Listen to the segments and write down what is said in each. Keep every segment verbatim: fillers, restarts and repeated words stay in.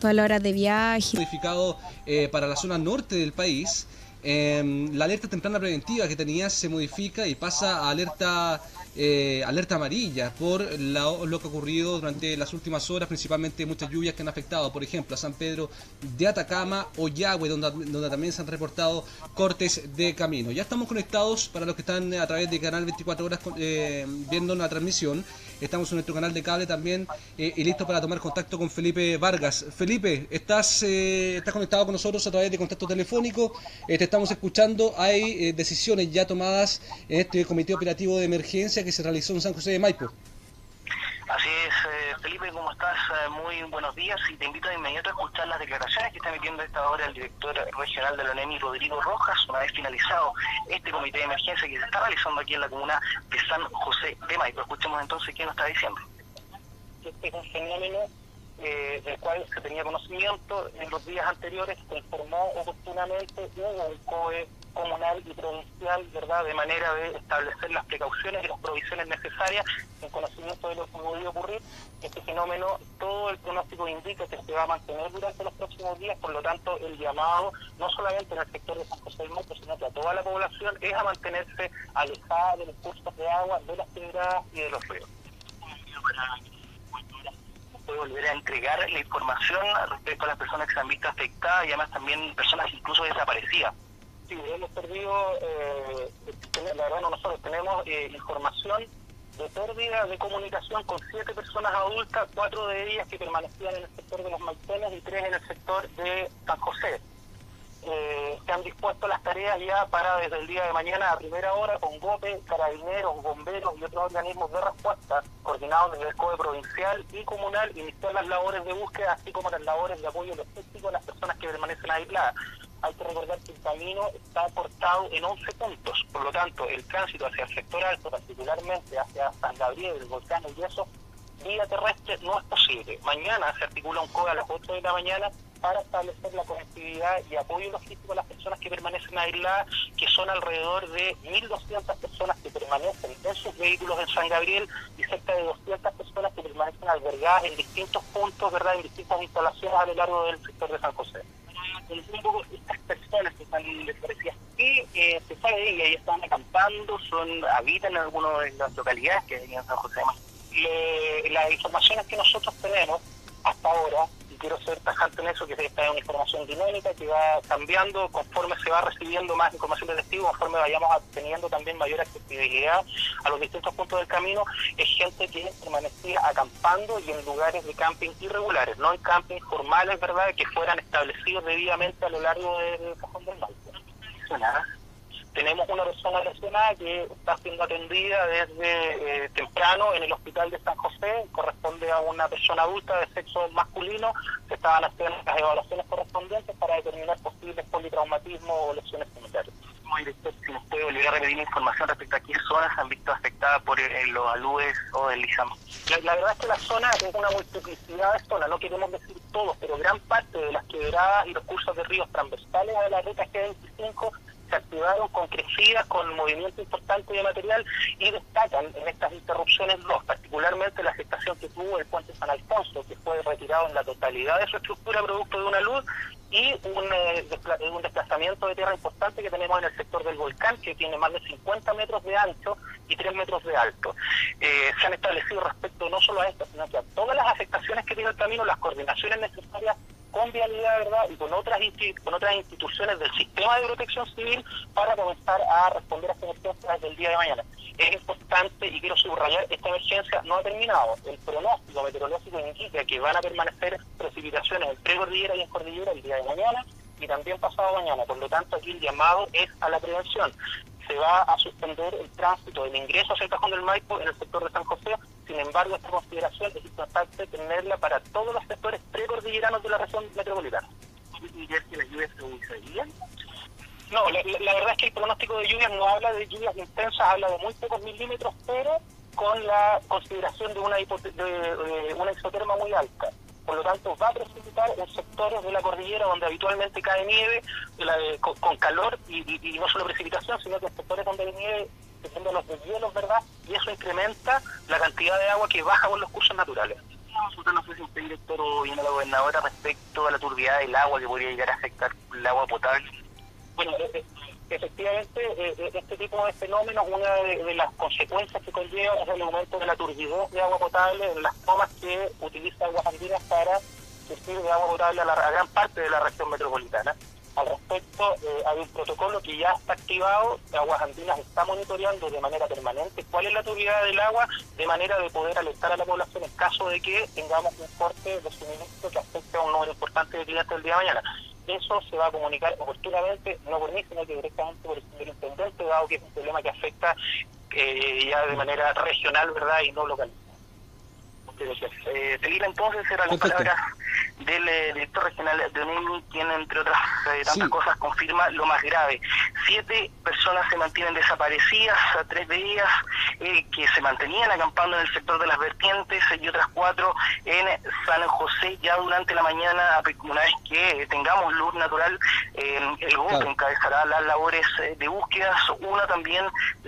todas las horas de viaje. Modificado eh, para la zona norte del país. Eh, la alerta temprana preventiva que tenía se modifica y pasa a alerta eh, alerta amarilla por la, lo que ha ocurrido durante las últimas horas, principalmente muchas lluvias que han afectado, por ejemplo, a San Pedro de Atacama o Yagüe, donde, donde también se han reportado cortes de camino. Ya estamos conectados para los que están a través de Canal veinticuatro horas eh, viendo la transmisión. Estamos en nuestro canal de cable también eh, y listo para tomar contacto con Felipe Vargas. Felipe, estás, eh, estás conectado con nosotros a través de contacto telefónico. Eh, te estamos escuchando. Hay eh, decisiones ya tomadas en este comité operativo de emergencia que se realizó en San José de Maipo. Así es, eh, Felipe, ¿cómo estás? Muy buenos días y te invito de inmediato a escuchar las declaraciones que está emitiendo a esta hora el director regional de la ONEMI, Rodrigo Rojas, una vez finalizado este comité de emergencia que se está realizando aquí en la comuna de San José de Maipo. Escuchemos entonces qué nos está diciendo. Este es un fenómeno eh, del cual se tenía conocimiento en los días anteriores, se informó oportunamente, hubo un C O E comunal y provincial, ¿verdad?, de manera de establecer las precauciones y las provisiones necesarias en conocimiento de lo que podía ocurrir. Este fenómeno, todo el pronóstico indica que se va a mantener durante los próximos días, por lo tanto el llamado, no solamente en el sector de San José del Maipo, sino que a toda la población, es a mantenerse alejada de los cursos de agua, de las quebradas y de los ríos. Volver a entregar la información respecto a las personas que se han visto afectadas y además también personas incluso desaparecidas. Sí, hemos perdido, eh, la verdad no nosotros tenemos eh, información de pérdida de comunicación con siete personas adultas, cuatro de ellas que permanecían en el sector de los Maipones y tres en el sector de San José. Eh, se han dispuesto las tareas ya para desde el día de mañana a primera hora con GOPE, carabineros, bomberos y otros organismos de respuesta coordinados desde el C O E provincial y comunal, iniciar las labores de búsqueda así como las labores de apoyo logístico a las personas que permanecen aisladas. Hay que recordar que el camino está cortado en once puntos, por lo tanto el tránsito hacia el sector alto, particularmente hacia San Gabriel, el volcán y eso, vía terrestre no es posible. Mañana se articula un C O E a las ocho de la mañana para establecer la conectividad y apoyo logístico a las personas que permanecen aisladas, que son alrededor de mil doscientas personas que permanecen en sus vehículos en San Gabriel y cerca de doscientas personas que permanecen albergadas en distintos puntos, ¿verdad?, en distintas instalaciones a lo largo del sector de San José. Un poco estas personas que están desaparecidas, que eh, se sabe de ellas, ellas están acampando, son habitan en algunas de las localidades que hay en San José de Maipo. Eh, las informaciones que nosotros tenemos hasta ahora, y quiero ser tajante en eso, que esta es una información dinámica que va cambiando conforme se va recibiendo más información del testigo, conforme vayamos teniendo también mayor accesibilidad a los distintos puntos del camino, es gente que permanecía acampando y en lugares de camping irregulares, no en campings formales, ¿verdad?, que fueran establecidos debidamente a lo largo del Cajón del Maipo. Tenemos una persona lesionada que está siendo atendida desde eh, temprano en el hospital de San José, corresponde a una persona adulta de sexo masculino, se estaban haciendo las evaluaciones correspondientes para determinar posibles politraumatismos o lesiones similares. Director, si nos puede volver a repetir información respecto a qué zonas se han visto afectadas por eh, los aludes o deslizamientos. La, la verdad es que la zona es una multiplicidad de zonas, no queremos decir todos, pero gran parte de las quebradas y los cursos de ríos transversales a la ruta G veinticinco se activaron con crecidas, con movimiento importante de material, y destacan en estas interrupciones dos, particularmente la afectación que tuvo el puente San Alfonso, que fue retirado en la totalidad de su estructura producto de una luz, y un, eh, despla un desplazamiento de tierra importante que tenemos en el sector del volcán, que tiene más de cincuenta metros de ancho y tres metros de alto. Eh, se han establecido respecto no solo a esto, sino que a todas las afectaciones que tiene el camino, las coordinaciones necesarias con Vialidad, ¿verdad?, y con otras con otras instituciones del sistema de protección civil para comenzar a responder a esta emergencia desde el día de mañana. Es importante, y quiero subrayar, esta emergencia no ha terminado. El pronóstico meteorológico indica que van a permanecer precipitaciones en precordillera y en cordillera el día de mañana y también pasado mañana. Por lo tanto, aquí el llamado es a la prevención. Se va a suspender el tránsito, el ingreso hacia el Cajón del Maipo en el sector de San José. Sin embargo, esta consideración es importante tenerla para todos los sectores precordilleranos de la región metropolitana. ¿Y ya que las lluvias se usarían? No, la, la, la verdad es que el pronóstico de lluvias no habla de lluvias intensas, habla de muy pocos milímetros, pero con la consideración de una, de, de una isoterma muy alta. Por lo tanto, va a precipitar en sectores de la cordillera donde habitualmente cae nieve la de, con, con calor y, y, y no solo precipitación, sino que en sectores donde hay nieve, dependiendo de los deshielos, ¿verdad? Y eso incrementa la cantidad de agua que baja por los cursos naturales. usted nos ofrece usted, director, o bien a la gobernadora respecto a la turbidez del agua que podría llegar a afectar el agua potable? Bueno, eh, efectivamente, eh, este tipo de fenómenos, una de, de las consecuencias que conlleva es el aumento de la turbidez de agua potable en las tomas que utiliza Aguas Andinas para surtir de agua potable a, la, a gran parte de la región metropolitana. Al respecto, eh, hay un protocolo que ya está activado. Aguas Andinas está monitoreando de manera permanente cuál es la turbidez del agua, de manera de poder alertar a la población en caso de que tengamos un corte de suministro que afecte a un número importante de clientes el día de mañana. Eso se va a comunicar oportunamente, no por mí, sino que directamente por el señor intendente, dado que es un problema que afecta eh, ya de manera regional, ¿verdad?, y no local. Eh, Felipe, entonces, eran las palabras del eh, director regional de ONEMI, quien, entre otras eh, tantas sí. cosas, confirma lo más grave. Siete personas se mantienen desaparecidas, a tres de ellas eh, que se mantenían acampando en el sector de las vertientes y otras cuatro en San José. Ya durante la mañana, una vez que tengamos luz natural, eh, el GOP claro. encabezará las labores de búsquedas. Una también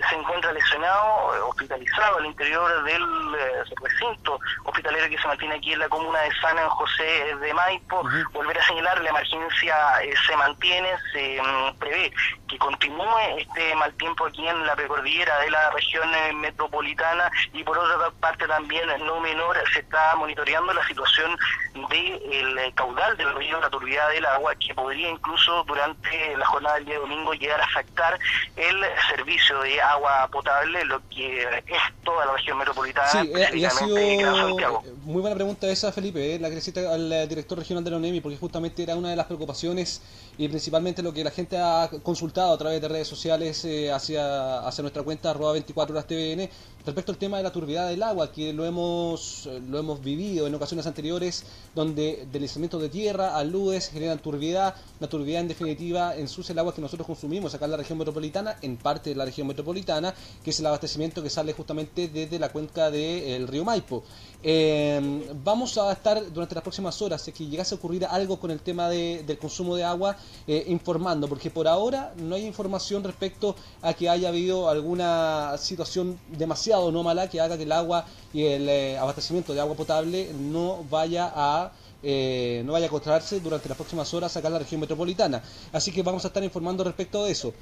se encuentra lesionado, hospitalizado al interior del eh, recinto hospitalero que se mantiene aquí en la comuna de San José de Maipo. Uh -huh. Volver a señalar, la emergencia eh, se mantiene, se um, prevé que continúe este mal tiempo aquí en la precordillera de la región eh, metropolitana, y por otra parte también, no menor, se está monitoreando la situación del de caudal del río, la turbidez del agua, que podría incluso durante la jornada del día de domingo llegar a afectar el servicio de agua potable, lo que es toda la región metropolitana. Sí, y ha sido muy buena pregunta esa, Felipe, ¿eh? La que le hiciste al director regional de la ONEMI, porque justamente era una de las preocupaciones y principalmente lo que la gente ha consultado a través de redes sociales eh, hacia, hacia nuestra cuenta arroba veinticuatro horas T V N respecto al tema de la turbidez del agua, que lo hemos lo hemos vivido en ocasiones anteriores, donde deslizamientos de tierra, aludes generan turbidez. La turbidez, en definitiva, ensucia el agua que nosotros consumimos acá en la región metropolitana, en parte de la región metropolitana, que es el abastecimiento que sale justamente desde la cuenca del río Maipo. Eh, vamos a estar durante las próximas horas, si es que llegase a ocurrir algo con el tema de, del consumo de agua, eh, informando, porque por ahora no hay información respecto a que haya habido alguna situación demasiado anómala que haga que el agua y el eh, abastecimiento de agua potable no vaya a eh, no vaya a encontrarse durante las próximas horas acá en la región metropolitana. Así que vamos a estar informando respecto de eso.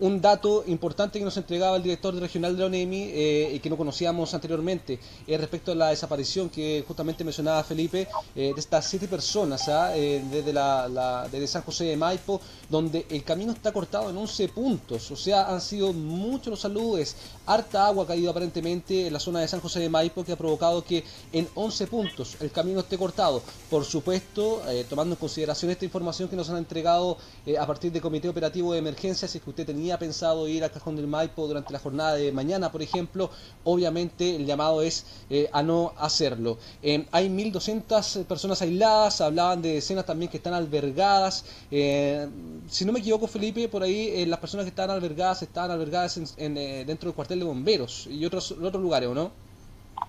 Un dato importante que nos entregaba el director regional de la ONEMI eh, y que no conocíamos anteriormente eh, respecto a la desaparición que justamente mencionaba Felipe, eh, de estas siete personas ¿eh? Eh, desde, la, la, desde San José de Maipo, donde el camino está cortado en once puntos. O sea, han sido muchos los aludes, harta agua ha caído aparentemente en la zona de San José de Maipo, que ha provocado que en once puntos el camino esté cortado. Por supuesto, eh, tomando en consideración esta información que nos han entregado eh, a partir del Comité Operativo de Emergencias, si es que usted tenía ha pensado ir al Cajón del Maipo durante la jornada de mañana, por ejemplo, obviamente el llamado es eh, a no hacerlo. Eh, hay mil doscientas personas aisladas, hablaban de decenas también que están albergadas. Eh, si no me equivoco, Felipe, por ahí eh, las personas que están albergadas están albergadas en, en, eh, dentro del cuartel de bomberos y otros, otros lugares, ¿o no?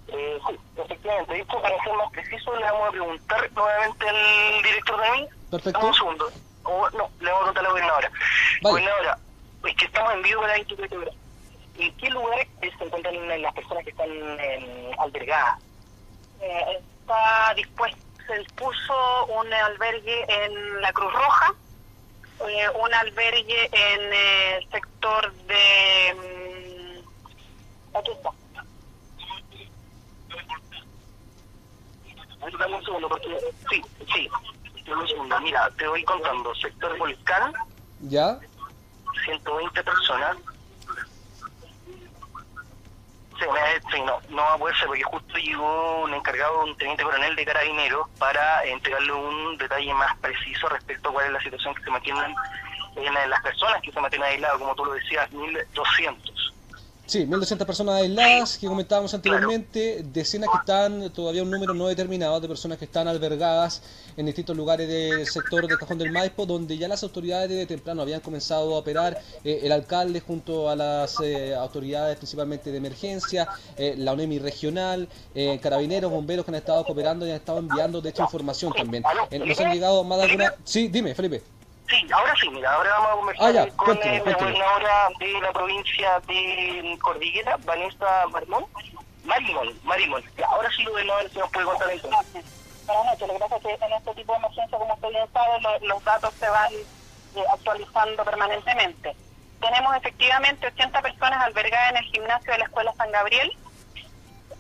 Eh, sí, efectivamente. De hecho, para ser más preciso, le vamos a preguntar nuevamente al director de mí. Perfecto. Un segundo. O, no, le vamos a contar a la gobernadora. Vale. Gobernadora, es que estamos en vivo de la institución. ¿En qué lugares se encuentran las personas que están eh, albergadas? Eh, está dispuesto, se dispuso un albergue en la Cruz Roja, eh, un albergue en eh, el sector de... Aquí está. Dame un segundo, porque... Sí, sí. Dame un segundo. Mira, te voy contando. Sector Volcán. ¿Ya? ciento veinte personas. Sí, me, sí, no, no va a poder ser, porque justo llegó un encargado, un teniente coronel de Carabineros, para entregarle un detalle más preciso respecto a cuál es la situación que se mantienen en las personas que se mantienen aisladas, como tú lo decías, mil doscientas. Sí, mil doscientas personas aisladas que comentábamos anteriormente, decenas que están, todavía un número no determinado de personas que están albergadas en distintos lugares del sector de Cajón del Maipo, donde ya las autoridades desde temprano habían comenzado a operar, eh, el alcalde junto a las eh, autoridades principalmente de emergencia, eh, la ONEMI regional, eh, carabineros, bomberos que han estado cooperando y han estado enviando de hecho información también. Eh, nos han llegado más de alguna... Sí, dime, Felipe. Sí, ahora sí, mira, ahora vamos a conversar ah, ya, con cuéntame, la cuéntame. gobernadora de la provincia de Cordillera, Vanessa Marimón, Marimón, Marimón. Ahora sí, Rubén, a ver si nos puede contar eso. Buenas noches. Lo que pasa es que en este tipo de emergencia, como usted bien sabe, lo, los datos se van eh, actualizando permanentemente. Tenemos efectivamente ochenta personas albergadas en el gimnasio de la Escuela San Gabriel,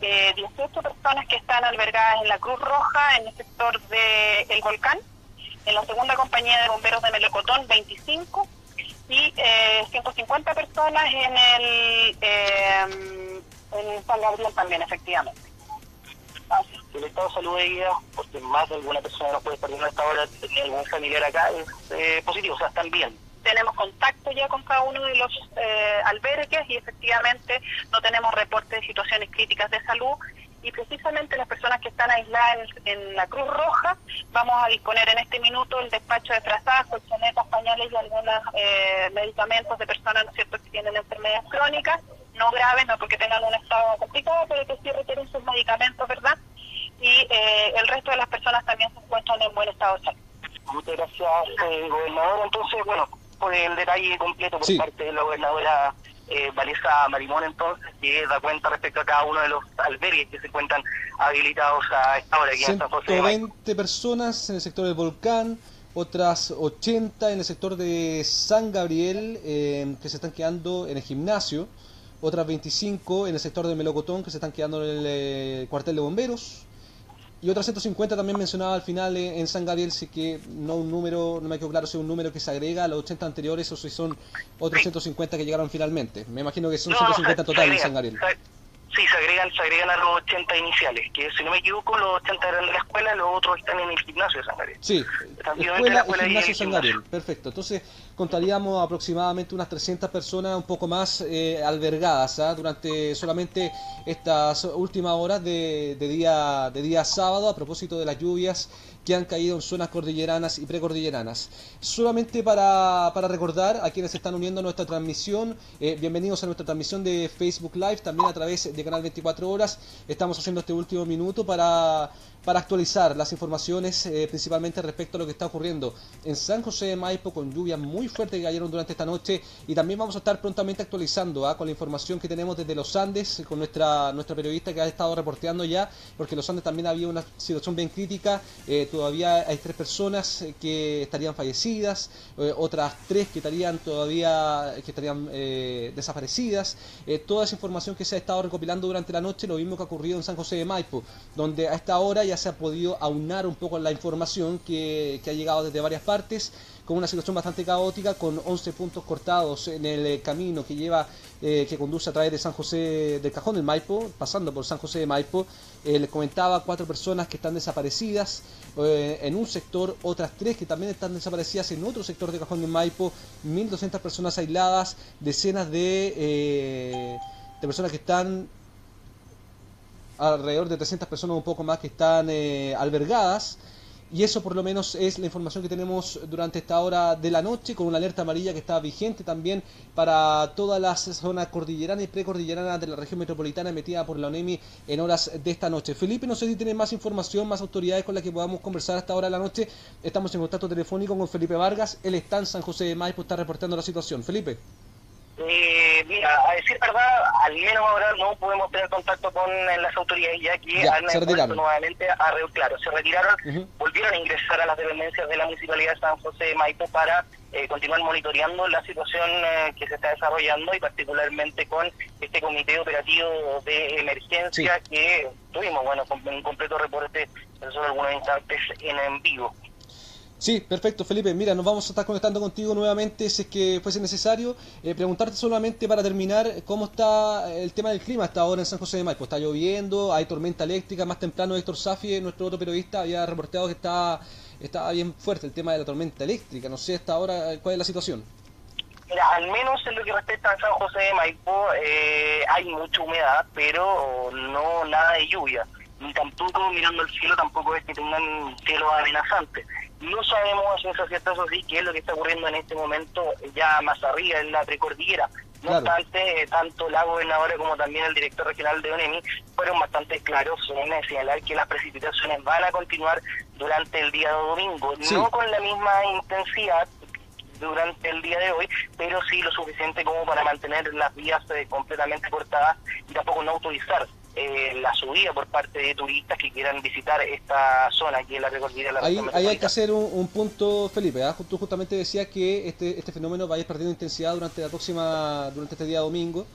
eh, dieciocho personas que están albergadas en la Cruz Roja, en el sector de El Volcán, en la segunda compañía de bomberos de Melocotón, veinticinco, y eh, ciento cincuenta personas en el eh, en San Gabriel también, efectivamente. Así. El estado de salud de ella, porque más de alguna persona nos puede estar viendo a esta hora, tenía algún familiar acá, es eh, positivo, o sea, están bien. Tenemos contacto ya con cada uno de los eh, albergues y efectivamente no tenemos reporte de situaciones críticas de salud, y precisamente las personas que están aisladas en, en la Cruz Roja vamos a disponer en este minuto el despacho de trazadas, colchonetas, pañales y algunos eh, medicamentos de personas, ¿no es cierto?, que tienen enfermedades crónicas, no graves, no porque tengan un estado complicado, pero que sí requieren sus medicamentos, ¿verdad? Y eh, el resto de las personas también se encuentran en buen estado de salud. Muchas gracias, eh, gobernador. Entonces, bueno, por el detalle completo por sí. parte de la gobernadora eh, Vanessa Marimón, entonces, que da cuenta respecto a cada uno de los albergues que se encuentran habilitados a esta hora. ciento veinte personas en el sector del Volcán, otras ochenta en el sector de San Gabriel, eh, que se están quedando en el gimnasio, otras veinticinco en el sector de Melocotón, que se están quedando en el eh, cuartel de bomberos, y otras ciento cincuenta también mencionaba al final eh, en San Gabriel, sí que no un número, no me quedó claro si es un número que se agrega a los ochenta anteriores o si son otros ciento cincuenta que llegaron finalmente. Me imagino que son no, ciento cincuenta en total en San Gabriel. Sí, se agregan, se agregan a los ochenta iniciales, que si no me equivoco los ochenta eran de la escuela, los otros están en el gimnasio de San Gabriel. Sí, escuela, la escuela y gimnasio de San Gabriel, perfecto. Entonces contaríamos aproximadamente unas trescientas personas, un poco más, eh, albergadas, ¿ah?, durante solamente estas últimas horas de, de, día, de día sábado, a propósito de las lluvias que han caído en zonas cordilleranas y precordilleranas. Solamente para, para recordar a quienes se están uniendo a nuestra transmisión, eh, bienvenidos a nuestra transmisión de Facebook Live, también a través de Canal veinticuatro Horas. Estamos haciendo este último minuto para, para actualizar las informaciones, eh, principalmente respecto a lo que está ocurriendo en San José de Maipo, con lluvias muy fuertes que cayeron durante esta noche, y también vamos a estar prontamente actualizando ¿eh? con la información que tenemos desde los Andes, con nuestra, nuestra periodista que ha estado reporteando ya, porque en los Andes también había una situación bien crítica, eh, todavía hay tres personas que estarían fallecidas, eh, otras tres que estarían todavía que estarían eh, desaparecidas. Eh, toda esa información que se ha estado recopilando durante la noche, lo mismo que ha ocurrido en San José de Maipo, donde a esta hora ya se ha podido aunar un poco la información que, que ha llegado desde varias partes, con una situación bastante caótica, con once puntos cortados en el camino que lleva, eh, que conduce a través de San José, del Cajón del Maipo, pasando por San José de Maipo. Eh, les comentaba, cuatro personas que están desaparecidas eh, en un sector, otras tres que también están desaparecidas en otro sector de Cajón del Maipo, mil doscientas personas aisladas, decenas de, eh, de personas que están, alrededor de trescientas personas, un poco más, que están eh, albergadas. Y eso por lo menos es la información que tenemos durante esta hora de la noche, con una alerta amarilla que está vigente también para todas las zonas cordilleranas y precordilleranas de la región metropolitana emitida por la ONEMI en horas de esta noche. Felipe, no sé si tiene más información, más autoridades con las que podamos conversar hasta ahora de la noche. Estamos en contacto telefónico con Felipe Vargas, él está en San José de Maipo, está reportando la situación. Felipe. Eh, mira, a decir verdad, al menos ahora no podemos tener contacto con las autoridades, ya que ya, han vuelto nuevamente a Río Claro. Se retiraron, uh-huh. volvieron a ingresar a las dependencias de la Municipalidad de San José de Maipo para eh, continuar monitoreando la situación eh, que se está desarrollando, y particularmente con este comité operativo de emergencia, sí. que tuvimos, bueno, con un completo reporte sobre algunos instantes en, en vivo. Sí, perfecto, Felipe. Mira, nos vamos a estar conectando contigo nuevamente si es que fuese necesario. Eh, preguntarte solamente para terminar, ¿cómo está el tema del clima hasta ahora en San José de Maipo? ¿Está lloviendo? ¿Hay tormenta eléctrica? Más temprano Héctor Zaffi, nuestro otro periodista, había reportado que estaba, estaba bien fuerte el tema de la tormenta eléctrica. No sé hasta ahora cuál es la situación. Mira, al menos en lo que respecta a San José de Maipo, eh, hay mucha humedad, pero no nada de lluvia. Ni tampoco, mirando el cielo, tampoco es que tengan cielos amenazantes. No sabemos a ciencia cierta, eso sí, qué es lo que está ocurriendo en este momento ya más arriba en la precordillera. No claro. obstante, eh, tanto la gobernadora como también el director regional de ONEMI fueron bastante claros en señalar que las precipitaciones van a continuar durante el día de domingo, sí. no con la misma intensidad durante el día de hoy, pero sí lo suficiente como para mantener las vías eh, completamente cortadas y tampoco no autorizar eh, la subida por parte de turistas que quieran visitar esta zona aquí en la recordillera de la Ahí, ahí hay que hacer un, un punto, Felipe, ¿eh? Tú justamente decías que este, este fenómeno va a ir perdiendo intensidad durante la próxima, durante este día domingo.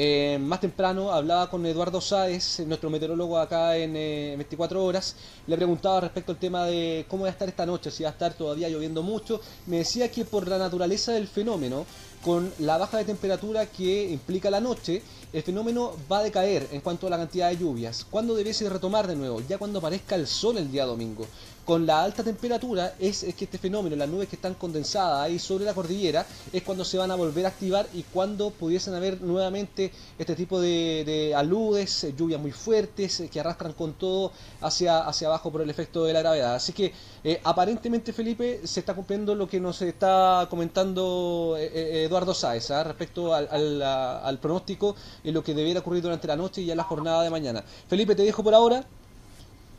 Eh, más temprano hablaba con Eduardo Sáez, nuestro meteorólogo acá en eh, veinticuatro horas, le preguntaba respecto al tema de cómo va a estar esta noche, si va a estar todavía lloviendo mucho. Me decía que por la naturaleza del fenómeno, con la baja de temperatura que implica la noche, el fenómeno va a decaer en cuanto a la cantidad de lluvias. ¿Cuándo debiese retomar de nuevo? Ya cuando aparezca el sol el día domingo. Con la alta temperatura es, es que este fenómeno, las nubes que están condensadas ahí sobre la cordillera, es cuando se van a volver a activar y cuando pudiesen haber nuevamente este tipo de, de aludes, lluvias muy fuertes que arrastran con todo hacia, hacia abajo por el efecto de la gravedad. Así que eh, aparentemente, Felipe, se está cumpliendo lo que nos está comentando eh, Eduardo Sáez ¿eh? respecto al, al, al pronóstico y lo que debiera ocurrir durante la noche y ya la jornada de mañana. Felipe, te dejo por ahora.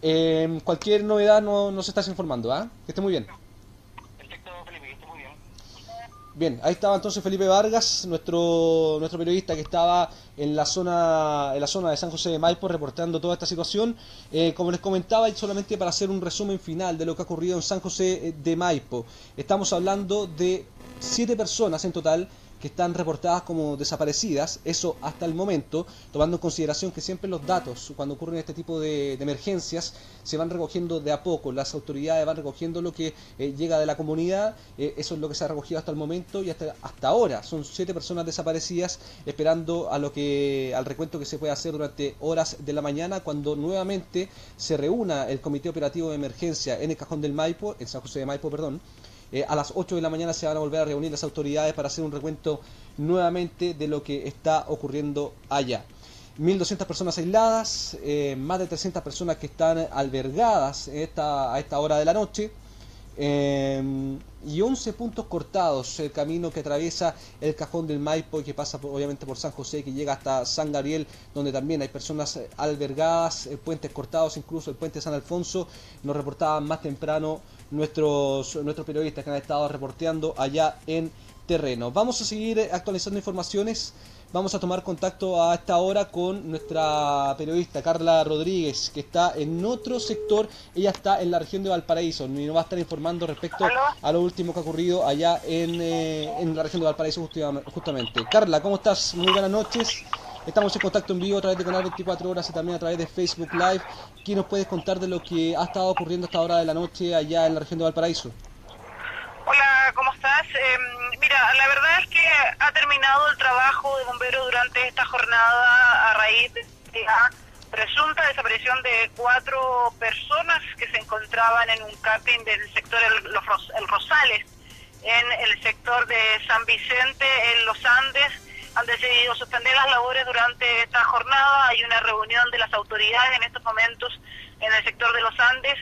Eh, cualquier novedad no, no se estás informando, ¿ah? ¿eh? Que esté muy bien. Perfecto, Felipe, que esté muy bien. Bien, ahí estaba entonces Felipe Vargas, nuestro nuestro periodista que estaba en la zona en la zona de San José de Maipo reportando toda esta situación. Eh, como les comentaba, y solamente para hacer un resumen final de lo que ha ocurrido en San José de Maipo, estamos hablando de siete personas en total que están reportadas como desaparecidas, eso hasta el momento, tomando en consideración que siempre los datos, cuando ocurren este tipo de, de emergencias, se van recogiendo de a poco, las autoridades van recogiendo lo que eh, llega de la comunidad, eh, eso es lo que se ha recogido hasta el momento, y hasta, hasta ahora son siete personas desaparecidas, esperando a lo que, al recuento que se pueda hacer durante horas de la mañana, cuando nuevamente se reúna el Comité Operativo de Emergencia en el Cajón del Maipo, en San José de Maipo, perdón. Eh, a las ocho de la mañana se van a volver a reunir las autoridades para hacer un recuento nuevamente de lo que está ocurriendo allá. mil doscientas personas aisladas, eh, más de trescientas personas que están albergadas esta, a esta hora de la noche. Eh, y once puntos cortados, el camino que atraviesa el Cajón del Maipo y que pasa por, obviamente por San José, que llega hasta San Gabriel, donde también hay personas albergadas, eh, puentes cortados, incluso el puente San Alfonso, nos reportaban más temprano nuestros, nuestros periodistas que han estado reporteando allá en terreno. Vamos a seguir actualizando informaciones, vamos a tomar contacto a esta hora con nuestra periodista Carla Rodríguez, que está en otro sector, ella está en la región de Valparaíso, y nos va a estar informando respecto a lo último que ha ocurrido allá en, eh, en la región de Valparaíso justamente. Carla, ¿cómo estás? Muy buenas noches. Estamos en contacto en vivo a través de Canal veinticuatro horas y también a través de Facebook Live. ¿Qué nos puedes contar de lo que ha estado ocurriendo a esta hora de la noche allá en la región de Valparaíso? Hola, ¿cómo estás? Eh, mira, la verdad es que ha terminado el trabajo de bomberos durante esta jornada a raíz de la presunta desaparición de cuatro personas que se encontraban en un camping del sector El, los, el Rosales, en el sector de San Vicente, en Los Andes. Han decidido suspender las labores durante esta jornada. Hay una reunión de las autoridades en estos momentos en el sector de Los Andes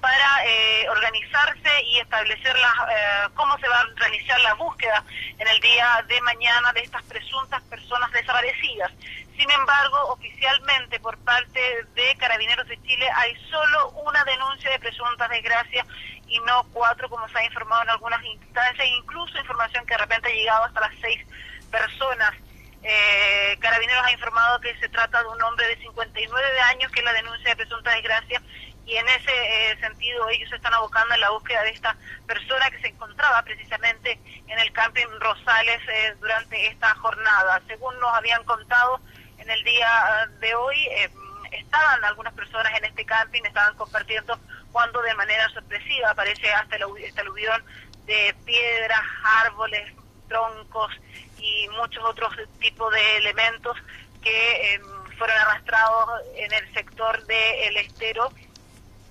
para eh, organizarse y establecer las, eh, cómo se va a realizar la búsqueda en el día de mañana de estas presuntas personas desaparecidas. Sin embargo, oficialmente por parte de Carabineros de Chile hay solo una denuncia de presuntas desgracias y no cuatro, como se ha informado en algunas instancias, incluso información que de repente ha llegado hasta las seis personas. Eh, Carabineros ha informado que se trata de un hombre de cincuenta y nueve años, que es la denuncia de presunta desgracia, y en ese eh, sentido ellos se están abocando en la búsqueda de esta persona que se encontraba precisamente en el camping Rosales eh, durante esta jornada. Según nos habían contado, en el día de hoy eh, estaban algunas personas en este camping, estaban compartiendo, cuando de manera sorpresiva aparece hasta el, este aluvión de piedras, árboles, troncos y muchos otros tipos de elementos que eh, fueron arrastrados en el sector del estero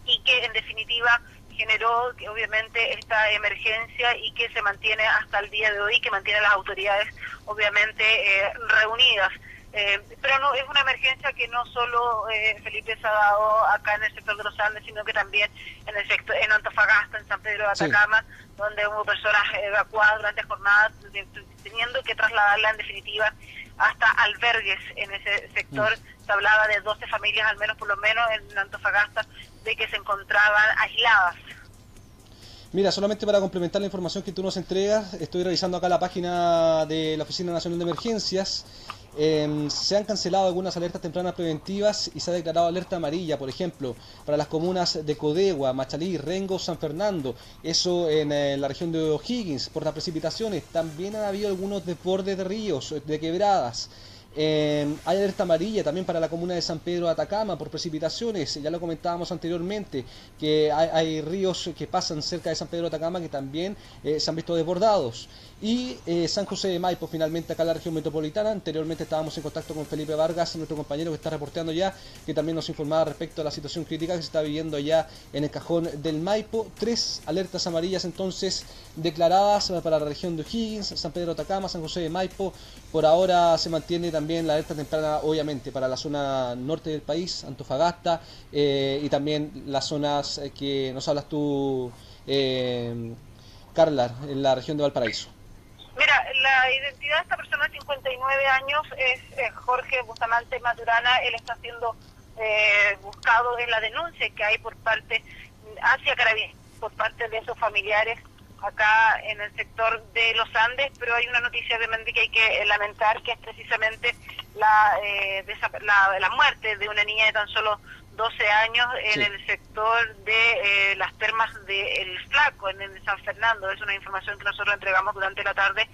y que en definitiva generó que obviamente esta emergencia y que se mantiene hasta el día de hoy, que mantiene a las autoridades obviamente eh, reunidas. Eh, pero no es una emergencia que no solo eh, Felipe se ha dado acá en el sector de Los Andes, sino que también en el sector en Antofagasta, en San Pedro de Atacama, sí, donde hubo personas evacuadas durante jornadas, teniendo que trasladarla en definitiva hasta albergues en ese sector. Sí. Se hablaba de doce familias, al menos por lo menos en Antofagasta, de que se encontraban aisladas. Mira, solamente para complementar la información que tú nos entregas, estoy revisando acá la página de la Oficina Nacional de Emergencias. Eh, se han cancelado algunas alertas tempranas preventivas y se ha declarado alerta amarilla, por ejemplo, para las comunas de Codegua, Machalí, Rengo, San Fernando. Eso en eh, la región de O'Higgins, por las precipitaciones. También han habido algunos desbordes de ríos, de quebradas. Eh, hay alerta amarilla también para la comuna de San Pedro de Atacama por precipitaciones. Ya lo comentábamos anteriormente, que hay, hay ríos que pasan cerca de San Pedro de Atacama que también eh, se han visto desbordados. Y eh, San José de Maipo, finalmente, acá en la región metropolitana. Anteriormente estábamos en contacto con Felipe Vargas, nuestro compañero que está reporteando ya, que también nos informaba respecto a la situación crítica que se está viviendo allá en el Cajón del Maipo. Tres alertas amarillas entonces declaradas para la región de O'Higgins, San Pedro de Atacama, San José de Maipo. Por ahora se mantiene también También la alerta temprana, obviamente, para la zona norte del país, Antofagasta, eh, y también las zonas que nos hablas tú, eh, Carla, en la región de Valparaíso. Mira, la identidad de esta persona de cincuenta y nueve años es eh, Jorge Bustamante Maturana. Él está siendo eh, buscado en la denuncia que hay por parte, hacia Carabineros, por parte de esos familiares acá en el sector de los Andes, pero hay una noticia obviamente que hay que lamentar, que es precisamente la, eh, de esa, la, la muerte de una niña de tan solo doce años en sí. el sector de eh, las termas de El Flaco, en el San Fernando. Es una información que nosotros entregamos durante la tarde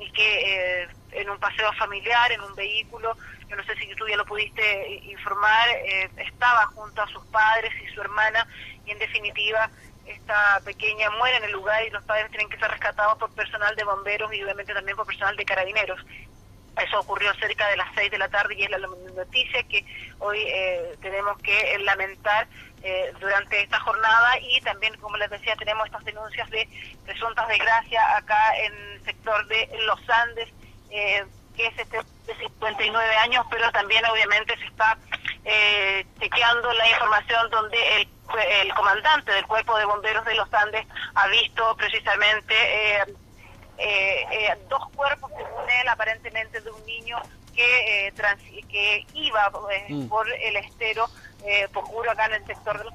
y que eh, en un paseo familiar, en un vehículo, yo no sé si tú ya lo pudiste informar, eh, estaba junto a sus padres y su hermana, y en definitiva esta pequeña muere en el lugar y los padres tienen que ser rescatados por personal de bomberos y obviamente también por personal de carabineros. Eso ocurrió cerca de las seis de la tarde y es la noticia que hoy eh, tenemos que lamentar eh, durante esta jornada. Y también, como les decía, tenemos estas denuncias de presuntas desgracias acá en el sector de Los Andes, eh, que es este de cincuenta y nueve años, pero también obviamente se está eh, chequeando la información donde el el comandante del Cuerpo de Bomberos de los Andes ha visto precisamente eh, eh, eh, dos cuerpos, según él, aparentemente de un niño que eh, trans que iba eh, mm. por el estero eh, Pocuro, acá en el sector de los...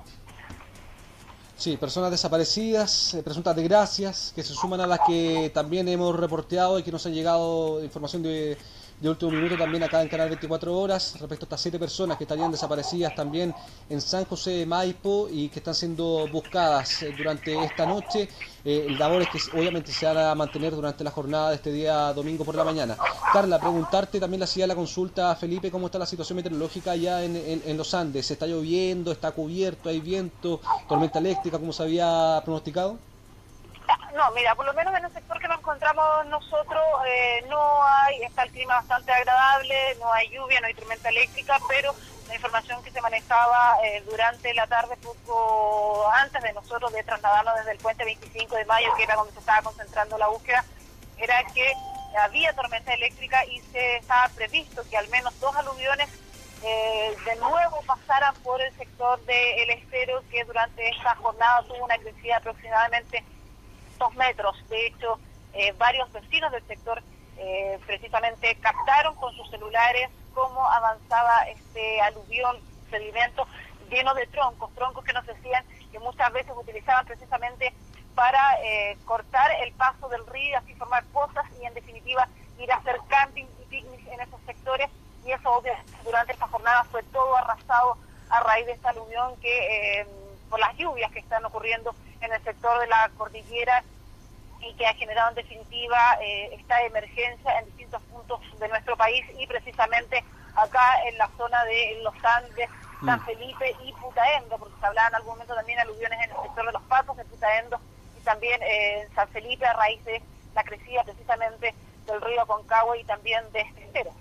Sí, personas desaparecidas, presuntas desgracias, que se suman a las que también hemos reporteado y que nos han llegado información de... de último minuto también acá en Canal veinticuatro Horas, respecto a estas siete personas que estarían desaparecidas también en San José de Maipo y que están siendo buscadas durante esta noche. Eh, labores que obviamente se van a mantener durante la jornada de este día domingo por la mañana. Carla, preguntarte, también le hacía la consulta a Felipe, ¿cómo está la situación meteorológica allá en, en, en los Andes? ¿Está lloviendo? ¿Está cubierto? ¿Hay viento? ¿Tormenta eléctrica como se había pronosticado? No, mira, por lo menos en el sector que nos encontramos nosotros eh, no hay, está el clima bastante agradable, no hay lluvia, no hay tormenta eléctrica, pero la información que se manejaba eh, durante la tarde, poco antes de nosotros de trasladarnos desde el puente veinticinco de mayo, que era donde se estaba concentrando la búsqueda, era que había tormenta eléctrica y se estaba previsto que al menos dos aluviones eh, de nuevo pasaran por el sector del estero, que durante esta jornada tuvo una crecida aproximadamente metros. De hecho, eh, varios vecinos del sector eh, precisamente captaron con sus celulares cómo avanzaba este aluvión, sedimento lleno de troncos, troncos que nos decían que muchas veces utilizaban precisamente para eh, cortar el paso del río, así formar pozas y en definitiva ir a hacer camping y picnic en esos sectores, y eso obviamente durante esta jornada fue todo arrasado a raíz de esta aluvión que eh, por las lluvias que están ocurriendo en el sector de la cordillera y que ha generado en definitiva eh, esta emergencia en distintos puntos de nuestro país y precisamente acá en la zona de Los Andes, San Felipe y Putaendo, porque se hablaban en algún momento también aluviones en el sector de Los Patos, en Putaendo y también en eh, San Felipe a raíz de la crecida precisamente del río Concagua y también de este estero.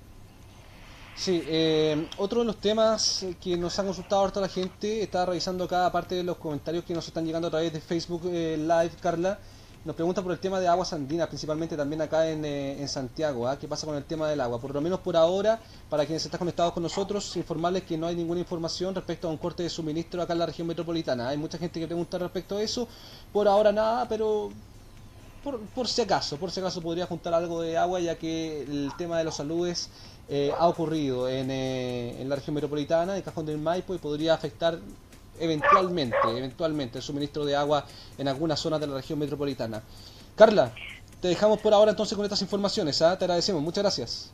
Sí, eh, otro de los temas que nos han consultado ahorita la gente, está revisando cada parte de los comentarios que nos están llegando a través de Facebook eh, Live, Carla, nos pregunta por el tema de Aguas Andinas, principalmente también acá en, eh, en Santiago, ¿eh? ¿Qué pasa con el tema del agua? Por lo menos por ahora, para quienes están conectados con nosotros, informarles que no hay ninguna información respecto a un corte de suministro acá en la región metropolitana. Hay mucha gente que pregunta respecto a eso, por ahora nada, pero... Por, por si acaso, por si acaso podría juntar algo de agua, ya que el tema de los aludes eh, ha ocurrido en, eh, en la región metropolitana, en Cajón del Maipo, y podría afectar eventualmente, eventualmente el suministro de agua en algunas zonas de la región metropolitana. Carla, te dejamos por ahora entonces con estas informaciones, ¿eh? Te agradecemos, muchas gracias.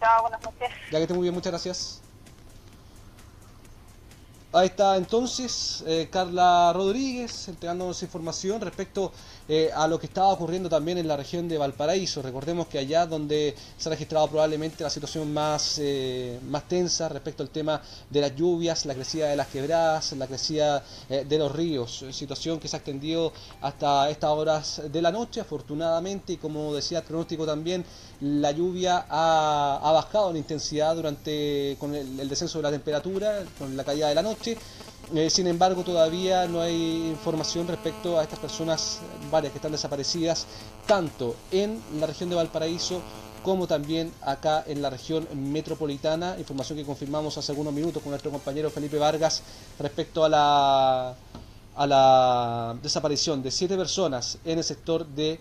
Chao, buenas noches. Ya que esté muy bien, muchas gracias. Ahí está entonces eh, Carla Rodríguez entregándonos información respecto eh, a lo que estaba ocurriendo también en la región de Valparaíso. Recordemos que allá donde se ha registrado probablemente la situación más, eh, más tensa respecto al tema de las lluvias, la crecida de las quebradas, la crecida eh, de los ríos, situación que se ha extendido hasta estas horas de la noche, afortunadamente, y como decía el pronóstico también, la lluvia ha, ha bajado en intensidad durante con el, el descenso de la temperatura, con la caída de la noche. Eh, sin embargo, todavía no hay información respecto a estas personas, varias que están desaparecidas, tanto en la región de Valparaíso como también acá en la región metropolitana. Información que confirmamos hace algunos minutos con nuestro compañero Felipe Vargas respecto a la, a la desaparición de siete personas en el sector de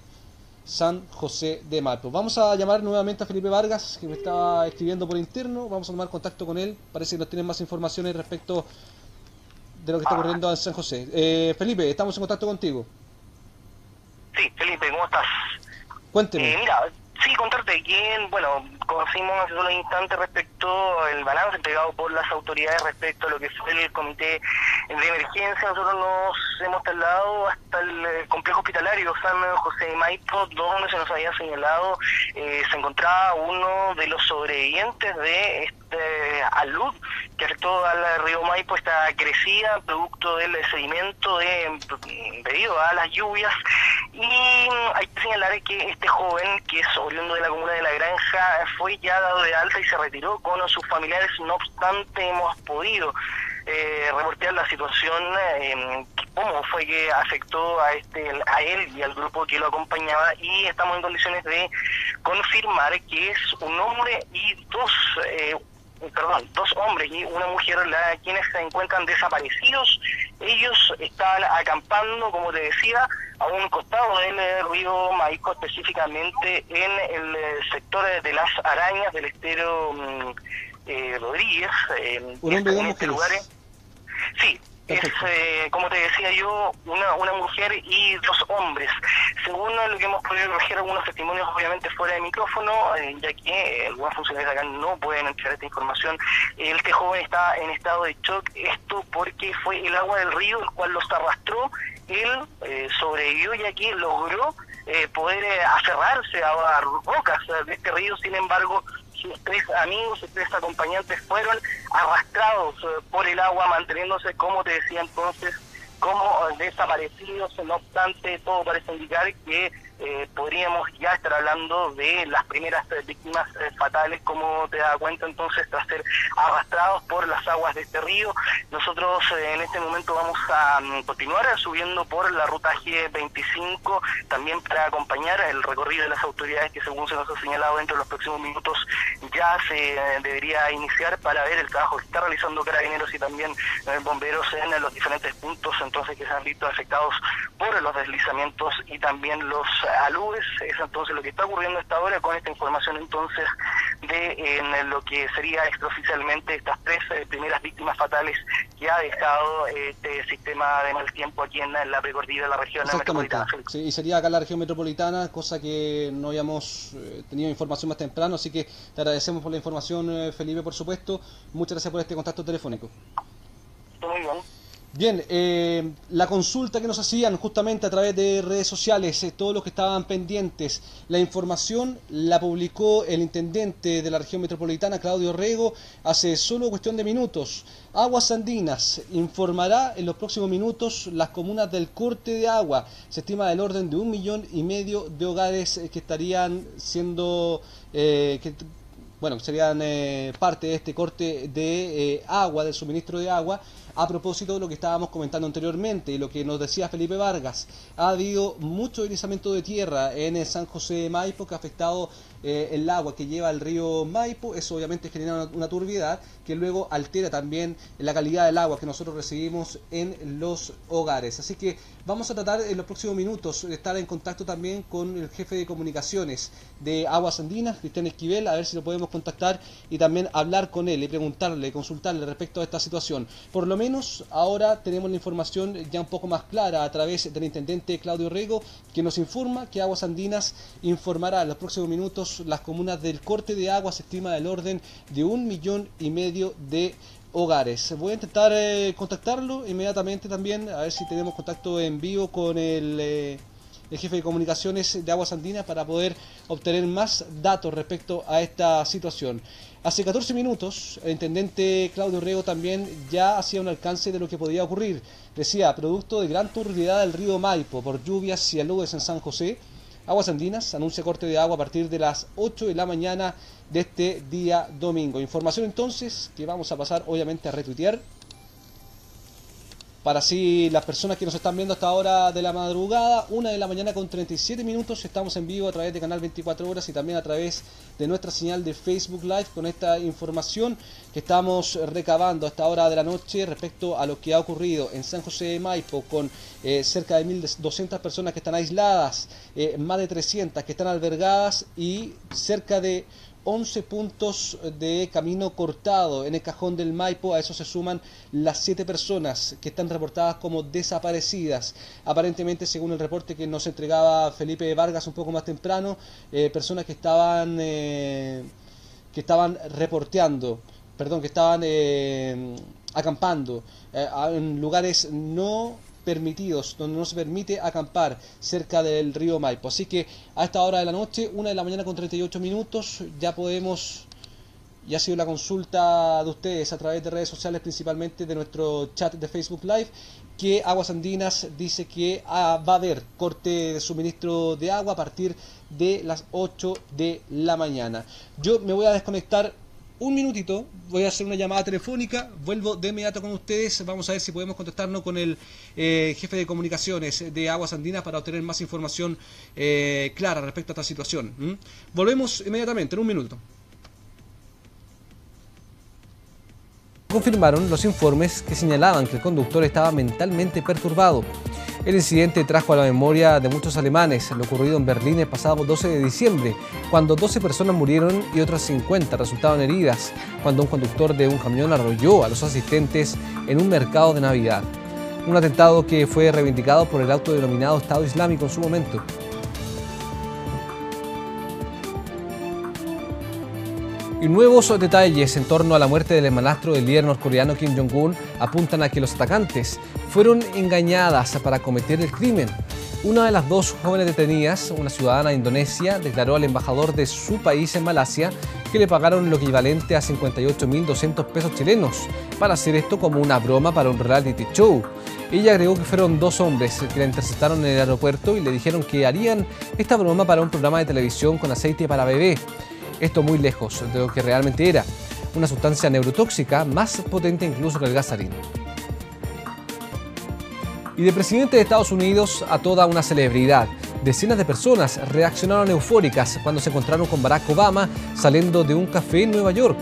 San José de Maipo. Vamos a llamar nuevamente a Felipe Vargas, que me estaba escribiendo por interno. Vamos a tomar contacto con él. Parece que nos tienen más informaciones respecto de lo que está ocurriendo en San José. Eh, Felipe, estamos en contacto contigo. Sí, Felipe, ¿cómo estás? Cuénteme. Eh, mira, sí, contarte que, bueno, conocimos hace unos instantes respecto al balance entregado por las autoridades respecto a lo que fue el comité de emergencia. Nosotros nos hemos trasladado hasta el complejo hospitalario San José de Maipo, donde se nos había señalado eh, se encontraba uno de los sobrevivientes de este alud que afectó al río Maipo, esta crecida producto del sedimento de, debido a las lluvias. Y hay que señalar que este joven, que es oriundo de la comuna de La Granja, fue ya dado de alta y se retiró con sus familiares. No obstante, hemos podido eh, reportear la situación, eh, cómo fue que afectó a este a él y al grupo que lo acompañaba, y estamos en condiciones de confirmar que es un hombre y dos eh, perdón, dos hombres y una mujer la, quienes se encuentran desaparecidos. Ellos estaban acampando, como te decía, a un costado del río Maipo, específicamente en el sector de las Arañas del estero eh, Rodríguez. Eh, un hombre en este lugar. Sí. Es, eh, como te decía yo, una, una mujer y dos hombres. Según lo que hemos podido recoger algunos testimonios, obviamente fuera de micrófono, eh, ya que algunos funcionarios acá no pueden entregar esta información, este joven está en estado de shock, esto porque fue el agua del río el cual los arrastró. Él eh, sobrevivió, ya que logró eh, poder eh, aferrarse a, a rocas de este río. Sin embargo, sus tres amigos, sus tres acompañantes fueron arrastrados por el agua, manteniéndose, como te decía entonces, como desaparecidos. No obstante, todo parece indicar que eh, podríamos ya estar hablando de las primeras víctimas eh, fatales, como te das cuenta entonces, tras ser arrastrados por las aguas de este río. Nosotros eh, en este momento vamos a um, continuar subiendo por la ruta G veinticinco, también para acompañar el recorrido de las autoridades, que según se nos ha señalado dentro de los próximos minutos ya se eh, debería iniciar, para ver el trabajo que está realizando Carabineros y también eh, bomberos en los diferentes puntos entonces que se han visto afectados por los deslizamientos y también los aludes. Es entonces lo que está ocurriendo hasta ahora con esta información entonces de en lo que sería extraoficialmente estas tres eh, primeras víctimas fatales que ha dejado eh, este sistema de mal tiempo aquí en la precordillera de la región metropolitana. Sí, y sería acá la región metropolitana, cosa que no habíamos eh, tenido información más temprano, así que te agradecemos por la información, eh, Felipe, por supuesto. Muchas gracias por este contacto telefónico. Muy bien. Bien, eh, la consulta que nos hacían justamente a través de redes sociales, eh, todos los que estaban pendientes, la información la publicó el intendente de la región metropolitana, Claudio Orrego, hace solo cuestión de minutos. Aguas Andinas informará en los próximos minutos las comunas del corte de agua. Se estima del orden de un millón y medio de hogares que estarían siendo... Eh, que, bueno, serían eh, parte de este corte de eh, agua, del suministro de agua. A propósito de lo que estábamos comentando anteriormente y lo que nos decía Felipe Vargas, ha habido mucho deslizamiento de tierra en el San José de Maipo, que ha afectado eh, el agua que lleva el río Maipo. Eso obviamente genera una, una turbiedad que luego altera también la calidad del agua que nosotros recibimos en los hogares. Así que vamos a tratar en los próximos minutos de estar en contacto también con el jefe de comunicaciones de Aguas Andinas, Cristian Esquivel, a ver si lo podemos contactar y también hablar con él y preguntarle, consultarle respecto a esta situación. Por lo menos menos ahora tenemos la información ya un poco más clara a través del intendente Claudio Orrego, que nos informa que Aguas Andinas informará en los próximos minutos las comunas del corte de agua. Se estima del orden de un millón y medio de hogares. Voy a intentar eh, contactarlo inmediatamente también, a ver si tenemos contacto en vivo con el... Eh... el jefe de comunicaciones de Aguas Andinas para poder obtener más datos respecto a esta situación. Hace catorce minutos, el intendente Claudio Orrego también ya hacía un alcance de lo que podía ocurrir. Decía, producto de gran turbidez del río Maipo por lluvias y aludes en San José, Aguas Andinas anuncia corte de agua a partir de las ocho de la mañana de este día domingo. Información entonces que vamos a pasar obviamente a retuitear, para así las personas que nos están viendo hasta ahora de la madrugada, una de la mañana con treinta y siete minutos, estamos en vivo a través de Canal veinticuatro Horas y también a través de nuestra señal de Facebook Live con esta información que estamos recabando a esta hora de la noche respecto a lo que ha ocurrido en San José de Maipo con eh, cerca de mil doscientas personas que están aisladas, eh, más de trescientas que están albergadas y cerca de once puntos de camino cortado en el Cajón del Maipo. A eso se suman las siete personas que están reportadas como desaparecidas. Aparentemente, según el reporte que nos entregaba Felipe Vargas un poco más temprano, eh, personas que estaban eh, que estaban reporteando, perdón, que estaban eh, acampando eh, en lugares no permitidos, donde no se permite acampar cerca del río Maipo. Así que a esta hora de la noche, una de la mañana con treinta y ocho minutos, ya podemos, ya ha sido la consulta de ustedes a través de redes sociales, principalmente de nuestro chat de Facebook Live, que Aguas Andinas dice que ah, va a haber corte de suministro de agua a partir de las ocho de la mañana. Yo me voy a desconectar un minutito, voy a hacer una llamada telefónica, vuelvo de inmediato con ustedes, vamos a ver si podemos contactarnos con el eh, jefe de comunicaciones de Aguas Andinas para obtener más información eh, clara respecto a esta situación. ¿Mm? Volvemos inmediatamente, en un minuto. Confirmaron los informes que señalaban que el conductor estaba mentalmente perturbado. El incidente trajo a la memoria de muchos alemanes lo ocurrido en Berlín el pasado doce de diciembre, cuando doce personas murieron y otras cincuenta resultaron heridas, cuando un conductor de un camión arrolló a los asistentes en un mercado de Navidad. Un atentado que fue reivindicado por el autodenominado Estado Islámico en su momento. Y nuevos detalles en torno a la muerte del hermanastro del líder norcoreano Kim Jong-un apuntan a que los atacantes fueron engañadas para cometer el crimen. Una de las dos jóvenes detenidas, una ciudadana de Indonesia, declaró al embajador de su país en Malasia que le pagaron lo equivalente a cincuenta y ocho mil doscientos pesos chilenos para hacer esto como una broma para un reality show. Ella agregó que fueron dos hombres que la interceptaron en el aeropuerto y le dijeron que harían esta broma para un programa de televisión con aceite para bebé. Esto muy lejos de lo que realmente era, una sustancia neurotóxica más potente incluso que el gasarín. Y de presidente de Estados Unidos a toda una celebridad, decenas de personas reaccionaron eufóricas cuando se encontraron con Barack Obama saliendo de un café en Nueva York.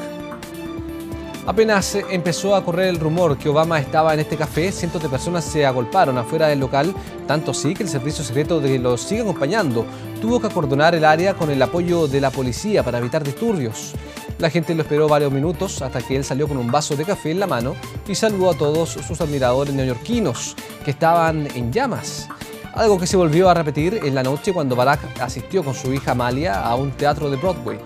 Apenas empezó a correr el rumor que Obama estaba en este café, cientos de personas se agolparon afuera del local, tanto así que el servicio secreto que los sigue acompañando tuvo que acordonar el área con el apoyo de la policía para evitar disturbios. La gente lo esperó varios minutos hasta que él salió con un vaso de café en la mano y saludó a todos sus admiradores neoyorquinos, que estaban en llamas. Algo que se volvió a repetir en la noche cuando Barack asistió con su hija Amalia a un teatro de Broadway.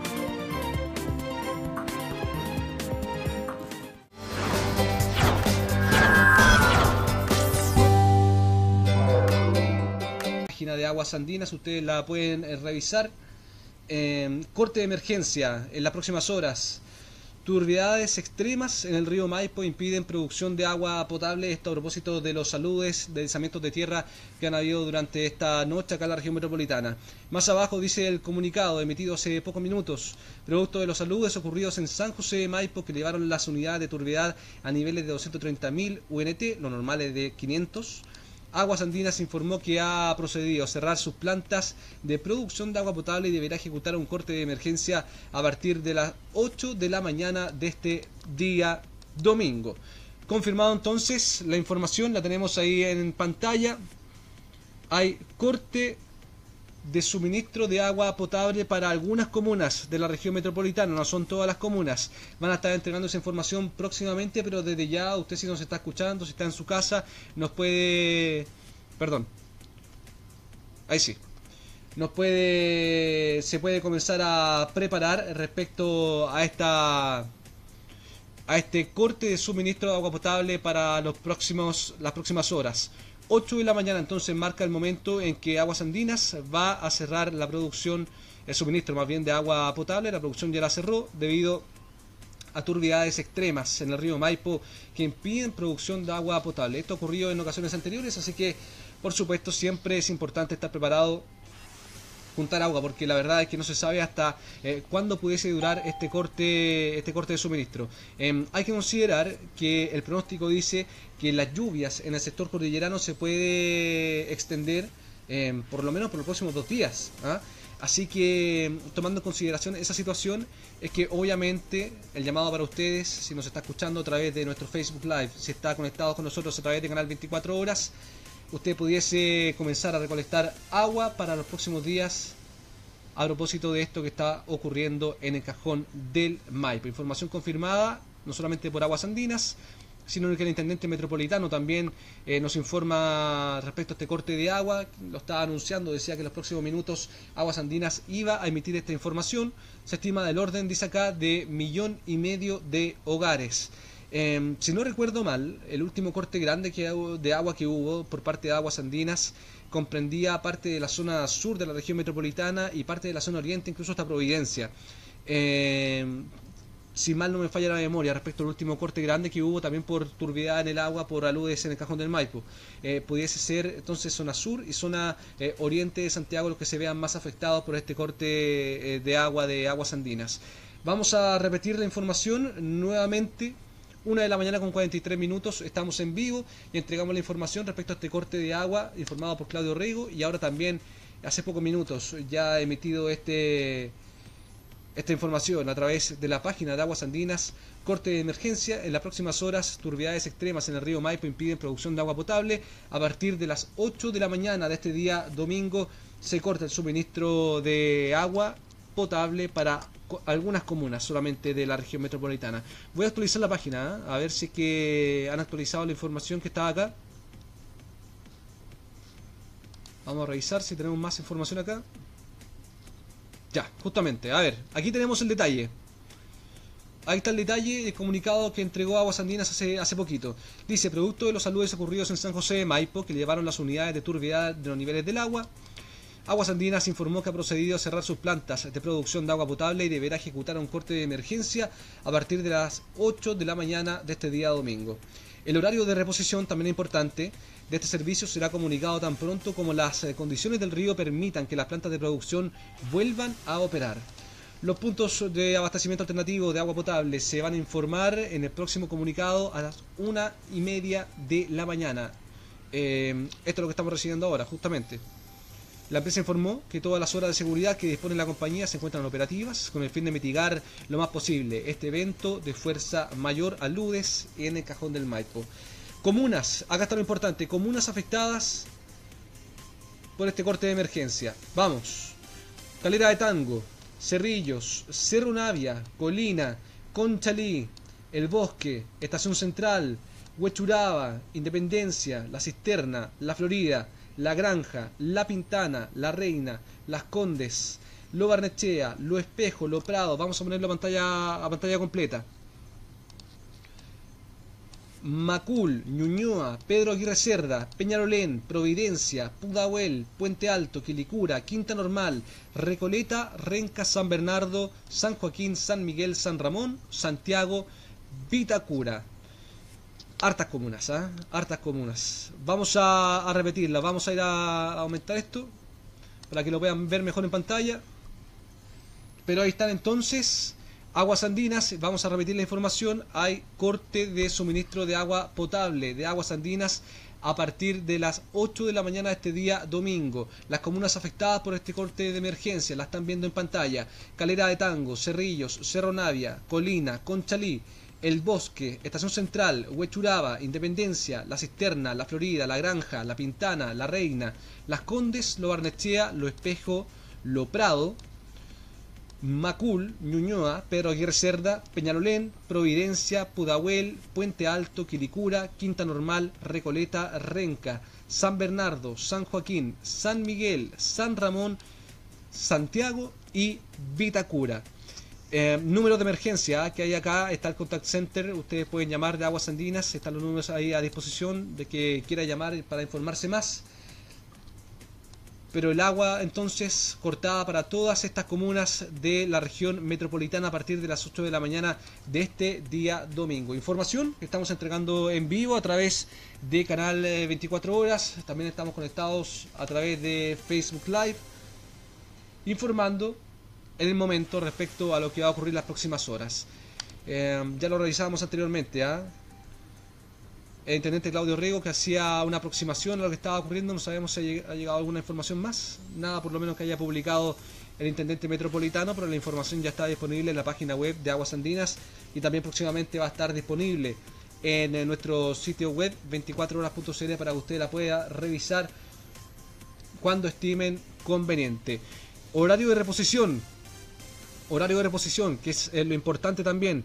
De Aguas Andinas, ustedes la pueden eh, revisar. Eh, corte de emergencia en las próximas horas. Turbidades extremas en el río Maipo impiden producción de agua potable. Esto a propósito de los aludes, de deslizamientos de tierra que han habido durante esta noche acá en la región metropolitana. Más abajo dice el comunicado emitido hace pocos minutos. Producto de los aludes ocurridos en San José de Maipo que elevaron las unidades de turbidez a niveles de doscientos treinta mil U N T, lo normal es de quinientos. Aguas Andinas informó que ha procedido a cerrar sus plantas de producción de agua potable y deberá ejecutar un corte de emergencia a partir de las ocho de la mañana de este día domingo. Confirmado entonces, la información la tenemos ahí en pantalla. Hay corte de suministro de agua potable para algunas comunas de la región metropolitana, no son todas las comunas. Van a estar entregando esa información próximamente, pero desde ya usted, si nos está escuchando, si está en su casa, nos puede... Perdón. Ahí sí. Nos puede... Se puede comenzar a preparar respecto a esta... a este corte de suministro de agua potable para los próximos, las próximas horas. ocho de la mañana entonces marca el momento en que Aguas Andinas va a cerrar la producción, el suministro más bien de agua potable. La producción ya la cerró debido a turbidades extremas en el río Maipo que impiden producción de agua potable. Esto ocurrió en ocasiones anteriores, así que por supuesto siempre es importante estar preparado, juntar agua, porque la verdad es que no se sabe hasta eh, cuándo pudiese durar este corte este corte de suministro. Eh, hay que considerar que el pronóstico dice que las lluvias en el sector cordillerano se puede extender eh, por lo menos por los próximos dos días. ¿Ah? Así que tomando en consideración esa situación, es que obviamente el llamado para ustedes, si nos está escuchando a través de nuestro Facebook Live, si está conectado con nosotros a través de Canal veinticuatro horas, usted pudiese comenzar a recolectar agua para los próximos días a propósito de esto que está ocurriendo en el Cajón del Maipo. Información confirmada no solamente por Aguas Andinas, sino que el intendente metropolitano también eh, nos informa respecto a este corte de agua. Lo estaba anunciando, decía que en los próximos minutos Aguas Andinas iba a emitir esta información. Se estima del orden, dice acá, de millón y medio de hogares. Eh, si no recuerdo mal, el último corte grande que, de agua que hubo por parte de Aguas Andinas comprendía parte de la zona sur de la región metropolitana y parte de la zona oriente, incluso hasta Providencia. Eh, si mal no me falla la memoria respecto al último corte grande que hubo también por turbidez en el agua, por aludes en el Cajón del Maipo, eh, pudiese ser entonces zona sur y zona eh, oriente de Santiago los que se vean más afectados por este corte eh, de agua de Aguas Andinas. Vamos a repetir la información nuevamente. Una de la mañana con cuarenta y tres minutos, estamos en vivo y entregamos la información respecto a este corte de agua informado por Claudio Orrego, y ahora también hace pocos minutos ya ha emitido este, esta información a través de la página de Aguas Andinas. Corte de emergencia, en las próximas horas turbidades extremas en el río Maipo impiden producción de agua potable. A partir de las ocho de la mañana de este día domingo se corta el suministro de agua potable para algunas comunas solamente de la región metropolitana. Voy a actualizar la página, ¿eh? A ver si es que han actualizado la información que está acá. Vamos a revisar si tenemos más información acá. Ya, justamente, a ver, aquí tenemos el detalle. Ahí está el detalle del comunicado que entregó Aguas Andinas hace, hace poquito. Dice, producto de los aludes ocurridos en San José de Maipo, que llevaron las unidades de turbiedad de los niveles del agua, Aguas Andinas informó que ha procedido a cerrar sus plantas de producción de agua potable y deberá ejecutar un corte de emergencia a partir de las ocho de la mañana de este día domingo. El horario de reposición, también importante, de este servicio será comunicado tan pronto como las condiciones del río permitan que las plantas de producción vuelvan a operar. Los puntos de abastecimiento alternativo de agua potable se van a informar en el próximo comunicado a las una y media de la mañana. Eh, esto es lo que estamos recibiendo ahora, justamente. La empresa informó que todas las horas de seguridad que dispone la compañía se encuentran operativas con el fin de mitigar lo más posible este evento de fuerza mayor, aludes en el Cajón del Maipo. Comunas, acá está lo importante, comunas afectadas por este corte de emergencia. Vamos, Calera de Tango, Cerrillos, Cerro Navia, Colina, Conchalí, El Bosque, Estación Central, Huechuraba, Independencia, La Cisterna, La Florida, La Granja, La Pintana, La Reina, Las Condes, Lo Barnechea, Lo Espejo, Lo Prado. Vamos a ponerlo a pantalla, a pantalla completa. Macul, Ñuñoa, Pedro Aguirre Cerda, Peñalolén, Providencia, Pudahuel, Puente Alto, Quilicura, Quinta Normal, Recoleta, Renca, San Bernardo, San Joaquín, San Miguel, San Ramón, Santiago, Vitacura. Hartas comunas, ¿eh? Hartas comunas. Vamos a, a repetirla, vamos a ir a, a aumentar esto para que lo puedan ver mejor en pantalla. Pero ahí están entonces Aguas Andinas, vamos a repetir la información. Hay corte de suministro de agua potable de Aguas Andinas a partir de las ocho de la mañana de este día domingo. Las comunas afectadas por este corte de emergencia las están viendo en pantalla: Calera de Tango, Cerrillos, Cerro Navia, Colina, Conchalí, El Bosque, Estación Central, Huechuraba, Independencia, La Cisterna, La Florida, La Granja, La Pintana, La Reina, Las Condes, Lo Barnechea, Lo Espejo, Lo Prado, Macul, Ñuñoa, Pedro Aguirre Cerda, Peñalolén, Providencia, Pudahuel, Puente Alto, Quilicura, Quinta Normal, Recoleta, Renca, San Bernardo, San Joaquín, San Miguel, San Ramón, Santiago y Vitacura. Eh, números de emergencia que hay acá, está el contact center, ustedes pueden llamar de Aguas Andinas, están los números ahí a disposición de que quiera llamar para informarse más. Pero el agua entonces cortada para todas estas comunas de la región metropolitana a partir de las ocho de la mañana de este día domingo. Información que estamos entregando en vivo a través de Canal veinticuatro horas. También estamos conectados a través de Facebook Live, informando en el momento respecto a lo que va a ocurrir las próximas horas. Eh, ya lo revisábamos anteriormente, ¿ah? ¿eh? El intendente Claudio Orrego, que hacía una aproximación a lo que estaba ocurriendo. No sabemos si ha llegado alguna información más, nada por lo menos que haya publicado el intendente metropolitano, pero la información ya está disponible en la página web de Aguas Andinas y también próximamente va a estar disponible en nuestro sitio web veinticuatro horas punto cl para que usted la pueda revisar cuando estimen conveniente. Horario de reposición, horario de reposición, que es lo importante también.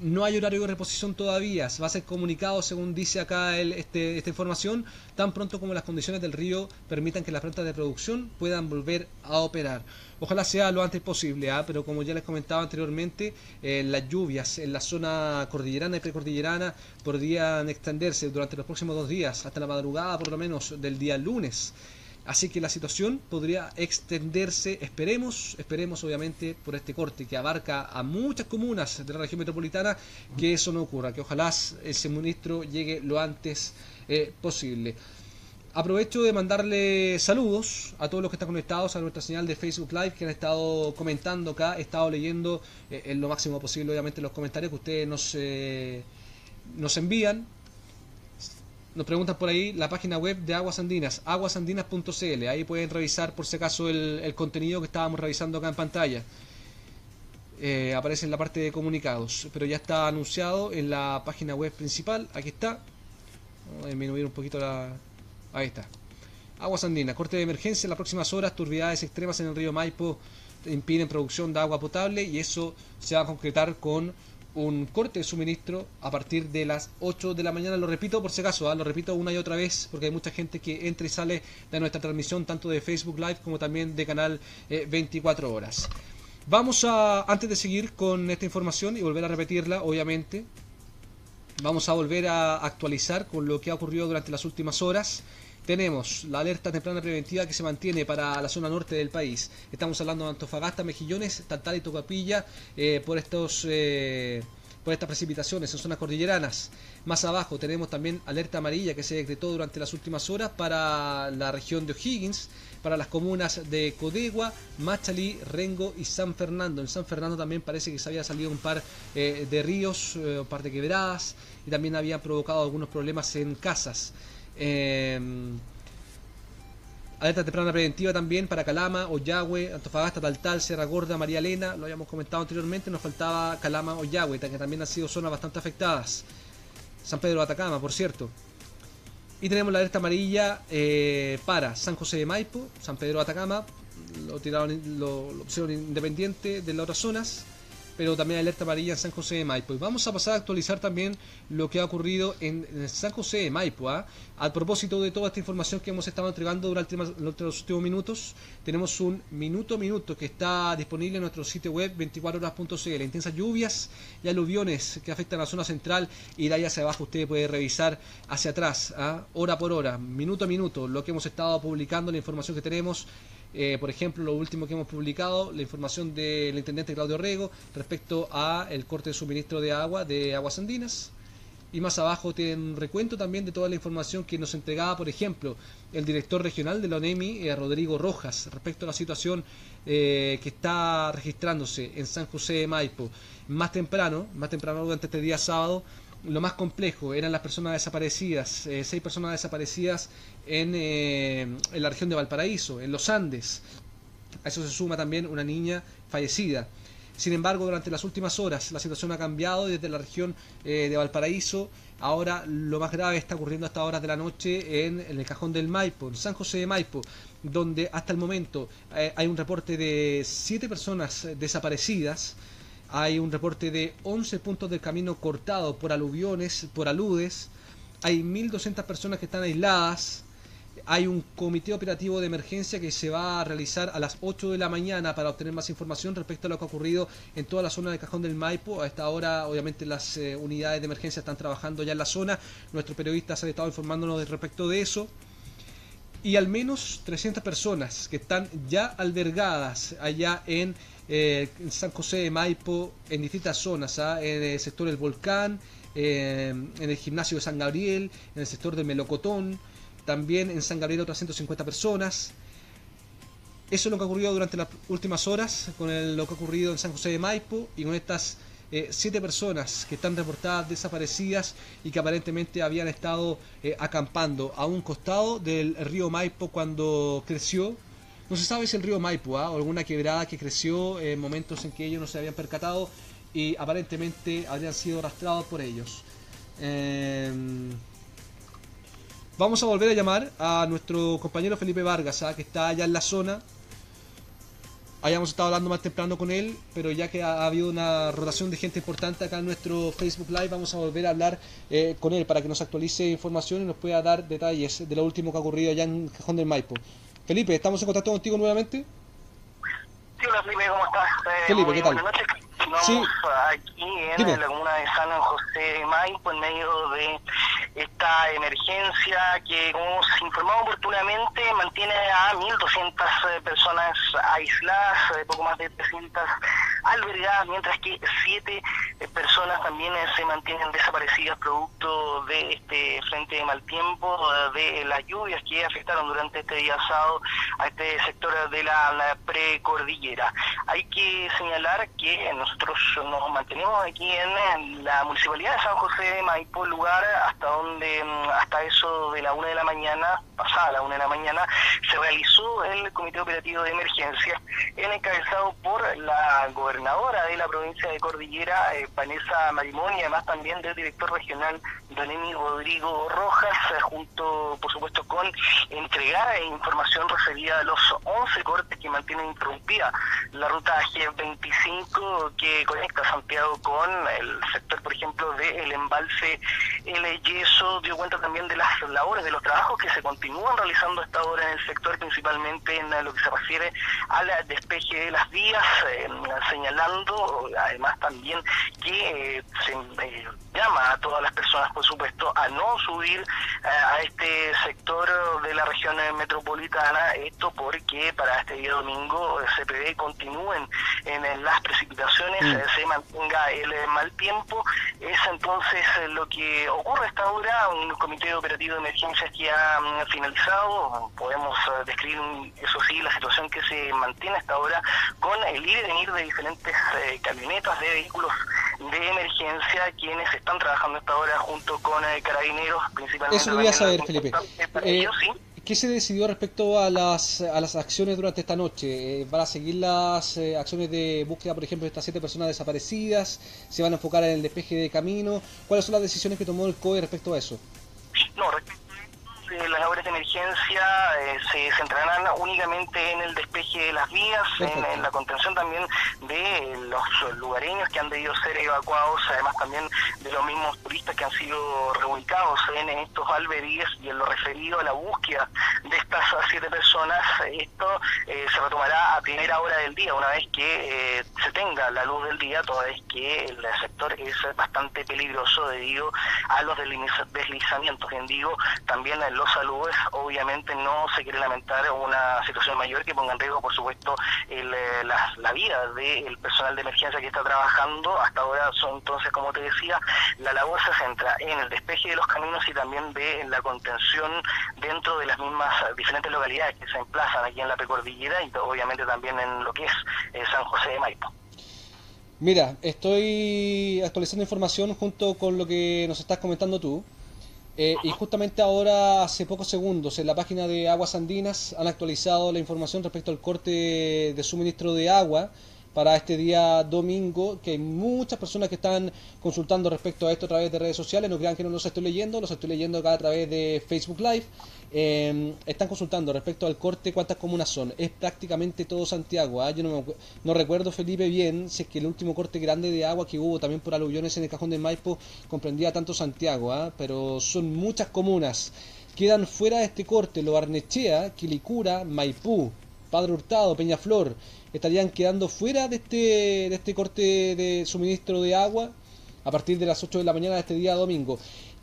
No hay horario de reposición todavía, va a ser comunicado, según dice acá el, este, esta información, tan pronto como las condiciones del río permitan que las plantas de producción puedan volver a operar. Ojalá sea lo antes posible, ¿eh? Pero como ya les comentaba anteriormente, eh, las lluvias en la zona cordillerana y precordillerana podrían extenderse durante los próximos dos días, hasta la madrugada por lo menos del día lunes. Así que la situación podría extenderse, esperemos, esperemos obviamente por este corte que abarca a muchas comunas de la región metropolitana, que eso no ocurra, que ojalá ese ministro llegue lo antes eh, posible. Aprovecho de mandarle saludos a todos los que están conectados a nuestra señal de Facebook Live, que han estado comentando acá, he estado leyendo eh, en lo máximo posible obviamente los comentarios que ustedes nos, eh, nos envían. Nos preguntan por ahí la página web de Aguas Andinas, aguas andinas punto cl. Ahí pueden revisar por si acaso el, el contenido que estábamos revisando acá en pantalla. Eh, aparece en la parte de comunicados, pero ya está anunciado en la página web principal. Aquí está. Vamos a disminuir un poquito la... Ahí está. Aguas Andinas, corte de emergencia en las próximas horas. Turbidades extremas en el río Maipo impiden producción de agua potable y eso se va a concretar con un corte de suministro a partir de las ocho de la mañana. Lo repito por si acaso, ¿eh? Lo repito una y otra vez porque hay mucha gente que entra y sale de nuestra transmisión, tanto de Facebook Live como también de Canal eh, veinticuatro horas. Vamos a, antes de seguir con esta información y volver a repetirla, obviamente, vamos a volver a actualizar con lo que ha ocurrido durante las últimas horas. Tenemos la alerta temprana preventiva que se mantiene para la zona norte del país. Estamos hablando de Antofagasta, Mejillones, Taltal y Tocapilla eh, por estos eh, por estas precipitaciones en zonas cordilleranas. Más abajo tenemos también alerta amarilla que se decretó durante las últimas horas para la región de O'Higgins, para las comunas de Codegua, Machalí, Rengo y San Fernando. En San Fernando también parece que se había salido un par eh, de ríos, eh, un par de quebradas, y también habían provocado algunos problemas en casas. Eh, alerta temprana preventiva también para Calama, Ollagüe, Antofagasta, Taltal, Sierra Gorda, María Elena. Lo habíamos comentado anteriormente, nos faltaba Calama, Ollagüe, que también han sido zonas bastante afectadas. San Pedro de Atacama, por cierto. Y tenemos la alerta amarilla eh, para San José de Maipo, San Pedro de Atacama. Lo tiraron, lo, lo pusieron independiente de las otras zonas, pero también alerta amarilla en San José de Maipo. Y vamos a pasar a actualizar también lo que ha ocurrido en, en San José de Maipo. ¿eh? A propósito de toda esta información que hemos estado entregando durante los últimos minutos, tenemos un minuto a minuto que está disponible en nuestro sitio web veinticuatro horas punto cl. Intensas lluvias y aluviones que afectan a la zona central, y de ahí hacia abajo usted puede revisar hacia atrás, ¿eh? hora por hora, minuto a minuto, lo que hemos estado publicando, la información que tenemos. Eh, por ejemplo, lo último que hemos publicado, la información del intendente Claudio Orrego respecto a el corte de suministro de agua de Aguas Andinas. Y más abajo tienen un recuento también de toda la información que nos entregaba, por ejemplo, el director regional de la ONEMI, eh, Rodrigo Rojas, respecto a la situación eh, que está registrándose en San José de Maipo. Más temprano, más temprano durante este día sábado, lo más complejo eran las personas desaparecidas, eh, seis personas desaparecidas en, eh, en la región de Valparaíso, en los Andes. A eso se suma también una niña fallecida. Sin embargo, durante las últimas horas la situación ha cambiado desde la región eh, de Valparaíso. Ahora lo más grave está ocurriendo hasta horas de la noche en, en el Cajón del Maipo, en San José de Maipo, donde hasta el momento eh, hay un reporte de siete personas desaparecidas. Hay un reporte de once puntos del camino cortado por aluviones, por aludes. Hay mil doscientas personas que están aisladas. Hay un comité operativo de emergencia que se va a realizar a las ocho de la mañana para obtener más información respecto a lo que ha ocurrido en toda la zona del Cajón del Maipo. A esta hora, obviamente, las eh, unidades de emergencia están trabajando ya en la zona. Nuestros periodistas han estado informándonos respecto de eso. Y al menos trescientas personas que están ya albergadas allá en, eh, en San José de Maipo, en distintas zonas, ¿ah? En el sector del Volcán, eh, en el gimnasio de San Gabriel, en el sector del Melocotón. También en San Gabriel otras ciento cincuenta personas. Eso es lo que ha ocurrido durante las últimas horas con el, lo que ha ocurrido en San José de Maipo y con estas eh, siete personas que están reportadas desaparecidas y que aparentemente habían estado eh, acampando a un costado del río Maipo cuando creció. No se sabe si el río Maipo ¿eh? o alguna quebrada que creció en eh, momentos en que ellos no se habían percatado y aparentemente habrían sido arrastrados por ellos. Eh... Vamos a volver a llamar a nuestro compañero Felipe Vargas, ¿ah? que está allá en la zona. Habíamos estado hablando más temprano con él, pero ya que ha, ha habido una rotación de gente importante acá en nuestro Facebook Live, vamos a volver a hablar eh, con él para que nos actualice información y nos pueda dar detalles de lo último que ha ocurrido allá en Cajón del Maipo. Felipe, ¿estamos en contacto contigo nuevamente? Sí, hola Felipe, ¿cómo estás? Eh, Felipe, ¿qué tal? Buenas noches. Estamos sí. aquí en Dime. la comuna de San José de Maipo, en medio de esta emergencia que, como se informó oportunamente, mantiene a mil doscientas personas aisladas, poco más de trescientas albergadas, mientras que siete personas también se mantienen desaparecidas producto de este frente de mal tiempo, de las lluvias que afectaron durante este día sábado a este sector de la, la precordillera. Hay que señalar que nosotros nos mantenemos aquí en la municipalidad de San José de Maipo, lugar hasta donde hasta eso de la una de la mañana, pasada la una de la mañana, se realizó el comité operativo de emergencia, encabezado por la gobernadora de la provincia de Cordillera, eh, Vanessa Marimón, y además también del director regional de ONEMI, Rodrigo Rojas, eh, junto, por supuesto, con entregar información referida a los once cortes que mantienen interrumpida la ruta G veinticinco que conecta Santiago con el sector, por ejemplo, del embalse El Yeso. Dio cuenta también de las labores, de los trabajos que se continúan realizando hasta ahora en el sector, principalmente en lo que se refiere al despeje de las vías, eh, señalando además también que eh, se eh, llama a todas las personas, por supuesto, a no subir eh, a este sector de la región metropolitana, esto porque para este día domingo eh, se prevé continúen en, en las precipitaciones, sí. eh, se mantenga el, el mal tiempo. Es entonces eh, lo que ocurre hasta ahora. Un comité operativo de emergencias que ha um, finalizado. Podemos uh, describir, eso sí, la situación que se mantiene hasta ahora con el ir y venir de diferentes eh, camionetas de vehículos de emergencia, quienes están trabajando hasta ahora junto con eh, carabineros, principalmente. Eso quería saber, Felipe. Eh, ¿sí? ¿Qué se decidió respecto a las, a las acciones durante esta noche? ¿Van a seguir las eh, acciones de búsqueda, por ejemplo, de estas siete personas desaparecidas? ¿Se van a enfocar en el despeje de camino? ¿Cuáles son las decisiones que tomó el C O E respecto a eso? No, las labores de emergencia eh, se centrarán únicamente en el despeje de las vías, en, en la contención también de los lugareños que han debido ser evacuados, además también de los mismos turistas que han sido reubicados en estos albergues, y en lo referido a la búsqueda de estas siete personas. Esto eh, se retomará a primera hora del día, una vez que eh, se tenga la luz del día, toda vez que el sector es bastante peligroso debido a los deslizamientos. Bien digo, también los los saludos, obviamente no se quiere lamentar una situación mayor que ponga en riesgo, por supuesto, el, la, la vida del personal de emergencia que está trabajando. Hasta ahora son, entonces, como te decía, la labor se centra en el despeje de los caminos y también de la contención dentro de las mismas diferentes localidades que se emplazan aquí en la precordillera y obviamente también en lo que es eh, San José de Maipo. Mira, estoy actualizando información junto con lo que nos estás comentando tú. Eh, y justamente ahora, hace pocos segundos, en la página de Aguas Andinas han actualizado la información respecto al corte de suministro de agua para este día domingo, que hay muchas personas que están consultando respecto a esto a través de redes sociales. No crean que no los estoy leyendo, los estoy leyendo acá a través de Facebook Live. Eh, están consultando respecto al corte, cuántas comunas son. Es prácticamente todo Santiago, ¿eh? Yo no, me, no recuerdo, Felipe, bien, si es que el último corte grande de agua que hubo también por aluviones en el Cajón del Maipo comprendía tanto Santiago, ¿eh? Pero son muchas comunas. Quedan fuera de este corte Lo Barnechea, Quilicura, Maipú, Padre Hurtado, Peñaflor. Estarían quedando fuera de este, de este corte de suministro de agua a partir de las ocho de la mañana de este día domingo.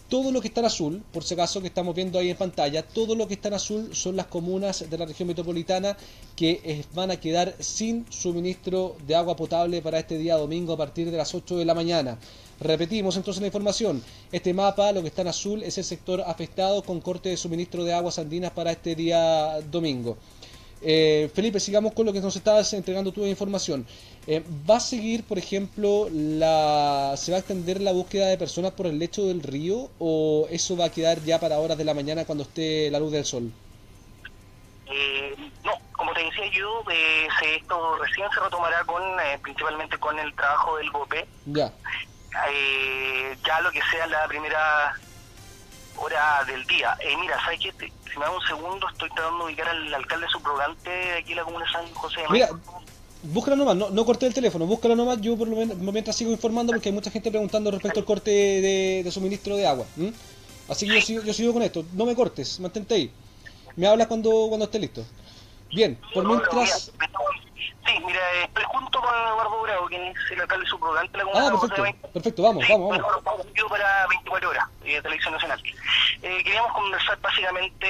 Todo lo que está en azul, por si acaso, que estamos viendo ahí en pantalla, todo lo que está en azul son las comunas de la región metropolitana que van a quedar sin suministro de agua potable para este día domingo a partir de las ocho de la mañana. Repetimos entonces la información. Este mapa, lo que está en azul, es el sector afectado con corte de suministro de aguas andinas para este día domingo. Eh, Felipe, sigamos con lo que nos estabas entregando tú de información. Eh, ¿Va a seguir, por ejemplo, la se va a extender la búsqueda de personas por el lecho del río, o eso va a quedar ya para horas de la mañana cuando esté la luz del sol? Eh, no, como te decía yo, eh, esto recién se retomará con eh, principalmente con el trabajo del BOPE. Ya. Eh, ya lo que sea la primera hora del día. Eh, mira, ¿sabes qué? Te, si me da un segundo, estoy tratando de ubicar al alcalde subrogante de aquí en la comuna de San José de Maipo. Mira, búscalo nomás, no, no corté el teléfono, búscalo nomás, yo por lo menos mientras sigo informando porque hay mucha gente preguntando respecto al corte de, de suministro de agua. ¿Mm? Así que yo sigo, yo sigo con esto, no me cortes, mantente ahí. Me hablas cuando, cuando esté listo. Bien, por no, mientras... No, sí, mira, estoy junto con Eduardo Bravo, quien es el alcalde subrogante de la comuna. Ah, perfecto, de perfecto, vamos, sí, vamos, vamos. Bueno, bueno, para veinticuatro horas, eh, Televisión Nacional. Eh, queríamos conversar básicamente,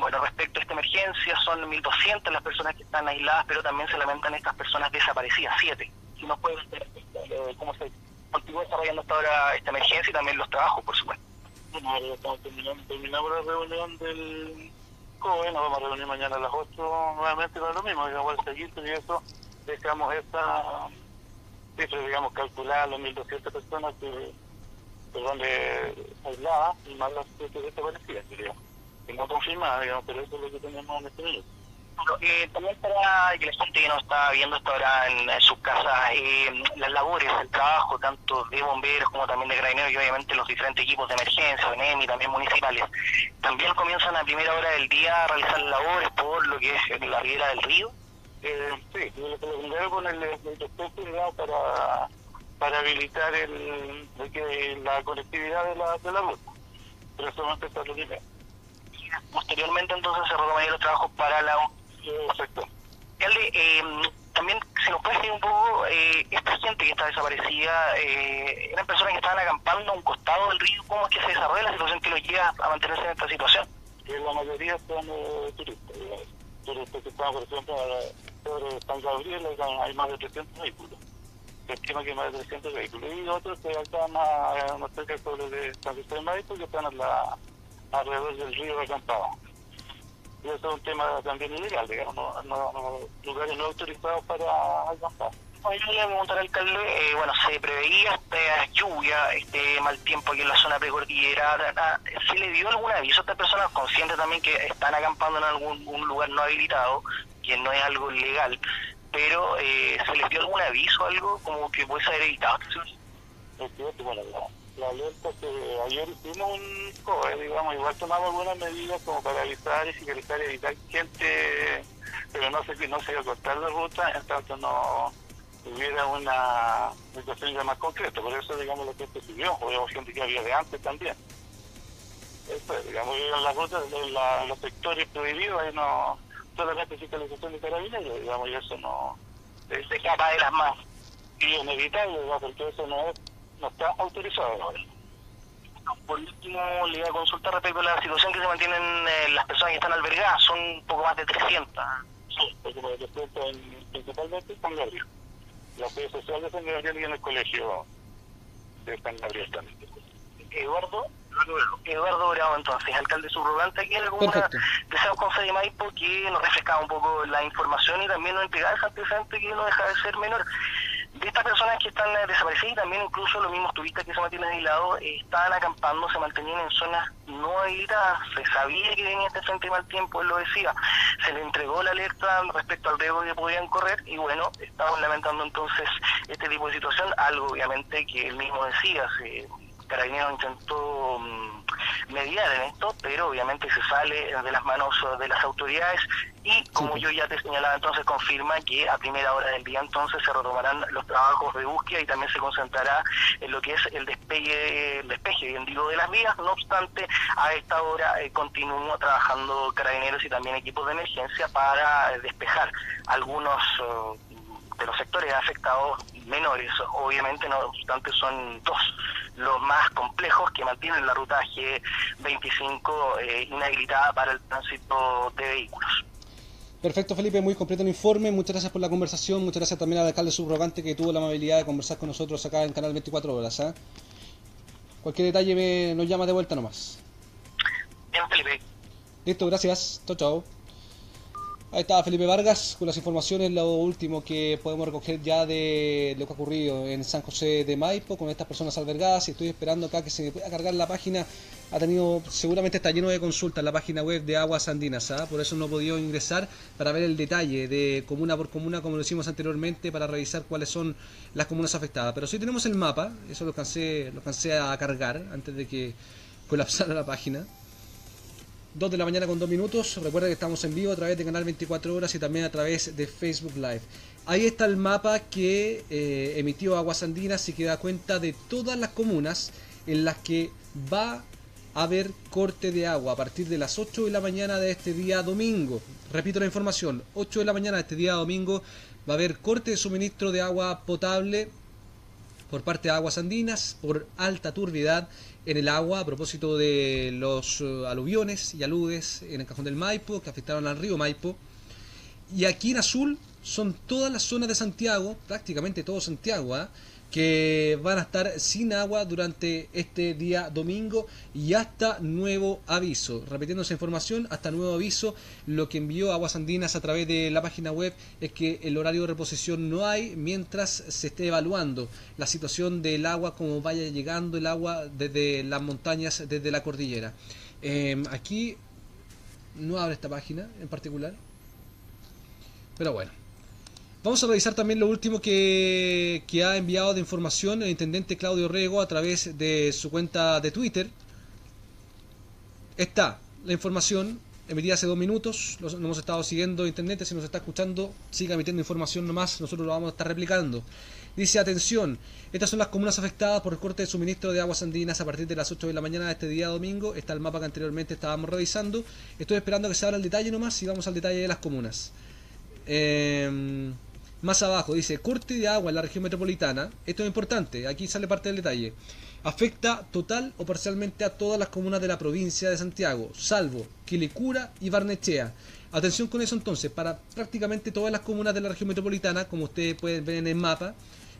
bueno, respecto a esta emergencia. Son mil doscientas las personas que están aisladas, pero también se lamentan estas personas desaparecidas, siete. Si nos pueden ver eh, cómo se continúa desarrollando hasta ahora esta emergencia y también los trabajos, por supuesto. Bueno, estamos terminando, terminando la reunión del... Bueno, vamos a reunir mañana a las ocho nuevamente para lo mismo, digamos, al seguir, y eso dejamos esta cifra, digamos, calculada a las mil doscientas personas que perdón, de aisladas y más las que desaparecidas, digamos, que no confirmadas, digamos, pero eso es lo que tenemos en este minuto. Bueno, eh, también para que la gente que nos está viendo hasta ahora en, en sus casas, eh, las labores, el trabajo tanto de bomberos como también de carabineros y obviamente los diferentes equipos de emergencia, ONEMI, también municipales, también comienzan a primera hora del día a realizar labores por lo que es la riera del río. Eh, sí, lo primero con el doctor para, para habilitar el, de que la conectividad de la, de la ruta, pero eso no está lo primero. Posteriormente entonces se retomaría los trabajos para la... Perfecto. Eh, también se nos puede decir un poco, eh, esta gente que está desaparecida, eh, eran personas que estaban acampando a un costado del río. ¿Cómo es que se desarrolla la situación que los lleva a mantenerse en esta situación? Eh, la mayoría son eh, turistas, eh, turistas que estaban, por ejemplo, sobre San Gabriel, hay más de trescientos vehículos. Se estima que hay más de trescientos vehículos. Y otros que están más, más cerca sobre de San José de Maipo, que están a la, alrededor del río acampado. Y eso es un tema también ilegal, digamos, no, no, no, lugares no autorizados para alcanzar. Hoy le voy a preguntar al alcalde, eh, bueno, se preveía esta lluvia, este mal tiempo aquí en la zona precordillera. ¿Se le dio algún aviso a estas personas conscientes también que están acampando en algún un lugar no habilitado, que no es algo ilegal, pero eh, se les dio algún aviso, algo como que puede ser evitado? Bueno, la alerta que ayer hicimos un C O E, digamos, igual tomamos algunas medidas como para avisar y fiscalizar y evitar gente, pero no sé si no se iba a cortar la ruta, en tanto no hubiera una situación ya más concreta, por eso, digamos, la gente subió, o gente que había de antes también. Esto, digamos, en las rutas, en, la, en los sectores prohibidos, ahí no, solamente fiscalización de carabineros, digamos, y eso no... Se escapa de las más. Y inevitable, ¿no? Porque eso no es... no está autorizado, ¿no? Por último, le voy a consultar respecto a la situación que se mantienen eh, las personas que están albergadas. Son un poco más de trescientas. Sí, poco más de trescientas, en, principalmente en San Gabriel. La sede social de San Gabriel y en el colegio de San Gabriel también. Eduardo, Eduardo Bravo, entonces, alcalde subrogante aquí en la comuna de San José de Maipo, que nos refrescaba un poco la información y también nos entregaba ese antecedente que no deja de ser menor. de estas personas que están desaparecidas, y también incluso los mismos turistas que se mantienen aislados, eh, estaban acampando, se mantenían en zonas no habilitadas, se sabía que venía este frente mal tiempo, él lo decía, se le entregó la alerta respecto al riesgo que podían correr, y bueno, estamos lamentando entonces este tipo de situación, algo obviamente que él mismo decía, se... Carabineros intentó um, mediar en esto, pero obviamente se sale de las manos de las autoridades y, como sí. yo ya te señalaba, entonces confirma que a primera hora del día entonces se retomarán los trabajos de búsqueda y también se concentrará en lo que es el despegue, el despeje, bien digo, de las vías. No obstante, a esta hora eh, continúa trabajando Carabineros y también equipos de emergencia para despejar algunos uh, de los sectores afectados menores. Obviamente, no obstante, son dos los más complejos que mantienen la ruta G veinticinco eh, inhabilitada para el tránsito de vehículos. Perfecto, Felipe, muy completo el informe, muchas gracias por la conversación, muchas gracias también al alcalde subrogante que tuvo la amabilidad de conversar con nosotros acá en Canal veinticuatro horas. ¿eh? Cualquier detalle me, nos llama de vuelta nomás. Bien, Felipe. Listo, gracias, chao, chao. Ahí está Felipe Vargas con las informaciones, lo último que podemos recoger ya de lo que ha ocurrido en San José de Maipo con estas personas albergadas. Y estoy esperando acá que se me pueda cargar la página. Ha tenido, seguramente está lleno de consultas la página web de Aguas Andinas, ¿ah? Por eso no he podido ingresar para ver el detalle de comuna por comuna, como lo hicimos anteriormente, para revisar cuáles son las comunas afectadas. Pero sí tenemos el mapa, eso lo alcancé, lo alcancé a cargar antes de que colapsara la página. dos de la mañana con dos minutos, recuerda que estamos en vivo a través de Canal veinticuatro horas y también a través de Facebook Live. Ahí está el mapa que eh, emitió Aguas Andinas y que da cuenta de todas las comunas en las que va a haber corte de agua a partir de las ocho de la mañana de este día domingo. Repito la información, ocho de la mañana de este día domingo va a haber corte de suministro de agua potable por parte de Aguas Andinas por alta turbidad en el agua a propósito de los aluviones y aludes en el Cajón del Maipo que afectaron al río Maipo. Y aquí en azul son todas las zonas de Santiago, prácticamente todo Santiago, ¿eh? que van a estar sin agua durante este día domingo y hasta nuevo aviso. Repitiendo esa información, hasta nuevo aviso, lo que envió Aguas Andinas a través de la página web es que el horario de reposición no hay mientras se esté evaluando la situación del agua, como vaya llegando el agua desde las montañas, desde la cordillera. Eh, aquí no abre esta página en particular, pero bueno. Vamos a revisar también lo último que, que ha enviado de información el intendente Claudio Orrego a través de su cuenta de Twitter. Está la información emitida hace dos minutos. Lo hemos estado siguiendo, intendente. Si nos está escuchando, siga emitiendo información nomás. Nosotros lo vamos a estar replicando. Dice, atención, estas son las comunas afectadas por el corte de suministro de Aguas Andinas a partir de las ocho de la mañana de este día domingo. Está el mapa que anteriormente estábamos revisando. Estoy esperando que se abra el detalle nomás y vamos al detalle de las comunas. Eh... Más abajo dice, corte de agua en la región metropolitana, esto es importante, aquí sale parte del detalle, afecta total o parcialmente a todas las comunas de la provincia de Santiago, salvo Quilicura y Barnechea. Atención con eso entonces, para prácticamente todas las comunas de la región metropolitana, como ustedes pueden ver en el mapa,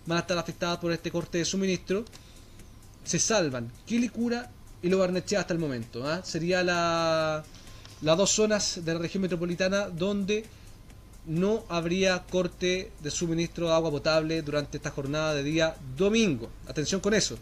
van a estar afectadas por este corte de suministro. Se salvan Quilicura y lo Barnechea hasta el momento, ¿eh? Sería la, las dos zonas de la región metropolitana donde no habría corte de suministro de agua potable durante esta jornada de día domingo. Atención con eso.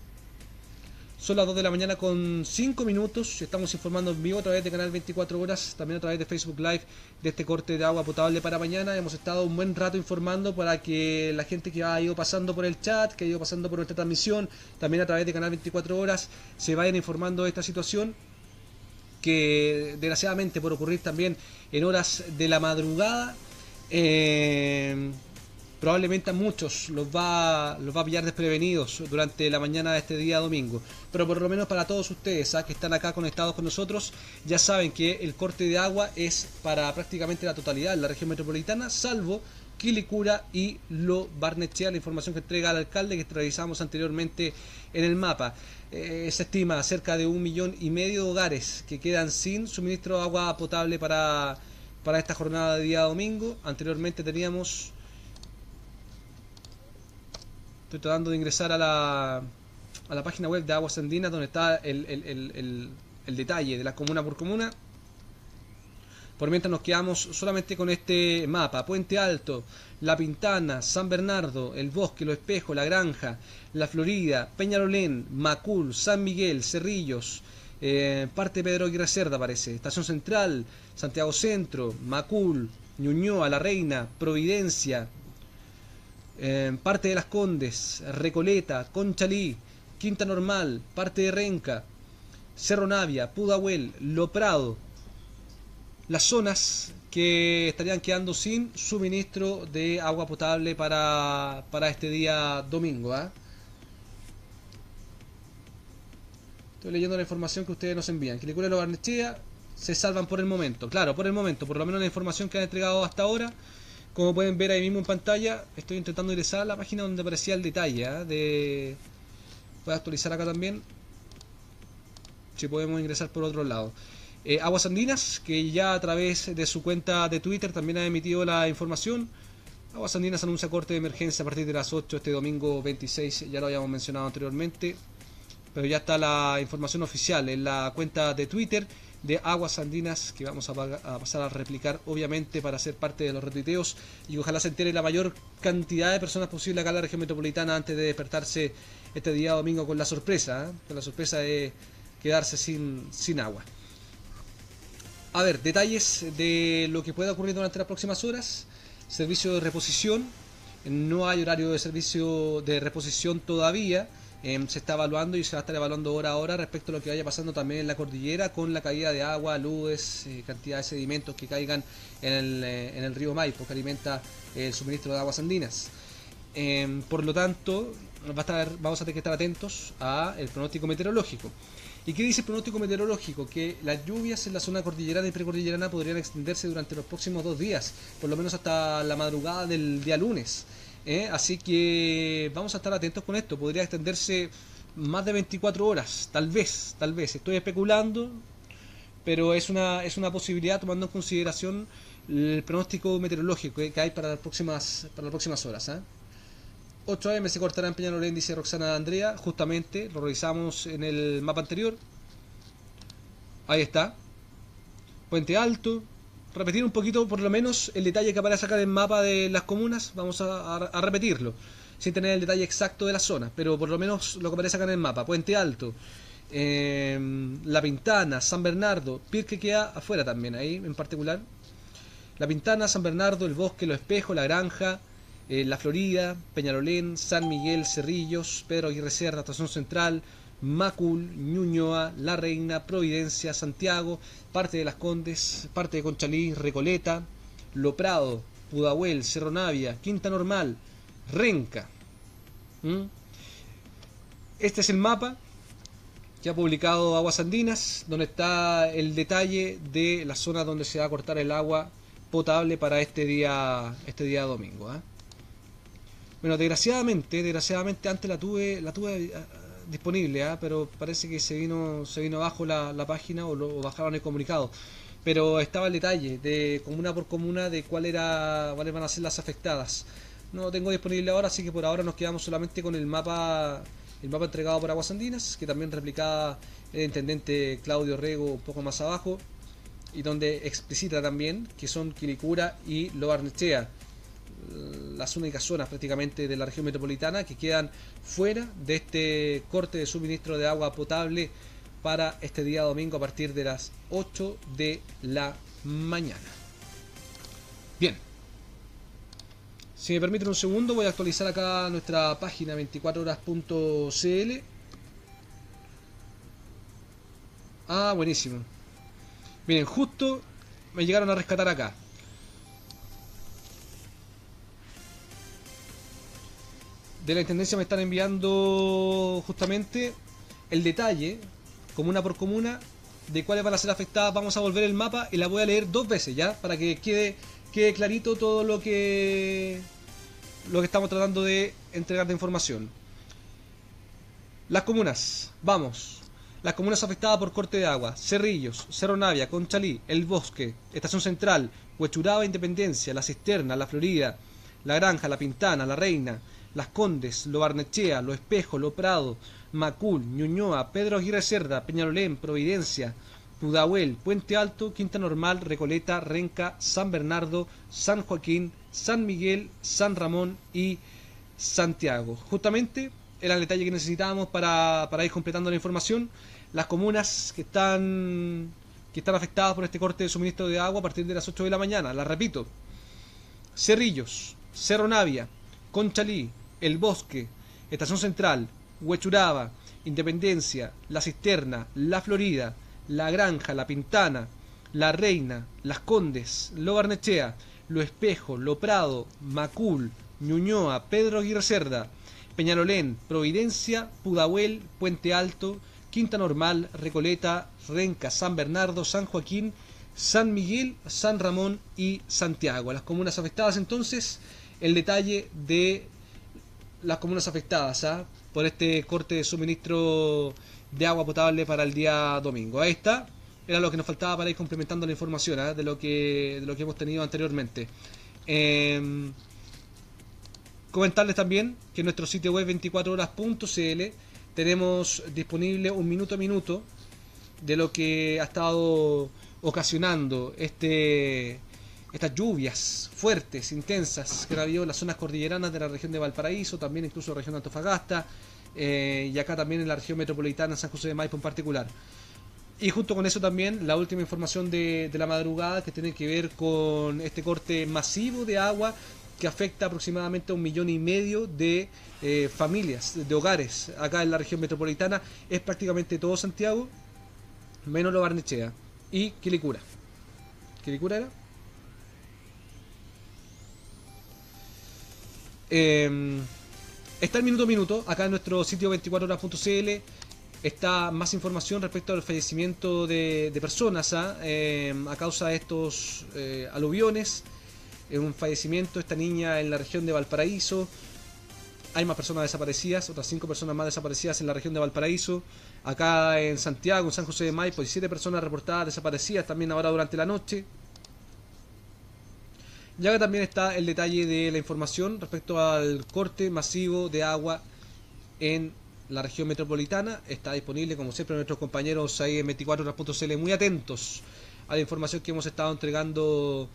Son las dos de la mañana con cinco minutos. Estamos informando en vivo a través de Canal veinticuatro horas, también a través de Facebook Live, de este corte de agua potable para mañana. Hemos estado un buen rato informando para que la gente que ha ido pasando por el chat, que ha ido pasando por nuestra transmisión, también a través de Canal veinticuatro horas, se vayan informando de esta situación, que desgraciadamente por ocurrir también en horas de la madrugada, Eh, probablemente a muchos los va, los va a pillar desprevenidos durante la mañana de este día domingo. Pero por lo menos para todos ustedes, ¿ah? que están acá conectados con nosotros, ya saben que el corte de agua es para prácticamente la totalidad de la región metropolitana, salvo Quilicura y Lo Barnechea, la información que entrega el alcalde que revisamos anteriormente en el mapa. Eh, se estima cerca de un millón y medio de hogares que quedan sin suministro de agua potable para... para esta jornada de día domingo. Anteriormente teníamos... Estoy tratando de ingresar a la, a la página web de Aguas Andinas, donde está el, el, el, el, el detalle de la comuna por comuna. Por mientras nos quedamos solamente con este mapa. Puente Alto, La Pintana, San Bernardo, El Bosque, Los Espejos, La Granja, La Florida, Peñalolén, Macul, San Miguel, Cerrillos, eh, parte de Pedro Aguirre Cerda parece, Estación Central, Santiago Centro, Macul, Ñuñoa, La Reina, Providencia, eh, parte de Las Condes, Recoleta, Conchalí, Quinta Normal, parte de Renca, Cerro Navia, Pudahuel, Lo Prado, las zonas que estarían quedando sin suministro de agua potable para, para este día domingo. ¿eh? Estoy leyendo la información que ustedes nos envían. Quilicura y Lo Barnechea se salvan por el momento. Claro, por el momento, por lo menos la información que han entregado hasta ahora. Como pueden ver ahí mismo en pantalla, estoy intentando ingresar a la página donde aparecía el detalle. ¿eh? De... Voy a actualizar acá también. Si podemos ingresar por otro lado. Eh, Aguas Andinas, que ya a través de su cuenta de Twitter también ha emitido la información. Aguas Andinas anuncia corte de emergencia a partir de las ocho este domingo veintiséis, ya lo habíamos mencionado anteriormente, pero ya está la información oficial en la cuenta de Twitter de Aguas Andinas, que vamos a, a pasar a replicar obviamente para ser parte de los retuiteos, y ojalá se entere la mayor cantidad de personas posible acá en la región metropolitana antes de despertarse este día domingo con la sorpresa, ¿eh? con la sorpresa de quedarse sin, sin agua. A ver, detalles de lo que pueda ocurrir durante las próximas horas. Servicio de reposición. No hay horario de servicio de reposición todavía. Eh, se está evaluando y se va a estar evaluando hora a hora respecto a lo que vaya pasando también en la cordillera con la caída de agua, aludes, eh, cantidad de sedimentos que caigan en el, eh, en el río Maipo, que alimenta eh, el suministro de Aguas Andinas. Eh, por lo tanto, va a estar, vamos a tener que estar atentos al pronóstico meteorológico. ¿Y qué dice el pronóstico meteorológico? Que las lluvias en la zona cordillerana y precordillerana podrían extenderse durante los próximos dos días, por lo menos hasta la madrugada del día lunes. ¿eh? Así que vamos a estar atentos con esto. Podría extenderse más de veinticuatro horas, tal vez, tal vez. Estoy especulando, pero es una, es una posibilidad tomando en consideración el pronóstico meteorológico que hay para las próximas, para las próximas horas. ¿eh? ocho a m se cortará en Peñalolén, dice Roxana Andrea. Justamente, lo revisamos en el mapa anterior. Ahí está. Puente Alto. Repetir un poquito, por lo menos, el detalle que aparece acá en el mapa de las comunas. Vamos a, a, a repetirlo, sin tener el detalle exacto de las zonas, pero por lo menos lo que aparece acá en el mapa. Puente Alto, eh, La Pintana, San Bernardo, Pirque queda afuera también, ahí en particular. La Pintana, San Bernardo, El Bosque, Los Espejos, La Granja, Eh, La Florida, Peñalolén, San Miguel, Cerrillos, Pedro Aguirre Cerda, Estación Central, Macul, Ñuñoa, La Reina, Providencia, Santiago, parte de Las Condes, parte de Conchalí, Recoleta, Lo Prado, Pudahuel, Cerro Navia, Quinta Normal, Renca. ¿Mm? Este es el mapa que ha publicado Aguas Andinas, donde está el detalle de la zona donde se va a cortar el agua potable para este día, este día domingo. ¿eh? Bueno, desgraciadamente, desgraciadamente antes la tuve, la tuve disponible, ¿eh? pero parece que se vino, se vino abajo la, la página o, lo, o bajaron el comunicado. Pero estaba el detalle de comuna por comuna de cuál era, cuáles van a ser las afectadas. No lo tengo disponible ahora, así que por ahora nos quedamos solamente con el mapa, el mapa entregado por Aguas Andinas, que también replicaba el intendente Claudio Orrego un poco más abajo, y donde explicita también que son Quilicura y Lo Barnechea las únicas zonas prácticamente de la región metropolitana que quedan fuera de este corte de suministro de agua potable para este día domingo a partir de las ocho de la mañana. Bien, si me permiten un segundo voy a actualizar acá nuestra página veinticuatro horas punto c l. Ah, buenísimo. Miren, justo me llegaron a rescatar acá. De la Intendencia me están enviando justamente el detalle, comuna por comuna, de cuáles van a ser afectadas. Vamos a volver el mapa y la voy a leer dos veces ya, para que quede, quede clarito todo lo que, lo que estamos tratando de entregar de información. Las comunas, vamos. Las comunas afectadas por corte de agua: Cerrillos, Cerro Navia, Conchalí, El Bosque, Estación Central, Huechuraba, Independencia, La Cisterna, La Florida, La Granja, La Pintana, La Reina, Las Condes, Lo Barnechea, Lo Espejo, Lo Prado, Macul, Ñuñoa, Pedro Aguirre Cerda, Peñalolén, Providencia, Pudahuel, Puente Alto, Quinta Normal, Recoleta, Renca, San Bernardo, San Joaquín, San Miguel, San Ramón y Santiago. Justamente era el detalle que necesitábamos para, para ir completando la información. Las comunas que están, que están afectadas por este corte de suministro de agua a partir de las ocho de la mañana, las repito: Cerrillos, Cerro Navia, Conchalí, El Bosque, Estación Central, Huechuraba, Independencia, La Cisterna, La Florida, La Granja, La Pintana, La Reina, Las Condes, Lo Barnechea, Lo Espejo, Lo Prado, Macul, Ñuñoa, Pedro Aguirre Cerda, Peñalolén, Providencia, Pudahuel, Puente Alto, Quinta Normal, Recoleta, Renca, San Bernardo, San Joaquín, San Miguel, San Ramón y Santiago. Las comunas afectadas, entonces, el detalle de las comunas afectadas, ¿ah?, por este corte de suministro de agua potable para el día domingo. Ahí está, era lo que nos faltaba para ir complementando la información, ¿eh?, de lo que de lo que hemos tenido anteriormente. Eh, comentarles también que en nuestro sitio web veinticuatro horas punto cl tenemos disponible un minuto a minuto de lo que ha estado ocasionando este estas lluvias fuertes, intensas, que han habido en las zonas cordilleranas de la región de Valparaíso, también incluso región de Antofagasta, eh, y acá también en la región metropolitana, San José de Maipo en particular. Y junto con eso también la última información de, de la madrugada, que tiene que ver con este corte masivo de agua que afecta aproximadamente a un millón y medio de eh, familias, de hogares, acá en la región metropolitana. Es prácticamente todo Santiago, menos Lo Barnechea y Quilicura. ¿Quilicura era? Eh, está el minuto a minuto acá en nuestro sitio veinticuatro horas punto cl. Está más información respecto al fallecimiento de, de personas ¿ah? eh, a causa de estos eh, aluviones. En un fallecimiento, esta niña en la región de Valparaíso. Hay más personas desaparecidas, otras cinco personas más desaparecidas en la región de Valparaíso. Acá en Santiago, en San José de Maipo, diecisiete personas reportadas desaparecidas también ahora durante la noche. Y acá también está el detalle de la información respecto al corte masivo de agua en la región metropolitana. Está disponible, como siempre, nuestros compañeros ahí en veinticuatro horas punto cl, muy atentos a la información que hemos estado entregando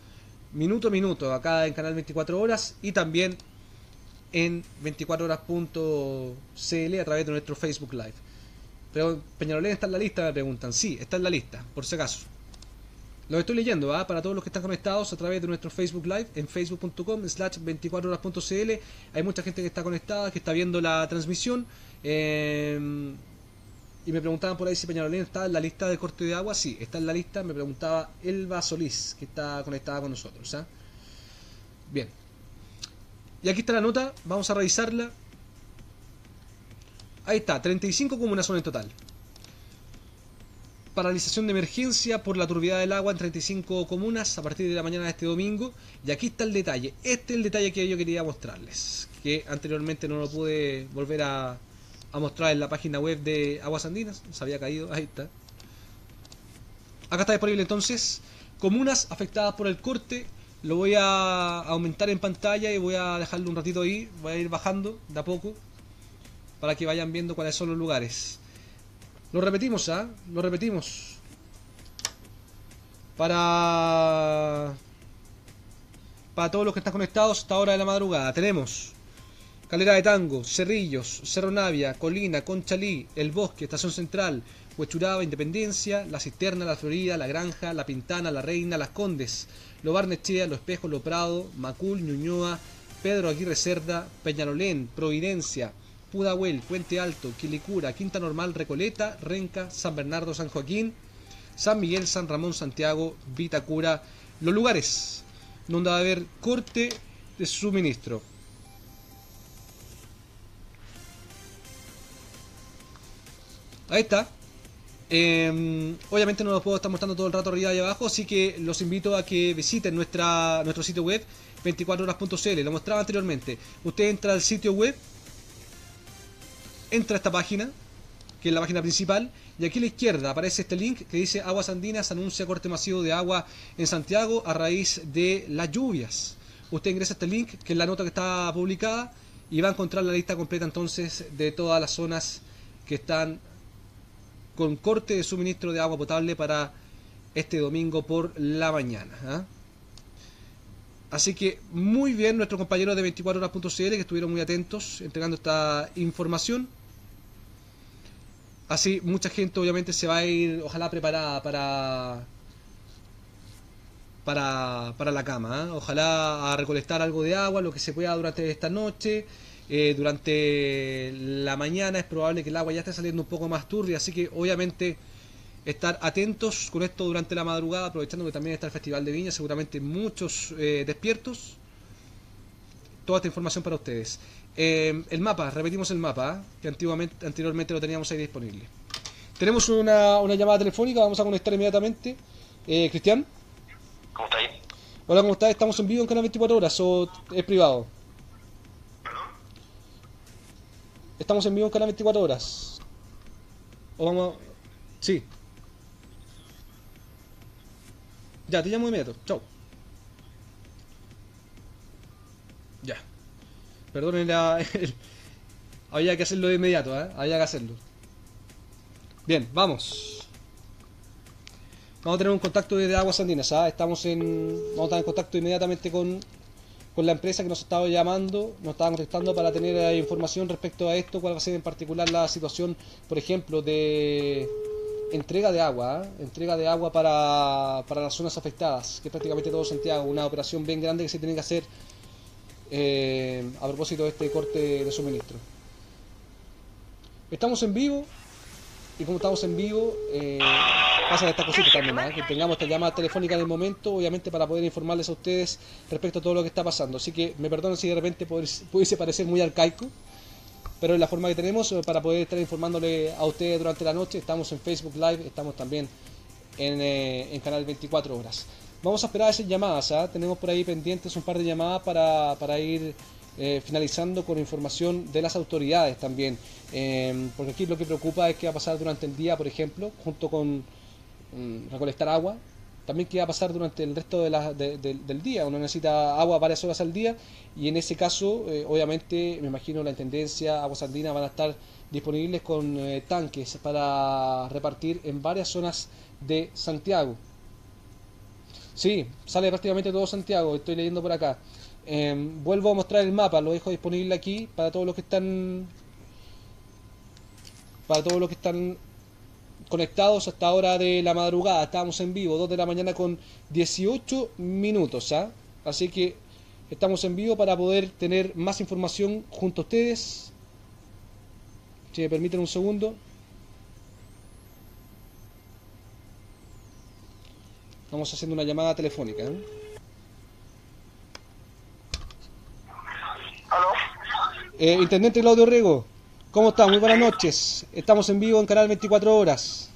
minuto a minuto acá en Canal veinticuatro horas y también en veinticuatro horas punto cl a través de nuestro Facebook Live. Pero Peñalolén está en la lista, me preguntan. Sí, está en la lista, por si acaso. Los estoy leyendo, ¿ah? Para todos los que están conectados a través de nuestro Facebook Live en facebook punto com slash veinticuatro horas punto cl. Hay mucha gente que está conectada, que está viendo la transmisión. Eh, y me preguntaban por ahí si Peñalolén está en la lista de corte de agua. Sí, está en la lista. Me preguntaba Elba Solís, que está conectada con nosotros. ¿Ah? Bien. Y aquí está la nota. Vamos a revisarla. Ahí está. treinta y cinco comunas son en total. Paralización de emergencia por la turbidez del agua en treinta y cinco comunas a partir de la mañana de este domingo. Y aquí está el detalle. Este es el detalle que yo quería mostrarles, que anteriormente no lo pude volver a, a mostrar en la página web de Aguas Andinas. Se había caído. Ahí está. Acá está disponible entonces. Comunas afectadas por el corte. Lo voy a aumentar en pantalla y voy a dejarlo un ratito ahí. Voy a ir bajando de a poco para que vayan viendo cuáles son los lugares. Lo repetimos, ¿ah? ¿eh? Lo repetimos. Para... Para todos los que están conectados hasta ahora de la madrugada. Tenemos Calera de Tango, Cerrillos, Cerro Navia, Colina, Conchalí, El Bosque, Estación Central, Huechuraba, Independencia, La Cisterna, La Florida, La Granja, La Pintana, La Reina, Las Condes, Lo Barnechea, Lo Espejo, Lo Prado, Macul, Ñuñoa, Pedro Aguirre Cerda, Peñalolén, Providencia, Pudahuel, Puente Alto, Quilicura, Quinta Normal, Recoleta, Renca, San Bernardo, San Joaquín, San Miguel, San Ramón, Santiago, Vitacura. Los lugares donde va a haber corte de suministro. Ahí está. Eh, obviamente no los puedo estar mostrando todo el rato arriba y abajo, así que los invito a que visiten nuestra, nuestro sitio web veinticuatro horas punto cl. Lo mostraba anteriormente. Usted entra al sitio web, entra a esta página, que es la página principal, y aquí a la izquierda aparece este link que dice Aguas Andinas anuncia corte masivo de agua en Santiago a raíz de las lluvias. Usted ingresa a este link, que es la nota que está publicada, y va a encontrar la lista completa entonces de todas las zonas que están con corte de suministro de agua potable para este domingo por la mañana, ¿eh? Así que muy bien, nuestros compañeros de veinticuatro horas punto cl que estuvieron muy atentos entregando esta información. Así mucha gente obviamente se va a ir, ojalá preparada para para, para la cama, ¿eh? Ojalá a recolectar algo de agua, lo que se pueda durante esta noche. Eh, durante la mañana es probable que el agua ya esté saliendo un poco más turbia, así que obviamente estar atentos con esto durante la madrugada, aprovechando que también está el Festival de Viña, seguramente muchos eh, despiertos. Toda esta información para ustedes. Eh, el mapa, repetimos el mapa, ¿eh? que antiguamente, anteriormente lo teníamos ahí disponible. Tenemos una, una llamada telefónica, vamos a conectar inmediatamente. Eh, Cristian. ¿Cómo está ahí? Hola, ¿cómo está? ¿Estamos en vivo en Canal veinticuatro horas o es privado? ¿Perdón? ¿Estamos en vivo en Canal veinticuatro horas? ¿O vamos a... Sí. Ya, te llamo de inmediato. Chao. Ya. Perdonen la... El... Había que hacerlo de inmediato, ¿eh? Había que hacerlo. Bien, vamos. Vamos a tener un contacto desde Aguas Andinas, ¿eh? Estamos en... Vamos a estar en contacto inmediatamente con... con la empresa que nos estaba llamando, nos estaban contestando para tener eh, información respecto a esto, cuál va a ser en particular la situación, por ejemplo, de... entrega de agua, ¿eh? entrega de agua para, para las zonas afectadas, que es prácticamente todo Santiago, una operación bien grande que se tiene que hacer eh, a propósito de este corte de suministro. Estamos en vivo, y como estamos en vivo, eh, pasan estas cositas también, ¿eh? que tengamos esta llamada telefónica en el momento, obviamente para poder informarles a ustedes respecto a todo lo que está pasando, así que me perdonen si de repente pudiese parecer muy arcaico, pero es la forma que tenemos para poder estar informándole a ustedes durante la noche. Estamos en Facebook Live, estamos también en, eh, en Canal veinticuatro horas. Vamos a esperar esas llamadas, ¿eh? Tenemos por ahí pendientes un par de llamadas para, para ir eh, finalizando con información de las autoridades también. Eh, porque aquí lo que preocupa es qué va a pasar durante el día, por ejemplo, junto con mm, recolectar agua. También qué va a pasar durante el resto de la, de, de, del día. Uno necesita agua varias horas al día y en ese caso, eh, obviamente, me imagino la Intendencia, Aguas Andinas van a estar disponibles con eh, tanques para repartir en varias zonas de Santiago. Sí, sale prácticamente todo Santiago, estoy leyendo por acá. Eh, vuelvo a mostrar el mapa, lo dejo disponible aquí para todos los que están... Para todos los que están... conectados hasta hora de la madrugada. Estábamos en vivo, dos de la mañana con dieciocho minutos, ¿eh? Así que estamos en vivo para poder tener más información junto a ustedes. Si me permiten un segundo, estamos haciendo una llamada telefónica, ¿eh? ¿Aló? Eh, Intendente Claudio Orrego, ¿cómo está? Muy buenas noches. Estamos en vivo en Canal veinticuatro horas.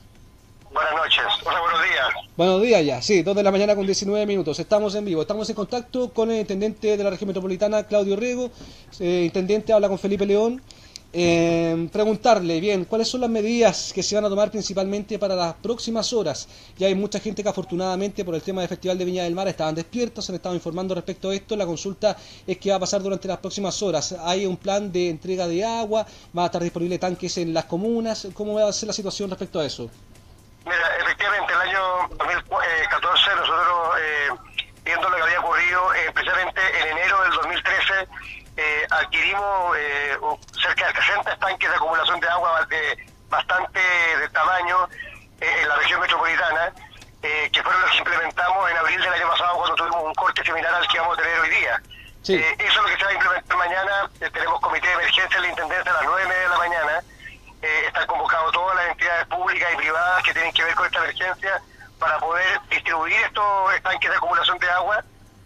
Buenas noches. O sea, buenos días. Buenos días ya, sí. dos de la mañana con diecinueve minutos. Estamos en vivo. Estamos en contacto con el intendente de la región metropolitana, Claudio Orrego. Eh, intendente, habla con Felipe León. Eh, preguntarle, bien, ¿cuáles son las medidas que se van a tomar principalmente para las próximas horas? Ya hay mucha gente que afortunadamente por el tema del Festival de Viña del Mar estaban despiertos, se han estado informando respecto a esto. La consulta es qué va a pasar durante las próximas horas. Hay un plan de entrega de agua, va a estar disponible tanques en las comunas. ¿Cómo va a ser la situación respecto a eso? Mira, efectivamente el año dos mil catorce nosotros, eh, viendo lo que había ocurrido eh, precisamente en enero del dos mil trece, Eh, adquirimos eh, cerca de sesenta tanques de acumulación de agua de bastante de tamaño eh, en la región metropolitana, eh, que fueron los que implementamos en abril del año pasado cuando tuvimos un corte similar al que vamos a tener hoy día. Sí. Eh, eso es lo que se va a implementar mañana. Eh, tenemos comité de emergencia en la Intendencia a las nueve y media de la mañana. Eh, están convocados todas las entidades públicas y privadas que tienen que ver con esta emergencia para poder distribuir estos tanques de acumulación de agua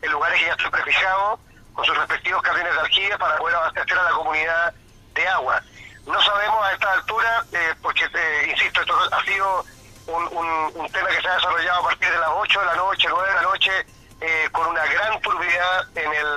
en lugares que ya están prefijados, con sus respectivos camiones de aljibe para poder abastecer a la comunidad de agua. No sabemos a esta altura, eh, porque, eh, insisto, esto ha sido un, un, un tema que se ha desarrollado a partir de las ocho de la noche, nueve de la noche, eh, con una gran turbidez en el,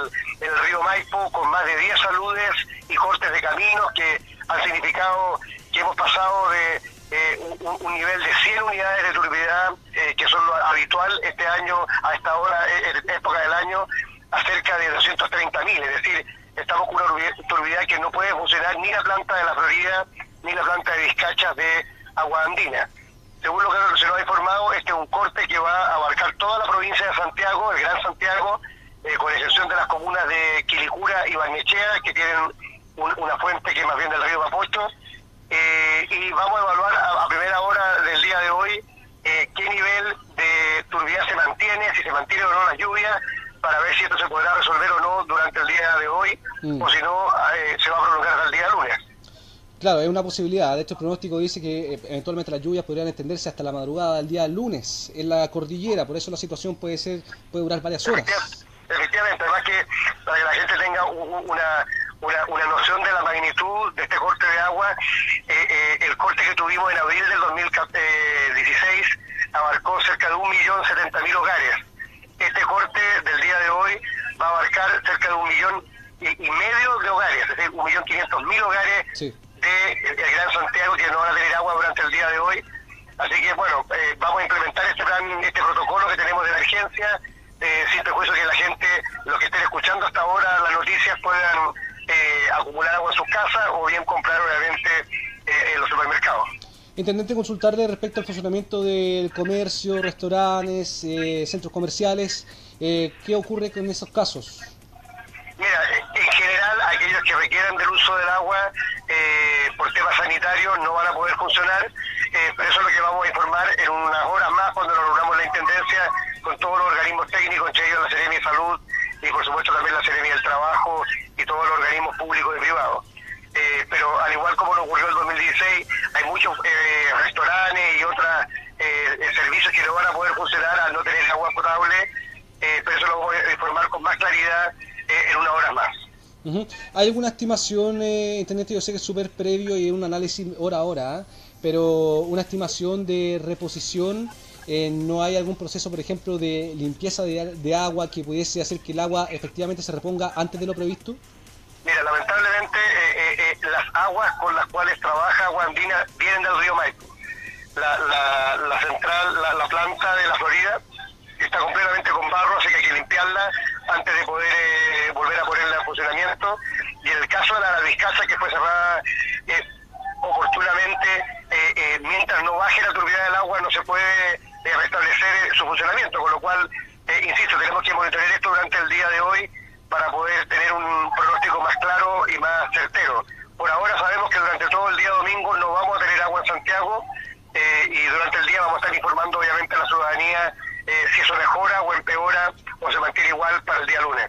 en el río Maipo, con más de diez saludes y cortes de caminos que han significado que hemos pasado de eh, un, un nivel de cien unidades de turbidez, eh, que son lo habitual este año, a esta hora, en época del año, a cerca de doscientos treinta mil, es decir, estamos con una turbidez que no puede funcionar ni la planta de la Florida ni la planta de Vizcachas de Aguas Andinas. Según lo que se nos ha informado, este es un corte que va a abarcar toda la provincia de Santiago, el Gran Santiago, eh, con excepción de las comunas de Quilicura y Barnechea, que tienen un, una fuente que más bien del río Mapocho. Eh, y vamos a evaluar a, a primera hora del día de hoy eh, qué nivel de turbidez se mantiene, si se mantiene o no la lluvia, para ver si esto se podrá resolver o no durante el día de hoy, mm. o si no, eh, se va a prolongar hasta el día lunes. Claro, es una posibilidad. De hecho, el pronóstico dice que eventualmente las lluvias podrían extenderse hasta la madrugada del día lunes en la cordillera, por eso la situación puede ser puede durar varias horas. Efectivamente, además que para que la gente tenga una, una, una noción de la magnitud de este corte de agua, eh, eh, el corte que tuvimos en abril del dos mil dieciséis abarcó cerca de un millón setenta mil hogares. Este corte del día de hoy va a abarcar cerca de un millón y medio de hogares, es decir, un millón quinientos mil hogares. Sí. El Gran Santiago, que no van a tener agua durante el día de hoy, así que bueno, eh, vamos a implementar este plan, este protocolo que tenemos de emergencia, eh, sin perjuicio que la gente, los que estén escuchando hasta ahora las noticias, puedan eh, acumular agua en sus casas o bien comprar obviamente eh, en los supermercados. Intendente, consultarle respecto al funcionamiento del comercio, restaurantes, eh, centros comerciales, eh, ¿qué ocurre con esos casos? Mira, en general, aquellos que requieran del uso del agua eh, por temas sanitarios no van a poder funcionar, eh, pero eso es lo que vamos a informar en unas horas más cuando lo logramos la Intendencia, con todos los organismos técnicos, entre ellos la Seremi de Salud y por supuesto también la Seremi del Trabajo y todos los organismos públicos y privados. Eh, pero al igual como nos ocurrió en el dos mil dieciséis, hay muchos eh, restaurantes y otros eh, servicios que no van a poder funcionar al no tener agua potable, eh, pero eso lo vamos a informar con más claridad en unas horas más. Uh-huh. ¿Hay alguna estimación, eh, intendente? Yo sé que es súper previo y es un análisis hora a hora, ¿eh? pero una estimación de reposición, eh, ¿no hay algún proceso, por ejemplo, de limpieza de, de agua que pudiese hacer que el agua efectivamente se reponga antes de lo previsto? Mira, lamentablemente eh, eh, eh, las aguas con las cuales trabaja Aguas Andinas vienen del río Maipo. La, la, la central, la, la planta de la Florida está completamente con barro, así que hay que limpiarla antes de poder eh, volver a ponerla en funcionamiento. Y en el caso de la Arabiscaza, que fue cerrada eh, oportunamente, eh, eh, mientras no baje la turbidez del agua no se puede eh, restablecer eh, su funcionamiento, con lo cual, eh, insisto, tenemos que monitorear esto durante el día de hoy para poder tener un pronóstico más claro y más certero. Por ahora sabemos que durante todo el día domingo no vamos a tener agua en Santiago, eh, y durante el día vamos a estar informando obviamente a la ciudadanía Eh, si eso mejora o empeora o se mantiene igual para el día lunes.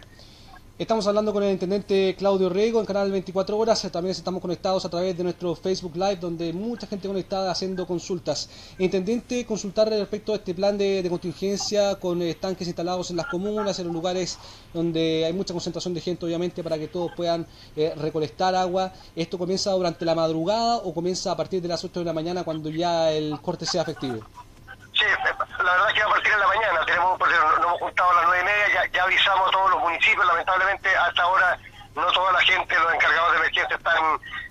Estamos hablando con el intendente Claudio Orrego en Canal veinticuatro Horas. También estamos conectados a través de nuestro Facebook Live, donde mucha gente conectada haciendo consultas. Intendente, consultarle respecto a este plan de, de contingencia con eh, tanques instalados en las comunas, en los lugares donde hay mucha concentración de gente, obviamente, para que todos puedan eh, recolectar agua. ¿Esto comienza durante la madrugada o comienza a partir de las ocho de la mañana, cuando ya el corte sea efectivo? Sí, la verdad es que va a partir en la mañana. Tenemos, porque nos hemos juntado a las nueve y media, ya, ya avisamos a todos los municipios. Lamentablemente hasta ahora no toda la gente, los encargados de emergencia están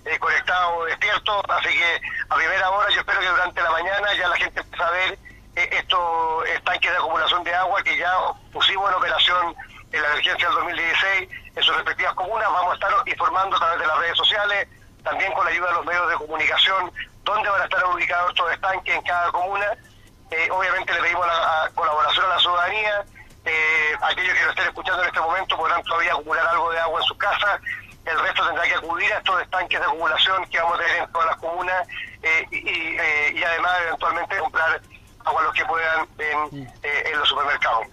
eh, conectados o despiertos, así que a primera hora yo espero que durante la mañana ya la gente empiece a ver eh, estos tanques de acumulación de agua que ya pusimos en operación en la emergencia del dos mil dieciséis en sus respectivas comunas. Vamos a estar informando a través de las redes sociales, también con la ayuda de los medios de comunicación, dónde van a estar ubicados estos estanques en cada comuna. Eh, obviamente le pedimos la a colaboración a la ciudadanía. Eh, aquellos que lo estén escuchando en este momento podrán todavía acumular algo de agua en sus casas. El resto tendrá que acudir a estos estanques de acumulación que vamos a tener en todas las comunas, eh, y, eh, y además eventualmente comprar agua los que puedan en, eh, en los supermercados.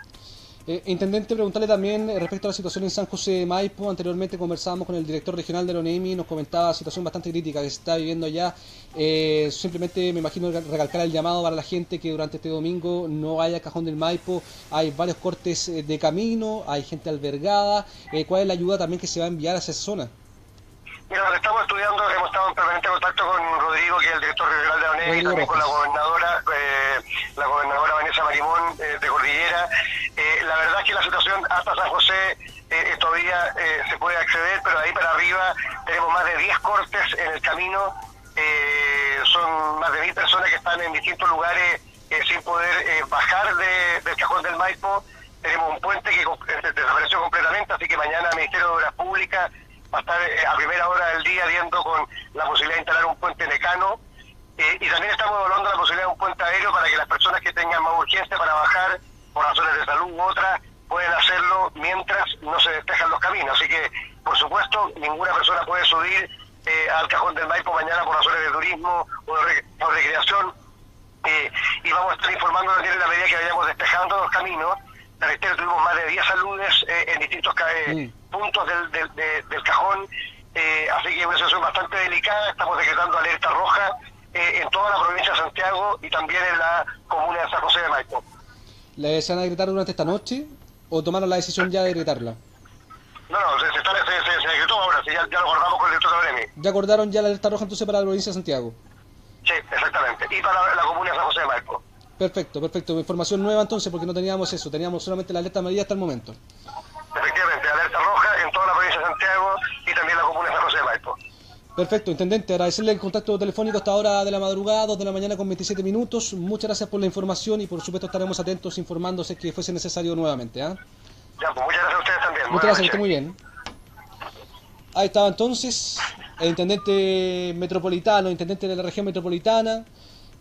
Eh, intendente, preguntarle también respecto a la situación en San José de Maipo. Anteriormente conversábamos con el director regional de la ONEMI y nos comentaba situación bastante crítica que se está viviendo allá. Eh, simplemente me imagino recalcar el llamado para la gente que durante este domingo no haya Cajón del Maipo. Hay varios cortes de camino, hay gente albergada. Eh, ¿Cuál es la ayuda también que se va a enviar a esa zona? Mira, lo que estamos estudiando, hemos estado en permanente contacto con Rodrigo, que es el director regional de la ONEMI, y también con la gobernadora, eh, la gobernadora Vanessa Marimón, eh, de Cordillera. Eh, la verdad es que la situación hasta San José eh, eh, todavía eh, se puede acceder, pero de ahí para arriba tenemos más de diez cortes en el camino. Eh, son más de mil personas que están en distintos lugares eh, sin poder eh, bajar de, del Cajón del Maipo. Tenemos un puente que eh, desapareció completamente, así que mañana el Ministerio de Obras Públicas va a estar a primera hora del día viendo con la posibilidad de instalar un puente necano. Eh, y también estamos evaluando la posibilidad de un puente aéreo para que las personas que tengan más urgencia para bajar por razones de salud u otras pueden hacerlo mientras no se despejan los caminos. Así que, por supuesto, ninguna persona puede subir eh, al Cajón del Maipo mañana por razones de turismo o de, re o de recreación. Eh, y vamos a estar informando también en la medida que vayamos despejando los caminos. Ayer tuvimos más de diez saludes eh, en distintos eh, sí. puntos del, del, de, del cajón, eh, así que es una situación bastante delicada. Estamos decretando alerta roja eh, en toda la provincia de Santiago y también en la comuna de San José de Maipo. ¿La desean decretar durante esta noche o tomaron la decisión ya de decretarla? No, no, se, se, está, se, se, se decretó ahora, si ya, ya lo acordamos con el director de ONEMI. ¿Ya acordaron ya la alerta roja entonces para la provincia de Santiago? Sí, exactamente, y para la, la comuna de San José de Maipo. Perfecto, perfecto. Información nueva entonces, porque no teníamos eso, teníamos solamente la alerta amarilla hasta el momento. Efectivamente, alerta roja en toda la provincia de Santiago y también la comuna de San José de Maipo. Perfecto, intendente, agradecerle el contacto telefónico hasta ahora de la madrugada, dos de la mañana con veintisiete minutos. Muchas gracias por la información y por supuesto estaremos atentos informándose que fuese necesario nuevamente. ¿eh? Ya, pues muchas gracias a ustedes también. Muchas gracias, que esté muy bien. Ahí estaba entonces el intendente metropolitano, intendente de la región metropolitana,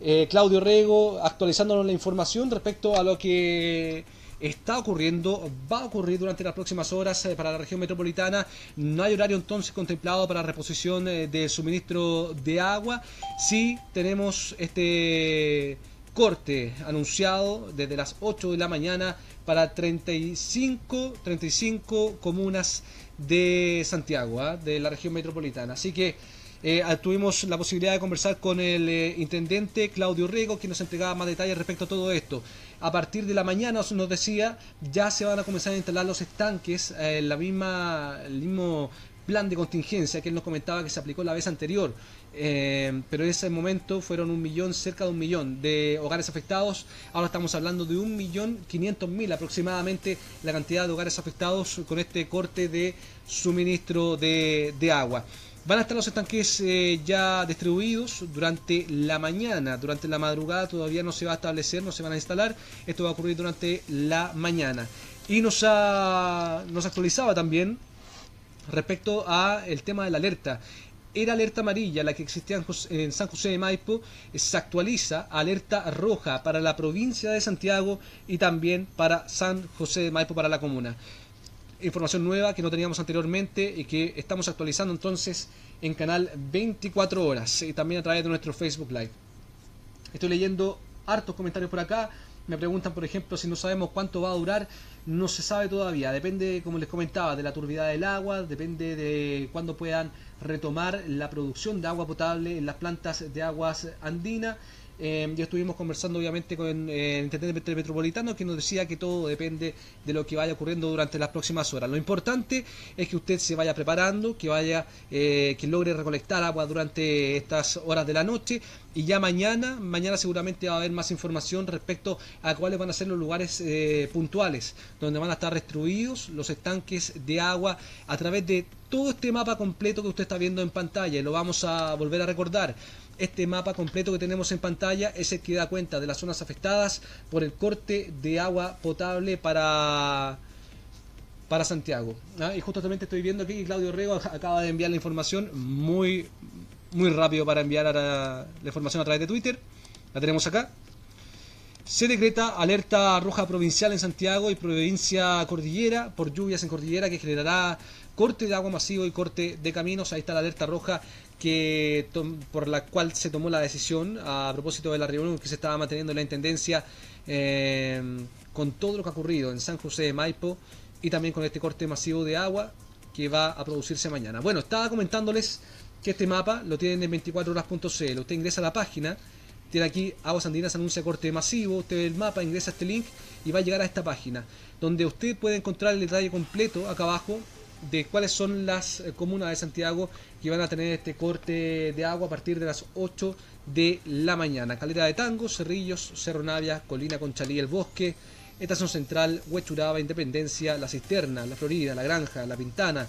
Eh, Claudio Orrego, actualizándonos la información respecto a lo que está ocurriendo, va a ocurrir durante las próximas horas eh, para la región metropolitana. No hay horario entonces contemplado para reposición eh, de suministro de agua. Sí tenemos este corte anunciado desde las ocho de la mañana para treinta y cinco comunas de Santiago, ¿eh? de la región metropolitana. Así que Eh, tuvimos la posibilidad de conversar con el eh, intendente Claudio Orrego, quien nos entregaba más detalles respecto a todo esto. A partir de la mañana, nos decía, ya se van a comenzar a instalar los estanques eh, en la misma, el mismo plan de contingencia que él nos comentaba que se aplicó la vez anterior. Eh, pero en ese momento fueron un millón, cerca de un millón de hogares afectados. Ahora estamos hablando de un millón quinientos mil aproximadamente la cantidad de hogares afectados con este corte de suministro de, de agua. Van a estar los estanques eh, ya distribuidos durante la mañana, durante la madrugada todavía no se va a establecer, no se van a instalar, esto va a ocurrir durante la mañana. Y nos, ha, nos actualizaba también respecto al tema de la alerta. Era alerta amarilla la que existía en San José de Maipo, se actualiza a alerta roja para la provincia de Santiago y también para San José de Maipo, para la comuna. Información nueva que no teníamos anteriormente y que estamos actualizando entonces en Canal veinticuatro horas y también a través de nuestro Facebook Live. Estoy leyendo hartos comentarios por acá. Me preguntan, por ejemplo, si no sabemos cuánto va a durar. No se sabe todavía. Depende, como les comentaba, de la turbidez del agua, depende de cuándo puedan retomar la producción de agua potable en las plantas de Aguas Andinas. Eh, ya estuvimos conversando obviamente con eh, el intendente metropolitano, que nos decía que todo depende de lo que vaya ocurriendo durante las próximas horas. Lo importante es que usted se vaya preparando, que vaya, eh, que logre recolectar agua durante estas horas de la noche. Y ya mañana, mañana seguramente va a haber más información respecto a cuáles van a ser los lugares eh, puntuales donde van a estar destruidos los estanques de agua a través de todo este mapa completo que usted está viendo en pantalla. Y lo vamos a volver a recordar. Este mapa completo que tenemos en pantalla es el que da cuenta de las zonas afectadas por el corte de agua potable para, para Santiago. ¿Ah? Y justamente estoy viendo aquí que Claudio Orrego acaba de enviar la información muy, muy rápido para enviar a la, la información a través de Twitter. La tenemos acá. Se decreta alerta roja provincial en Santiago y provincia cordillera por lluvias en cordillera que generará corte de agua masivo y corte de caminos. Ahí está la alerta roja que por la cual se tomó la decisión a propósito de la reunión que se estaba manteniendo en la Intendencia eh, con todo lo que ha ocurrido en San José de Maipo y también con este corte masivo de agua que va a producirse mañana. Bueno, estaba comentándoles que este mapa lo tienen en veinticuatro horas punto cl. Usted ingresa a la página, tiene aquí Aguas Andinas anuncia corte masivo, usted ve el mapa, ingresa a este link y va a llegar a esta página donde usted puede encontrar el detalle completo acá abajo de cuáles son las comunas de Santiago que van a tener este corte de agua a partir de las ocho de la mañana. Calera de Tango, Cerrillos, Cerro Navia, Colina Conchalí, El Bosque, Estación Central, Huechuraba, Independencia, La Cisterna, La Florida, La Granja, La Pintana,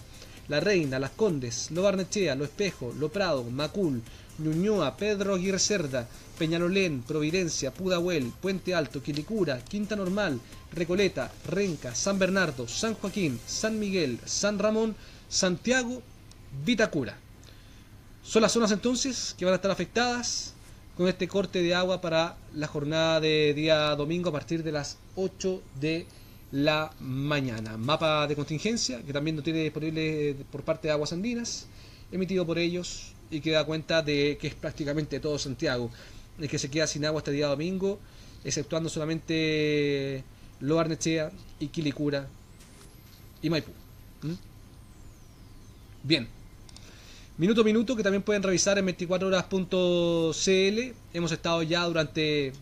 La Reina, Las Condes, Lo Barnechea, Lo Espejo, Lo Prado, Macul, Ñuñoa, Pedro Aguirre Cerda, Peñalolén, Providencia, Pudahuel, Puente Alto, Quilicura, Quinta Normal, Recoleta, Renca, San Bernardo, San Joaquín, San Miguel, San Ramón, Santiago, Vitacura. Son las zonas entonces que van a estar afectadas con este corte de agua para la jornada de día domingo a partir de las ocho de la mañana. Mapa de contingencia que también lo tiene disponible por parte de Aguas Andinas, emitido por ellos, y que da cuenta de que es prácticamente todo Santiago el que se queda sin agua este día domingo, exceptuando solamente Lo Barnechea y Quilicura y Maipú. ¿Mm? Bien. Minuto a minuto, que también pueden revisar en veinticuatro horas punto cl. Hemos estado ya durante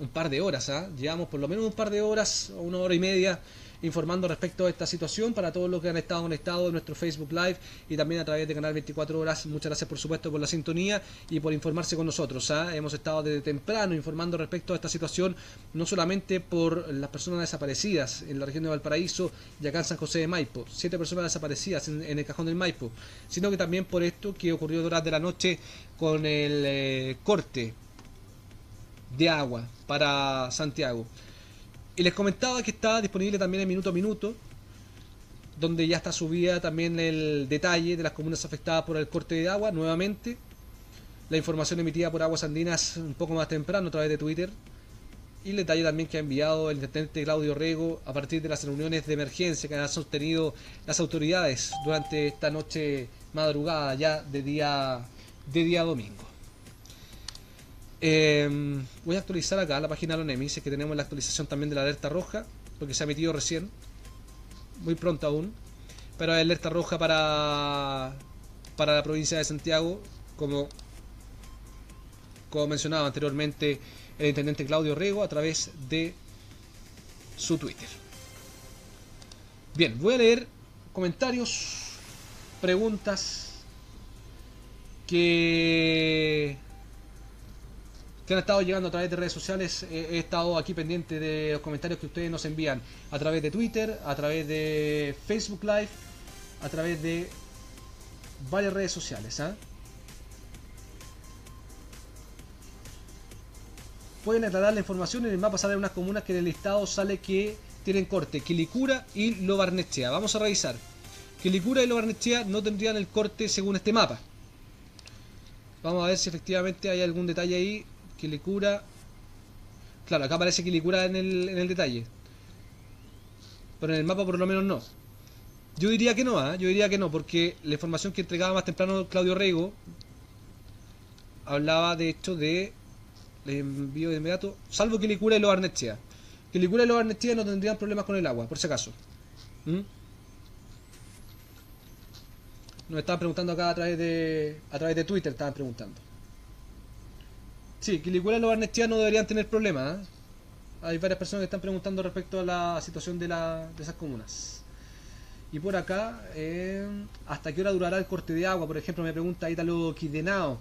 un par de horas, ¿eh? llevamos por lo menos un par de horas, una hora y media, informando respecto a esta situación para todos los que han estado conectados en nuestro Facebook Live y también a través de Canal veinticuatro Horas. Muchas gracias, por supuesto, por la sintonía y por informarse con nosotros, ¿eh? Hemos estado desde temprano informando respecto a esta situación, no solamente por las personas desaparecidas en la región de Valparaíso y acá en San José de Maipo, siete personas desaparecidas en, en el Cajón del Maipo, sino que también por esto que ocurrió en horas de la noche con el eh, corte de agua para Santiago. Y les comentaba que está disponible también el Minuto a Minuto, donde ya está subida también el detalle de las comunas afectadas por el corte de agua, nuevamente. La información emitida por Aguas Andinas un poco más temprano a través de Twitter. Y el detalle también que ha enviado el intendente Claudio Orrego a partir de las reuniones de emergencia que han sostenido las autoridades durante esta noche madrugada ya de día, de día domingo. Eh, voy a actualizar acá la página de ONEMI, que tenemos la actualización también de la alerta roja, porque se ha emitido recién, muy pronto aún, pero hay alerta roja para, para la provincia de Santiago, como, como mencionaba anteriormente el intendente Claudio Orrego a través de su Twitter. Bien, voy a leer comentarios, preguntas que... que han estado llegando a través de redes sociales. He estado aquí pendiente de los comentarios que ustedes nos envían a través de Twitter, a través de Facebook Live, a través de varias redes sociales, ¿eh? Pueden aclarar la información. En el mapa sale unas comunas que en el listado sale que tienen corte: Quilicura y Lo Barnechea. Vamos a revisar. Quilicura y Lo Barnechea no tendrían el corte según este mapa. Vamos a ver si efectivamente hay algún detalle ahí. Quilicura, claro, acá aparece Quilicura en el, en el detalle, pero en el mapa por lo menos no. Yo diría que no, ¿eh? yo diría que no, porque la información que entregaba más temprano Claudio Orrego hablaba de hecho de les envío de inmediato, salvo Quilicura y Lo Barnechea. Quilicura y Lo Barnechea no tendrían problemas con el agua, por si acaso. ¿Mm? Nos estaban preguntando acá a través de a través de Twitter, estaban preguntando. Sí, Quilicura y Lo Barnechea no deberían tener problemas, ¿eh? Hay varias personas que están preguntando respecto a la situación de, la, de esas comunas. Y por acá, eh, ¿hasta qué hora durará el corte de agua? Por ejemplo, me pregunta Ítalo Quidenao.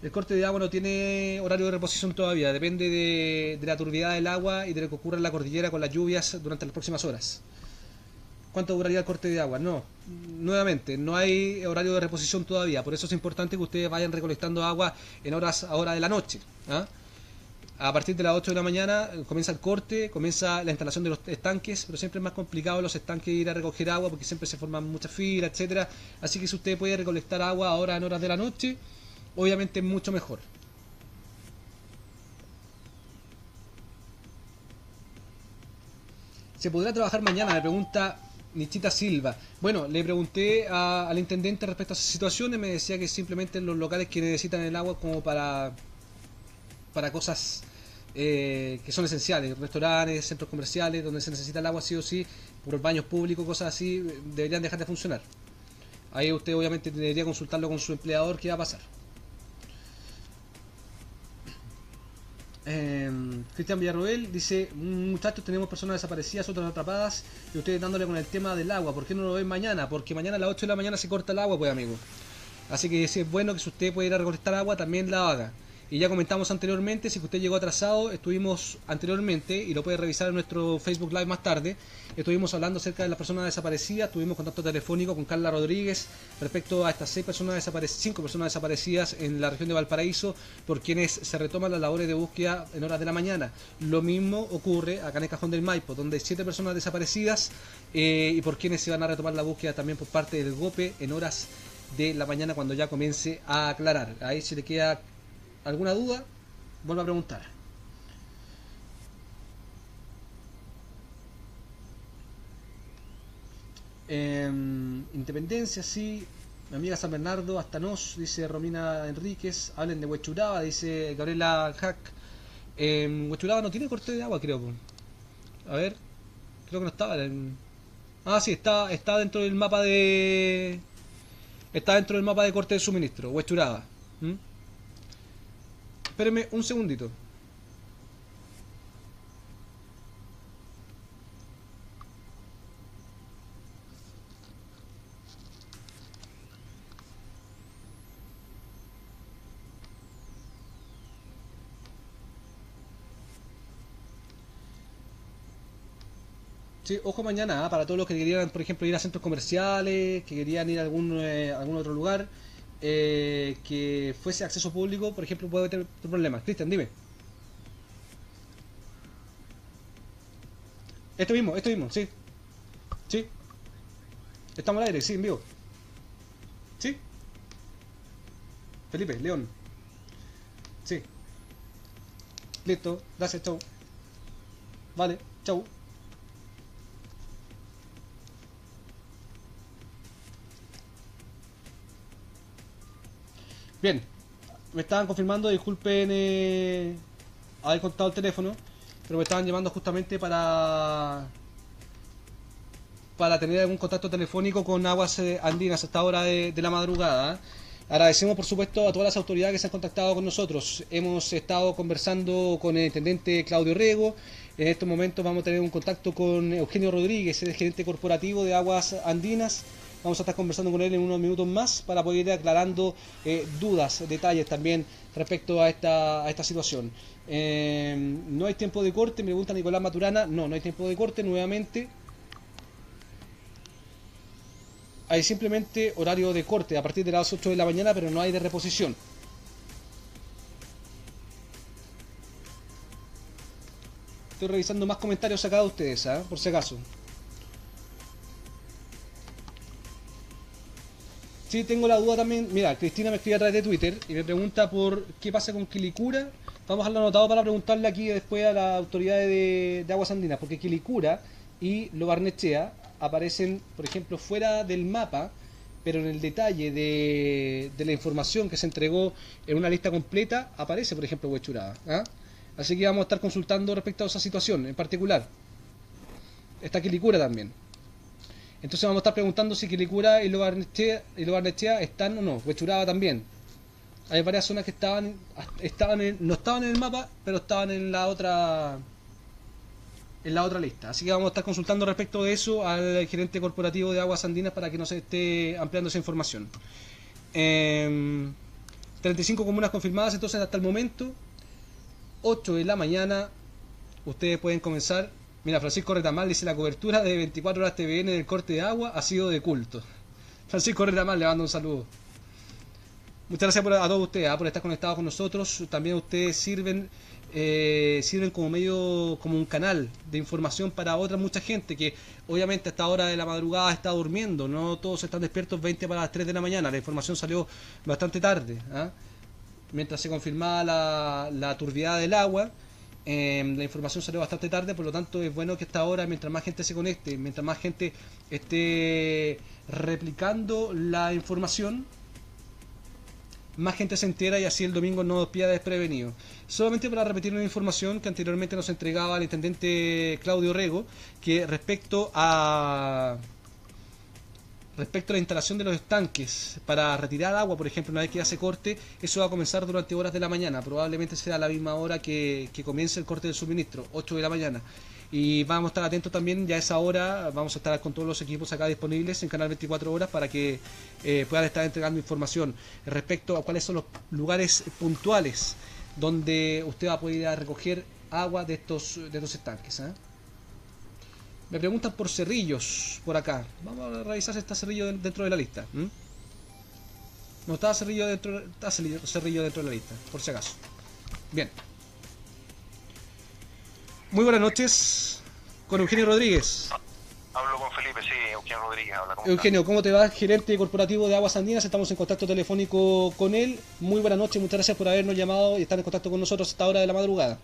El corte de agua no tiene horario de reposición todavía, depende de, de la turbidez del agua y de lo que ocurra en la cordillera con las lluvias durante las próximas horas. ¿Cuánto duraría el corte de agua? No, nuevamente, no hay horario de reposición todavía, por eso es importante que ustedes vayan recolectando agua en horas a hora de la noche, ¿ah? A partir de las ocho de la mañana comienza el corte, comienza la instalación de los estanques, pero siempre es más complicado en los estanques ir a recoger agua porque siempre se forman muchas filas, etcétera. Así que si usted puede recolectar agua ahora en horas de la noche, obviamente es mucho mejor. ¿Se podrá trabajar mañana?, me pregunta Nichita Silva. Bueno, le pregunté a, al intendente respecto a esas situaciones. Me decía que simplemente los locales que necesitan el agua como para para cosas eh, que son esenciales, restaurantes, centros comerciales, donde se necesita el agua sí o sí, por baños públicos, cosas así, deberían dejar de funcionar. Ahí usted obviamente debería consultarlo con su empleador qué va a pasar. Eh, Cristian Villarroel dice: muchachos, tenemos personas desaparecidas, otras atrapadas, y ustedes dándole con el tema del agua. ¿Por qué no lo ven mañana? Porque mañana a las ocho de la mañana se corta el agua, pues, amigo. Así que si es bueno que si usted puede ir a recolectar agua, también la haga. Y ya comentamos anteriormente, si usted llegó atrasado, estuvimos anteriormente, y lo puede revisar en nuestro Facebook Live más tarde, estuvimos hablando acerca de las personas desaparecidas, tuvimos contacto telefónico con Carla Rodríguez respecto a estas seis personas desaparecidas, cinco personas desaparecidas en la región de Valparaíso, por quienes se retoman las labores de búsqueda en horas de la mañana. Lo mismo ocurre acá en el Cajón del Maipo, donde hay siete personas desaparecidas eh, y por quienes se van a retomar la búsqueda también por parte del G O P E en horas de la mañana cuando ya comience a aclarar. Ahí se le queda... ¿Alguna duda? Vuelvo a preguntar. Eh, Independencia, sí. Mi amiga San Bernardo, hasta nos, dice Romina Enríquez. Hablen de Huechuraba, dice Gabriela Hack. Eh, Huechuraba no tiene corte de agua, creo. A ver, creo que no estaba. En... Ah, sí, está, está dentro del mapa de... Está dentro del mapa de corte de suministro, Huechuraba. ¿Mm? Espérenme un segundito. Sí, ojo mañana, ¿eh? Para todos los que querían, por ejemplo, ir a centros comerciales, que querían ir a algún, eh, algún otro lugar, eh, que fuese acceso público, por ejemplo, puede tener problemas. Cristian, dime. Esto mismo, esto mismo, sí. Sí. Estamos al aire, sí, en vivo. Sí. Felipe, León. Sí. Listo, gracias, chau. Vale, chau. Bien, me estaban confirmando, disculpen eh, haber contado el teléfono, pero me estaban llamando justamente para para tener algún contacto telefónico con Aguas Andinas a esta hora de, de la madrugada. Agradecemos por supuesto a todas las autoridades que se han contactado con nosotros. Hemos estado conversando con el intendente Claudio Orrego. En estos momentos vamos a tener un contacto con Eugenio Rodríguez, el gerente corporativo de Aguas Andinas. Vamos a estar conversando con él en unos minutos más para poder ir aclarando eh, dudas, detalles también respecto a esta, a esta situación. Eh, no hay tiempo de corte, me pregunta Nicolás Maturana. No, no hay tiempo de corte nuevamente. Hay simplemente horario de corte a partir de las ocho de la mañana, pero no hay de reposición. Estoy revisando más comentarios acá de ustedes, ¿eh? Por si acaso. Sí, tengo la duda también. Mira, Cristina me escribe a través de Twitter y me pregunta por qué pasa con Quilicura. Vamos a lo anotado para preguntarle aquí después a las autoridades de, de Aguas Andinas, porque Quilicura y Lo Barnechea aparecen, por ejemplo, fuera del mapa, pero en el detalle de, de la información que se entregó en una lista completa aparece, por ejemplo, Huechuraba, ¿eh? Así que vamos a estar consultando respecto a esa situación en particular. Está Quilicura también. Entonces vamos a estar preguntando si Quilicura y Lo Barnechea, y Lo Barnechea están o no. Huechuraba también. Hay varias zonas que estaban, estaban en, no estaban en el mapa, pero estaban en la otra en la otra lista. Así que vamos a estar consultando respecto de eso al gerente corporativo de Aguas Andinas para que nos esté ampliando esa información. Eh, treinta y cinco comunas confirmadas, entonces hasta el momento. ocho de la mañana. Ustedes pueden comenzar. Mira, Francisco Retamal dice: la cobertura de veinticuatro horas T V N del corte de agua ha sido de culto. Francisco Retamal, le mando un saludo. Muchas gracias por, a todos ustedes, ¿ah? Por estar conectados con nosotros. También ustedes sirven eh, sirven como medio, como un canal de información para otra mucha gente que obviamente a esta hora de la madrugada está durmiendo. No todos están despiertos veinte para las tres de la mañana. La información salió bastante tarde, ¿ah? Mientras se confirmaba la, la turbiedad del agua. Eh, la información salió bastante tarde, por lo tanto es bueno que hasta ahora, mientras más gente se conecte, mientras más gente esté replicando la información, más gente se entera y así el domingo no nos pilla desprevenido. Solamente para repetir una información que anteriormente nos entregaba el intendente Claudio Orrego, que respecto a... Respecto a la instalación de los estanques para retirar agua, por ejemplo, una vez que ya se corte, eso va a comenzar durante horas de la mañana. Probablemente será a la misma hora que, que comience el corte del suministro, ocho de la mañana. Y vamos a estar atentos también, ya a esa hora vamos a estar con todos los equipos acá disponibles en Canal veinticuatro horas para que eh, puedan estar entregando información respecto a cuáles son los lugares puntuales donde usted va a poder ir a recoger agua de estos, de estos estanques, ¿eh? Me preguntan por Cerrillos, por acá. Vamos a revisar si está Cerrillo dentro de la lista. ¿Mm? No está Cerrillo dentro, está Cerrillo dentro de la lista, por si acaso. Bien. Muy buenas noches con Eugenio Rodríguez. Hablo con Felipe, sí, Eugenio Rodríguez habla. ¿Cómo Eugenio, ¿cómo te va? Gerente corporativo de Aguas Andinas, estamos en contacto telefónico con él. Muy buenas noches, muchas gracias por habernos llamado y estar en contacto con nosotros a esta hora de la madrugada.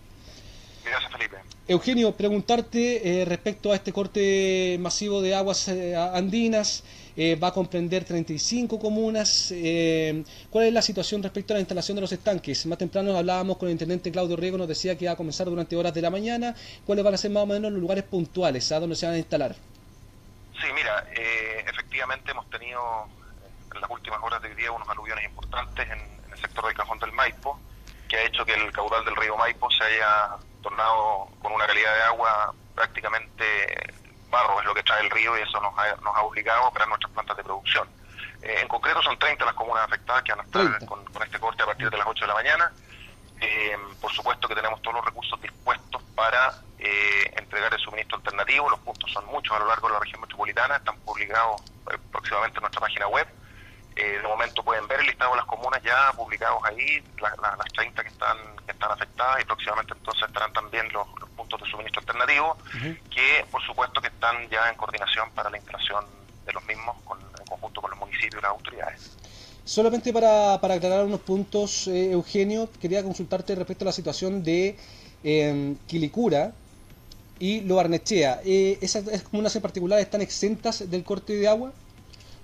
Gracias, Felipe. Eugenio, preguntarte eh, respecto a este corte masivo de aguas eh, andinas, eh, va a comprender treinta y cinco comunas. Eh, ¿Cuál es la situación respecto a la instalación de los estanques? Más temprano hablábamos con el intendente Claudio Orrego, nos decía que va a comenzar durante horas de la mañana. ¿Cuáles van a ser más o menos los lugares puntuales a donde se van a instalar? Sí, mira, eh, efectivamente hemos tenido en las últimas horas de hoy día unos aluviones importantes en, en el sector del Cajón del Maipo, que ha hecho que el caudal del río Maipo se haya tornado con una calidad de agua prácticamente barro, es lo que trae el río, y eso nos ha, nos ha obligado a operar nuestras plantas de producción. Eh, en concreto son treinta las comunas afectadas que van a estar con, con este corte a partir de las ocho de la mañana. Eh, por supuesto que tenemos todos los recursos dispuestos para eh, entregar el suministro alternativo. Los puntos son muchos a lo largo de la región metropolitana, están publicados eh, próximamente en nuestra página web. Eh, de momento pueden ver el listado de las comunas ya publicados ahí, la, la, las treinta que están que están afectadas, y próximamente entonces estarán también los, los puntos de suministro alternativo, uh-huh, que por supuesto que están ya en coordinación para la instalación de los mismos con, en conjunto con los municipios y las autoridades. Solamente para, para aclarar unos puntos, eh, Eugenio, quería consultarte respecto a la situación de eh, Quilicura y Lo Barnechea. Eh, ¿esas, ¿Esas comunas en particular están exentas del corte de agua?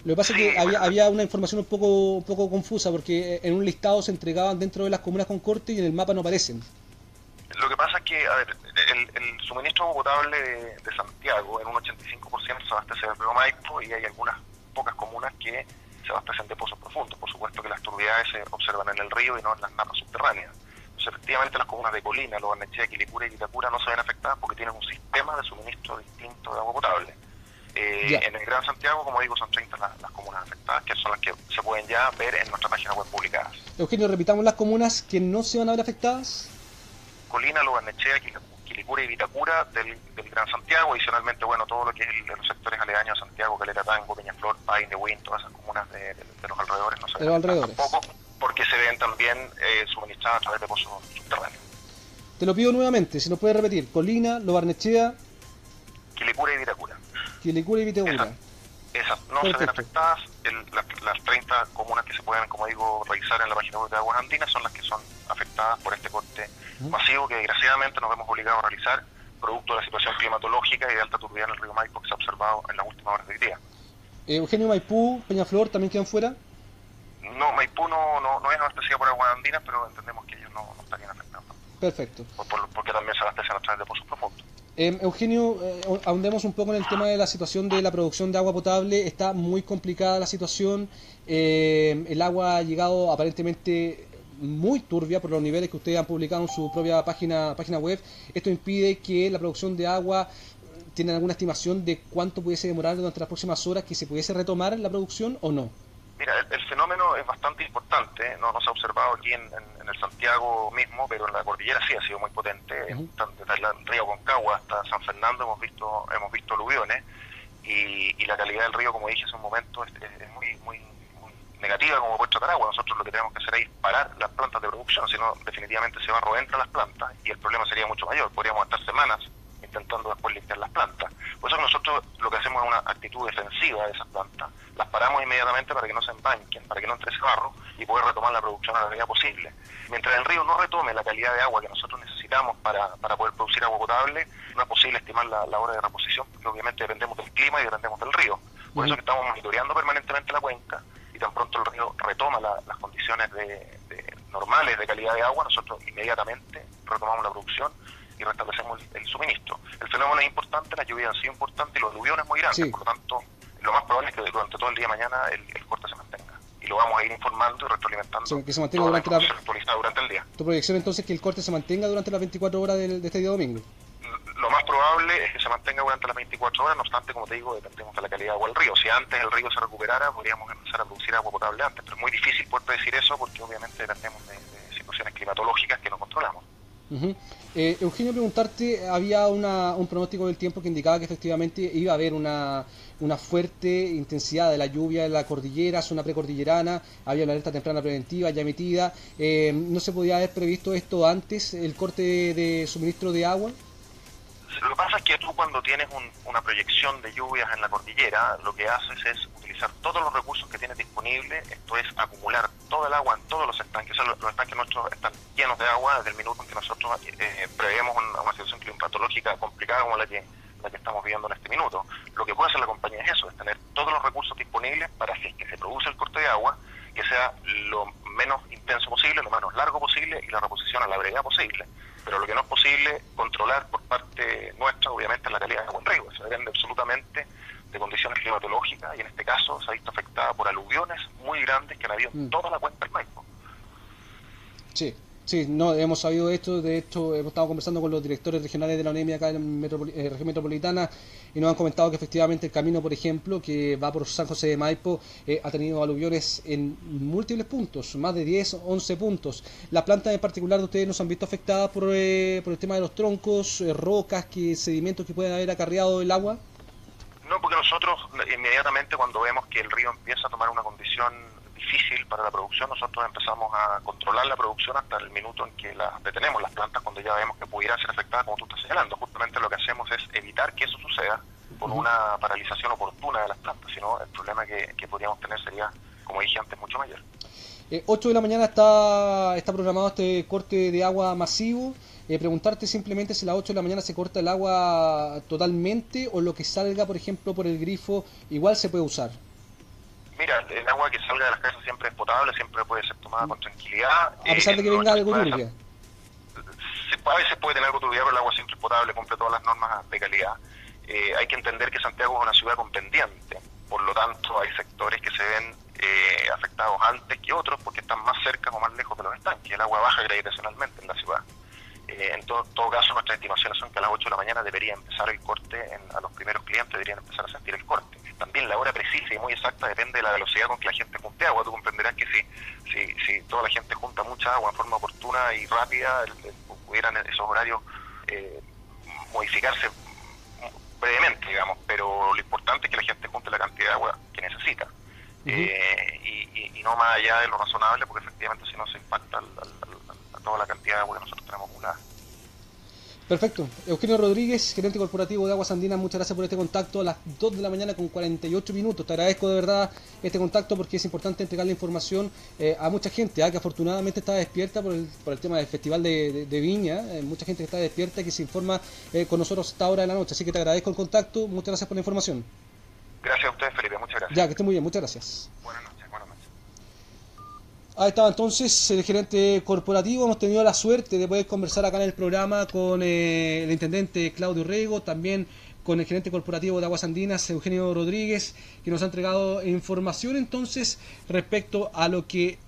Lo que pasa sí, es que bueno, había, había una información un poco un poco confusa, porque en un listado se entregaban dentro de las comunas con corte y en el mapa no aparecen. Lo que pasa es que, a ver, el, el suministro potable de, de Santiago en un ochenta y cinco por ciento se abastece del río Maipo, y hay algunas pocas comunas que se abastecen de pozos profundos. Por supuesto que las turbidades se observan en el río y no en las napas subterráneas. Entonces, efectivamente, las comunas de Colina, Lo Barnechea, Quilicura y Vitacura no se ven afectadas porque tienen un sistema de suministro distinto de agua potable. Eh, en el Gran Santiago, como digo, son treinta las, las comunas afectadas, que son las que se pueden ya ver en nuestra página web publicadas. Eugenio, repitamos las comunas que no se van a ver afectadas. Colina, Lo Barnechea, Quilicura y Vitacura del, del Gran Santiago. Adicionalmente, bueno, todo lo que es el, los sectores aledaños a Santiago, Calera Tango, Peñaflor, Paine, Nehuín, todas esas comunas de, de, de los alrededores no se ven afectadas tampoco, porque se ven también eh, suministradas a través de pozos subterráneos. Te lo pido nuevamente, si nos puedes repetir: Colina, Lo Barnechea, Quilicura y Vitacura. Quilicura y Vitacura. Esas no Perfecto. se ven afectadas. El, la, las treinta comunas que se pueden, como digo, revisar en la página web de Aguas Andinas son las que son afectadas por este corte uh -huh. masivo que desgraciadamente nos vemos obligados a realizar, producto de la situación climatológica y de alta turbidez en el río Maipo que se ha observado en las últimas horas del día. Eh, Eugenio, Maipú, Peñaflor, ¿también quedan fuera? No, Maipú no, no, no es abastecida por Aguas Andinas, pero entendemos que ellos no, no estarían afectados. Perfecto. Por, por, porque también se abastecen a través de pozos profundos. Eh, Eugenio, eh, ahondemos un poco en el tema de la situación de la producción de agua potable. Está muy complicada la situación, eh, el agua ha llegado aparentemente muy turbia por los niveles que ustedes han publicado en su propia página, página web. Esto impide que la producción de agua, ¿tienen alguna estimación de cuánto pudiese demorar durante las próximas horas que se pudiese retomar la producción o no? Mira, el, el fenómeno es bastante importante, no, no se ha observado aquí en, en, en el Santiago mismo, pero en la cordillera sí ha sido muy potente. Uh-huh. Desde el río Concagua hasta San Fernando hemos visto hemos visto aluviones, y, y la calidad del río, como dije hace un momento, es, es, es muy, muy, muy negativa como puede tratar agua. Nosotros lo que tenemos que hacer es parar las plantas de producción, si no definitivamente se van roentra las plantas y el problema sería mucho mayor. Podríamos estar semanas intentando después limpiar las plantas. Por eso nosotros lo que hacemos es una actitud defensiva de esas plantas. Las paramos inmediatamente para que no se embanquen, para que no entre ese barro y poder retomar la producción a la medida posible. Mientras el río no retome la calidad de agua que nosotros necesitamos para, para poder producir agua potable, no es posible estimar la, la hora de reposición, porque obviamente dependemos del clima y dependemos del río. Por eso es que estamos monitoreando permanentemente la cuenca, y tan pronto el río retoma la, las condiciones de, de normales de calidad de agua, nosotros inmediatamente retomamos la producción y restablecemos el, el suministro. El fenómeno es importante, la lluvia ha sido importante y los aluviones muy grandes, sí. Por lo tanto, lo más probable es que durante todo el día de mañana el, el corte se mantenga. Y lo vamos a ir informando y retroalimentando. O sea, que se mantenga durante, la la... actualizada durante el día. ¿Tu proyección entonces es que el corte se mantenga durante las veinticuatro horas de, de este día domingo? Lo más probable es que se mantenga durante las veinticuatro horas, no obstante, como te digo, dependemos de la calidad de agua del río. Si antes el río se recuperara, podríamos empezar a producir agua potable antes, pero es muy difícil poder predecir eso porque obviamente dependemos de, de situaciones climatológicas que no controlamos. Uh-huh. eh, Eugenio, preguntarte, había una, un pronóstico del tiempo que indicaba que efectivamente iba a haber una, una fuerte intensidad de la lluvia en la cordillera, zona precordillerana, había una alerta temprana preventiva ya emitida. Eh, ¿no se podía haber previsto esto antes, el corte de, de suministro de agua? Lo que pasa es que tú, cuando tienes un, una proyección de lluvias en la cordillera, lo que haces es utilizar todos los recursos que tienes disponibles, esto es acumular todo el agua en todos los estanques. O sea, los estanques nuestros están llenos de agua desde el minuto en que nosotros eh, prevemos una, una situación climatológica complicada como la que, la que estamos viviendo en este minuto. Lo que puede hacer la compañía es eso, es tener todos los recursos disponibles para, si es que se produce el corte de agua, que sea lo menos intenso posible, lo menos largo posible y la reposición a la brevedad posible. Pero lo que no es posible controlar por parte nuestra, obviamente, es la calidad de agua en riego. Se depende absolutamente de condiciones climatológicas, y en este caso se ha visto afectada por aluviones muy grandes que han habido en mm. toda la cuenca del Maipo. Sí, sí, no, hemos sabido de esto. De hecho, hemos estado conversando con los directores regionales de la ONEMI acá en Metropol- eh, región metropolitana, y nos han comentado que efectivamente el camino, por ejemplo, que va por San José de Maipo, eh, ha tenido aluviones en múltiples puntos, más de diez, once puntos. Las plantas en particular de ustedes nos han visto afectadas por, eh, por el tema de los troncos, eh, rocas, que sedimentos que pueden haber acarreado el agua. No, porque nosotros inmediatamente, cuando vemos que el río empieza a tomar una condición difícil para la producción, nosotros empezamos a controlar la producción hasta el minuto en que la detenemos las plantas, cuando ya vemos que pudiera ser afectada, como tú estás señalando. Justamente lo que hacemos es evitar que eso suceda con una paralización oportuna de las plantas, sino el problema que, que podríamos tener sería, como dije antes, mucho mayor. Eh, ocho de la mañana está, está programado este corte de agua masivo. Eh, preguntarte simplemente si a las ocho de la mañana se corta el agua totalmente, o lo que salga, por ejemplo, por el grifo, igual se puede usar. Mira, el agua que salga de las casas siempre es potable, siempre puede ser tomada con tranquilidad. A pesar eh, de que venga algo turbia. A veces puede tener algo turbia, pero el agua siempre es potable, cumple todas las normas de calidad. Eh, hay que entender que Santiago es una ciudad con pendiente, por lo tanto hay sectores que se ven eh, afectados antes que otros porque están más cerca o más lejos de los estanques. El agua baja gravitacionalmente en la ciudad. Eh, en todo, todo caso, nuestras estimaciones son que a las ocho de la mañana debería empezar el corte, en, a los primeros clientes deberían empezar a sentir el corte. También la hora precisa y muy exacta depende de la velocidad con que la gente junte agua. Tú comprenderás que si, si, si toda la gente junta mucha agua en forma oportuna y rápida, el, el, pudieran esos horarios eh, modificarse brevemente, digamos, pero lo importante es que la gente junte la cantidad de agua que necesita. Uh-huh. eh, y, y, y no más allá de lo razonable, porque efectivamente si no se impacta al, al, al, a toda la cantidad de agua que nosotros tenemos acumulada. Perfecto. Eugenio Rodríguez, gerente corporativo de Aguas Andinas, muchas gracias por este contacto a las dos de la mañana con cuarenta y ocho minutos. Te agradezco de verdad este contacto, porque es importante entregar la información eh, a mucha gente, ¿eh? que afortunadamente está despierta por el, por el tema del Festival de, de, de Viña. Eh, mucha gente que está despierta y que se informa eh, con nosotros hasta ahora de la noche. Así que te agradezco el contacto, muchas gracias por la información. Gracias a ustedes, Felipe, muchas gracias. Ya, que esté muy bien, muchas gracias. Buenas noches. Ahí estaba entonces el gerente corporativo. Hemos tenido la suerte de poder conversar acá en el programa con eh, el intendente Claudio Orrego, también con el gerente corporativo de Aguas Andinas, Eugenio Rodríguez, que nos ha entregado información entonces respecto a lo que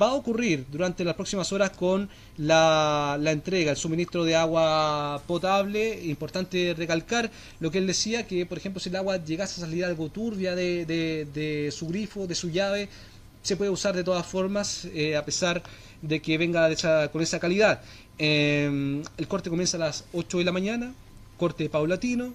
va a ocurrir durante las próximas horas con la, la entrega, el suministro de agua potable. Importante recalcar lo que él decía, que por ejemplo si el agua llegase a salir algo turbia de, de, de su grifo, de su llave, se puede usar de todas formas, eh, a pesar de que venga de esa, con esa calidad. Eh, el corte comienza a las ocho de la mañana, corte paulatino,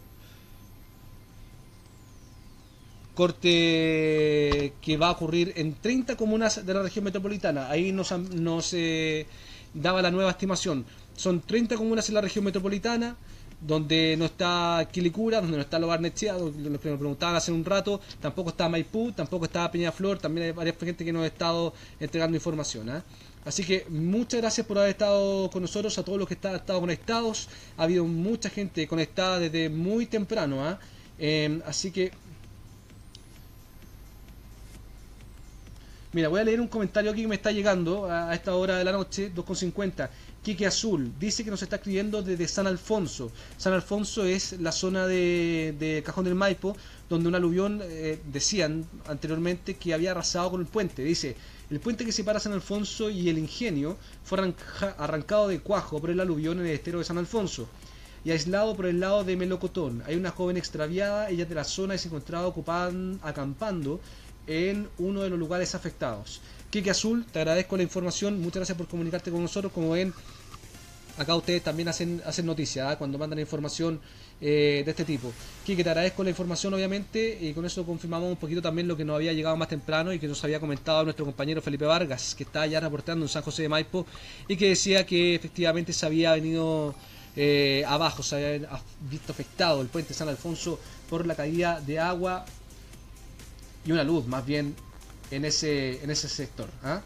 corte que va a ocurrir en treinta comunas de la región metropolitana. Ahí nos, nos eh, daba la nueva estimación. Son treinta comunas en la región metropolitana, donde no está Quilicura, donde no está Lo Barnechea, lo que nos preguntaban hace un rato, tampoco está Maipú, tampoco está Peñaflor. También hay varias gente que nos ha estado entregando información, ¿eh? Así que muchas gracias por haber estado con nosotros, a todos los que han estado conectados. Ha habido mucha gente conectada desde muy temprano, ¿eh? Eh, así que mira, voy a leer un comentario aquí que me está llegando a esta hora de la noche, dos cincuenta. Quique Azul dice que nos está escribiendo desde San Alfonso. San Alfonso es la zona de, de Cajón del Maipo, donde un aluvión, eh, decían anteriormente, que había arrasado con el puente. Dice, el puente que separa San Alfonso y el Ingenio fue arranca, arrancado de cuajo por el aluvión en el estero de San Alfonso y aislado por el lado de Melocotón. Hay una joven extraviada, ella es de la zona y se encontraba ocupan, acampando en uno de los lugares afectados. Quique Azul, te agradezco la información, muchas gracias por comunicarte con nosotros. Como ven, acá ustedes también hacen, hacen noticia, ¿eh? cuando mandan información eh, de este tipo. Quique, te agradezco la información obviamente, y con eso confirmamos un poquito también lo que nos había llegado más temprano y que nos había comentado nuestro compañero Felipe Vargas, que está ya reportando en San José de Maipo, y que decía que efectivamente se había venido eh, abajo se había visto afectado el puente San Alfonso por la caída de agua y una luz más bien en ese, en ese sector, ¿eh?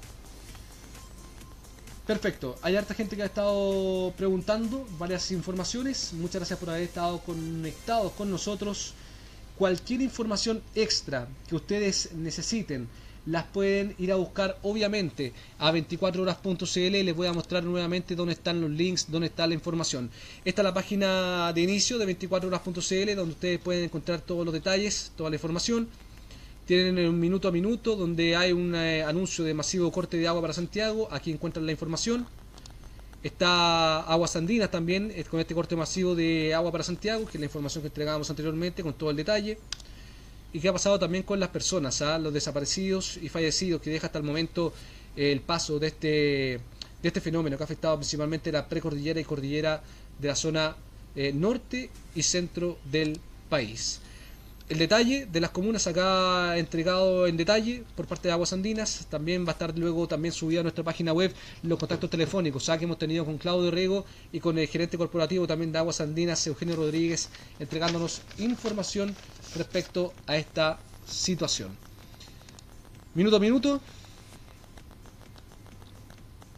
Perfecto, hay harta gente que ha estado preguntando varias informaciones. Muchas gracias por haber estado conectados con nosotros. Cualquier información extra que ustedes necesiten, las pueden ir a buscar obviamente a veinticuatro horas punto cl. Les voy a mostrar nuevamente dónde están los links, dónde está la información. Esta es la página de inicio de veinticuatro horas punto cl, donde ustedes pueden encontrar todos los detalles, toda la información. Tienen un minuto a minuto donde hay un eh, anuncio de masivo corte de agua para Santiago. Aquí encuentran la información. Está Aguas Andinas también, eh, con este corte masivo de agua para Santiago, que es la información que entregábamos anteriormente con todo el detalle. Y qué ha pasado también con las personas, ¿ah? Los desaparecidos y fallecidos que deja hasta el momento eh, el paso de este, de este fenómeno que ha afectado principalmente la precordillera y cordillera de la zona eh, norte y centro del país. El detalle de las comunas acá entregado en detalle por parte de Aguas Andinas. También va a estar luego también subido a nuestra página web los contactos telefónicos, ¿sabes? Que hemos tenido con Claudio Orrego y con el gerente corporativo también de Aguas Andinas, Eugenio Rodríguez, entregándonos información respecto a esta situación. Minuto a minuto.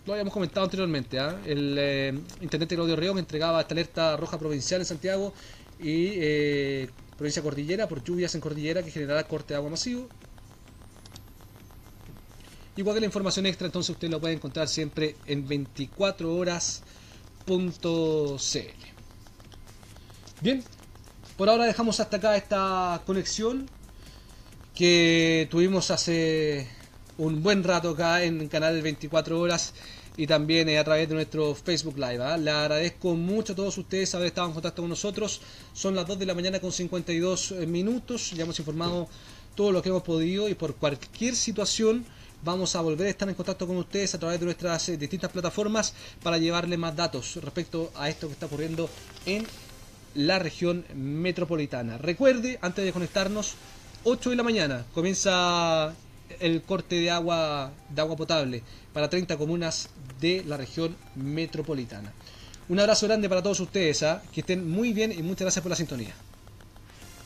Lo habíamos comentado anteriormente, ¿eh? El eh, intendente Claudio Orrego que entregaba esta alerta roja provincial en Santiago y... Eh, provincia cordillera por lluvias en cordillera que generará corte de agua masivo. Igual que la información extra, entonces usted lo puede encontrar siempre en veinticuatro horas punto cl. Bien, por ahora dejamos hasta acá esta conexión que tuvimos hace un buen rato acá en el canal de veinticuatro horas y también a través de nuestro Facebook Live, ¿eh? Le agradezco mucho a todos ustedes haber estado en contacto con nosotros. Son las dos de la mañana con cincuenta y dos minutos. Ya hemos informado todo lo que hemos podido y por cualquier situación vamos a volver a estar en contacto con ustedes a través de nuestras distintas plataformas para llevarles más datos respecto a esto que está ocurriendo en la región metropolitana. Recuerde, antes de conectarnos, ocho de la mañana comienza el corte de agua, de agua potable para treinta comunas de la región metropolitana. Un abrazo grande para todos ustedes, ¿eh? Que estén muy bien y muchas gracias por la sintonía.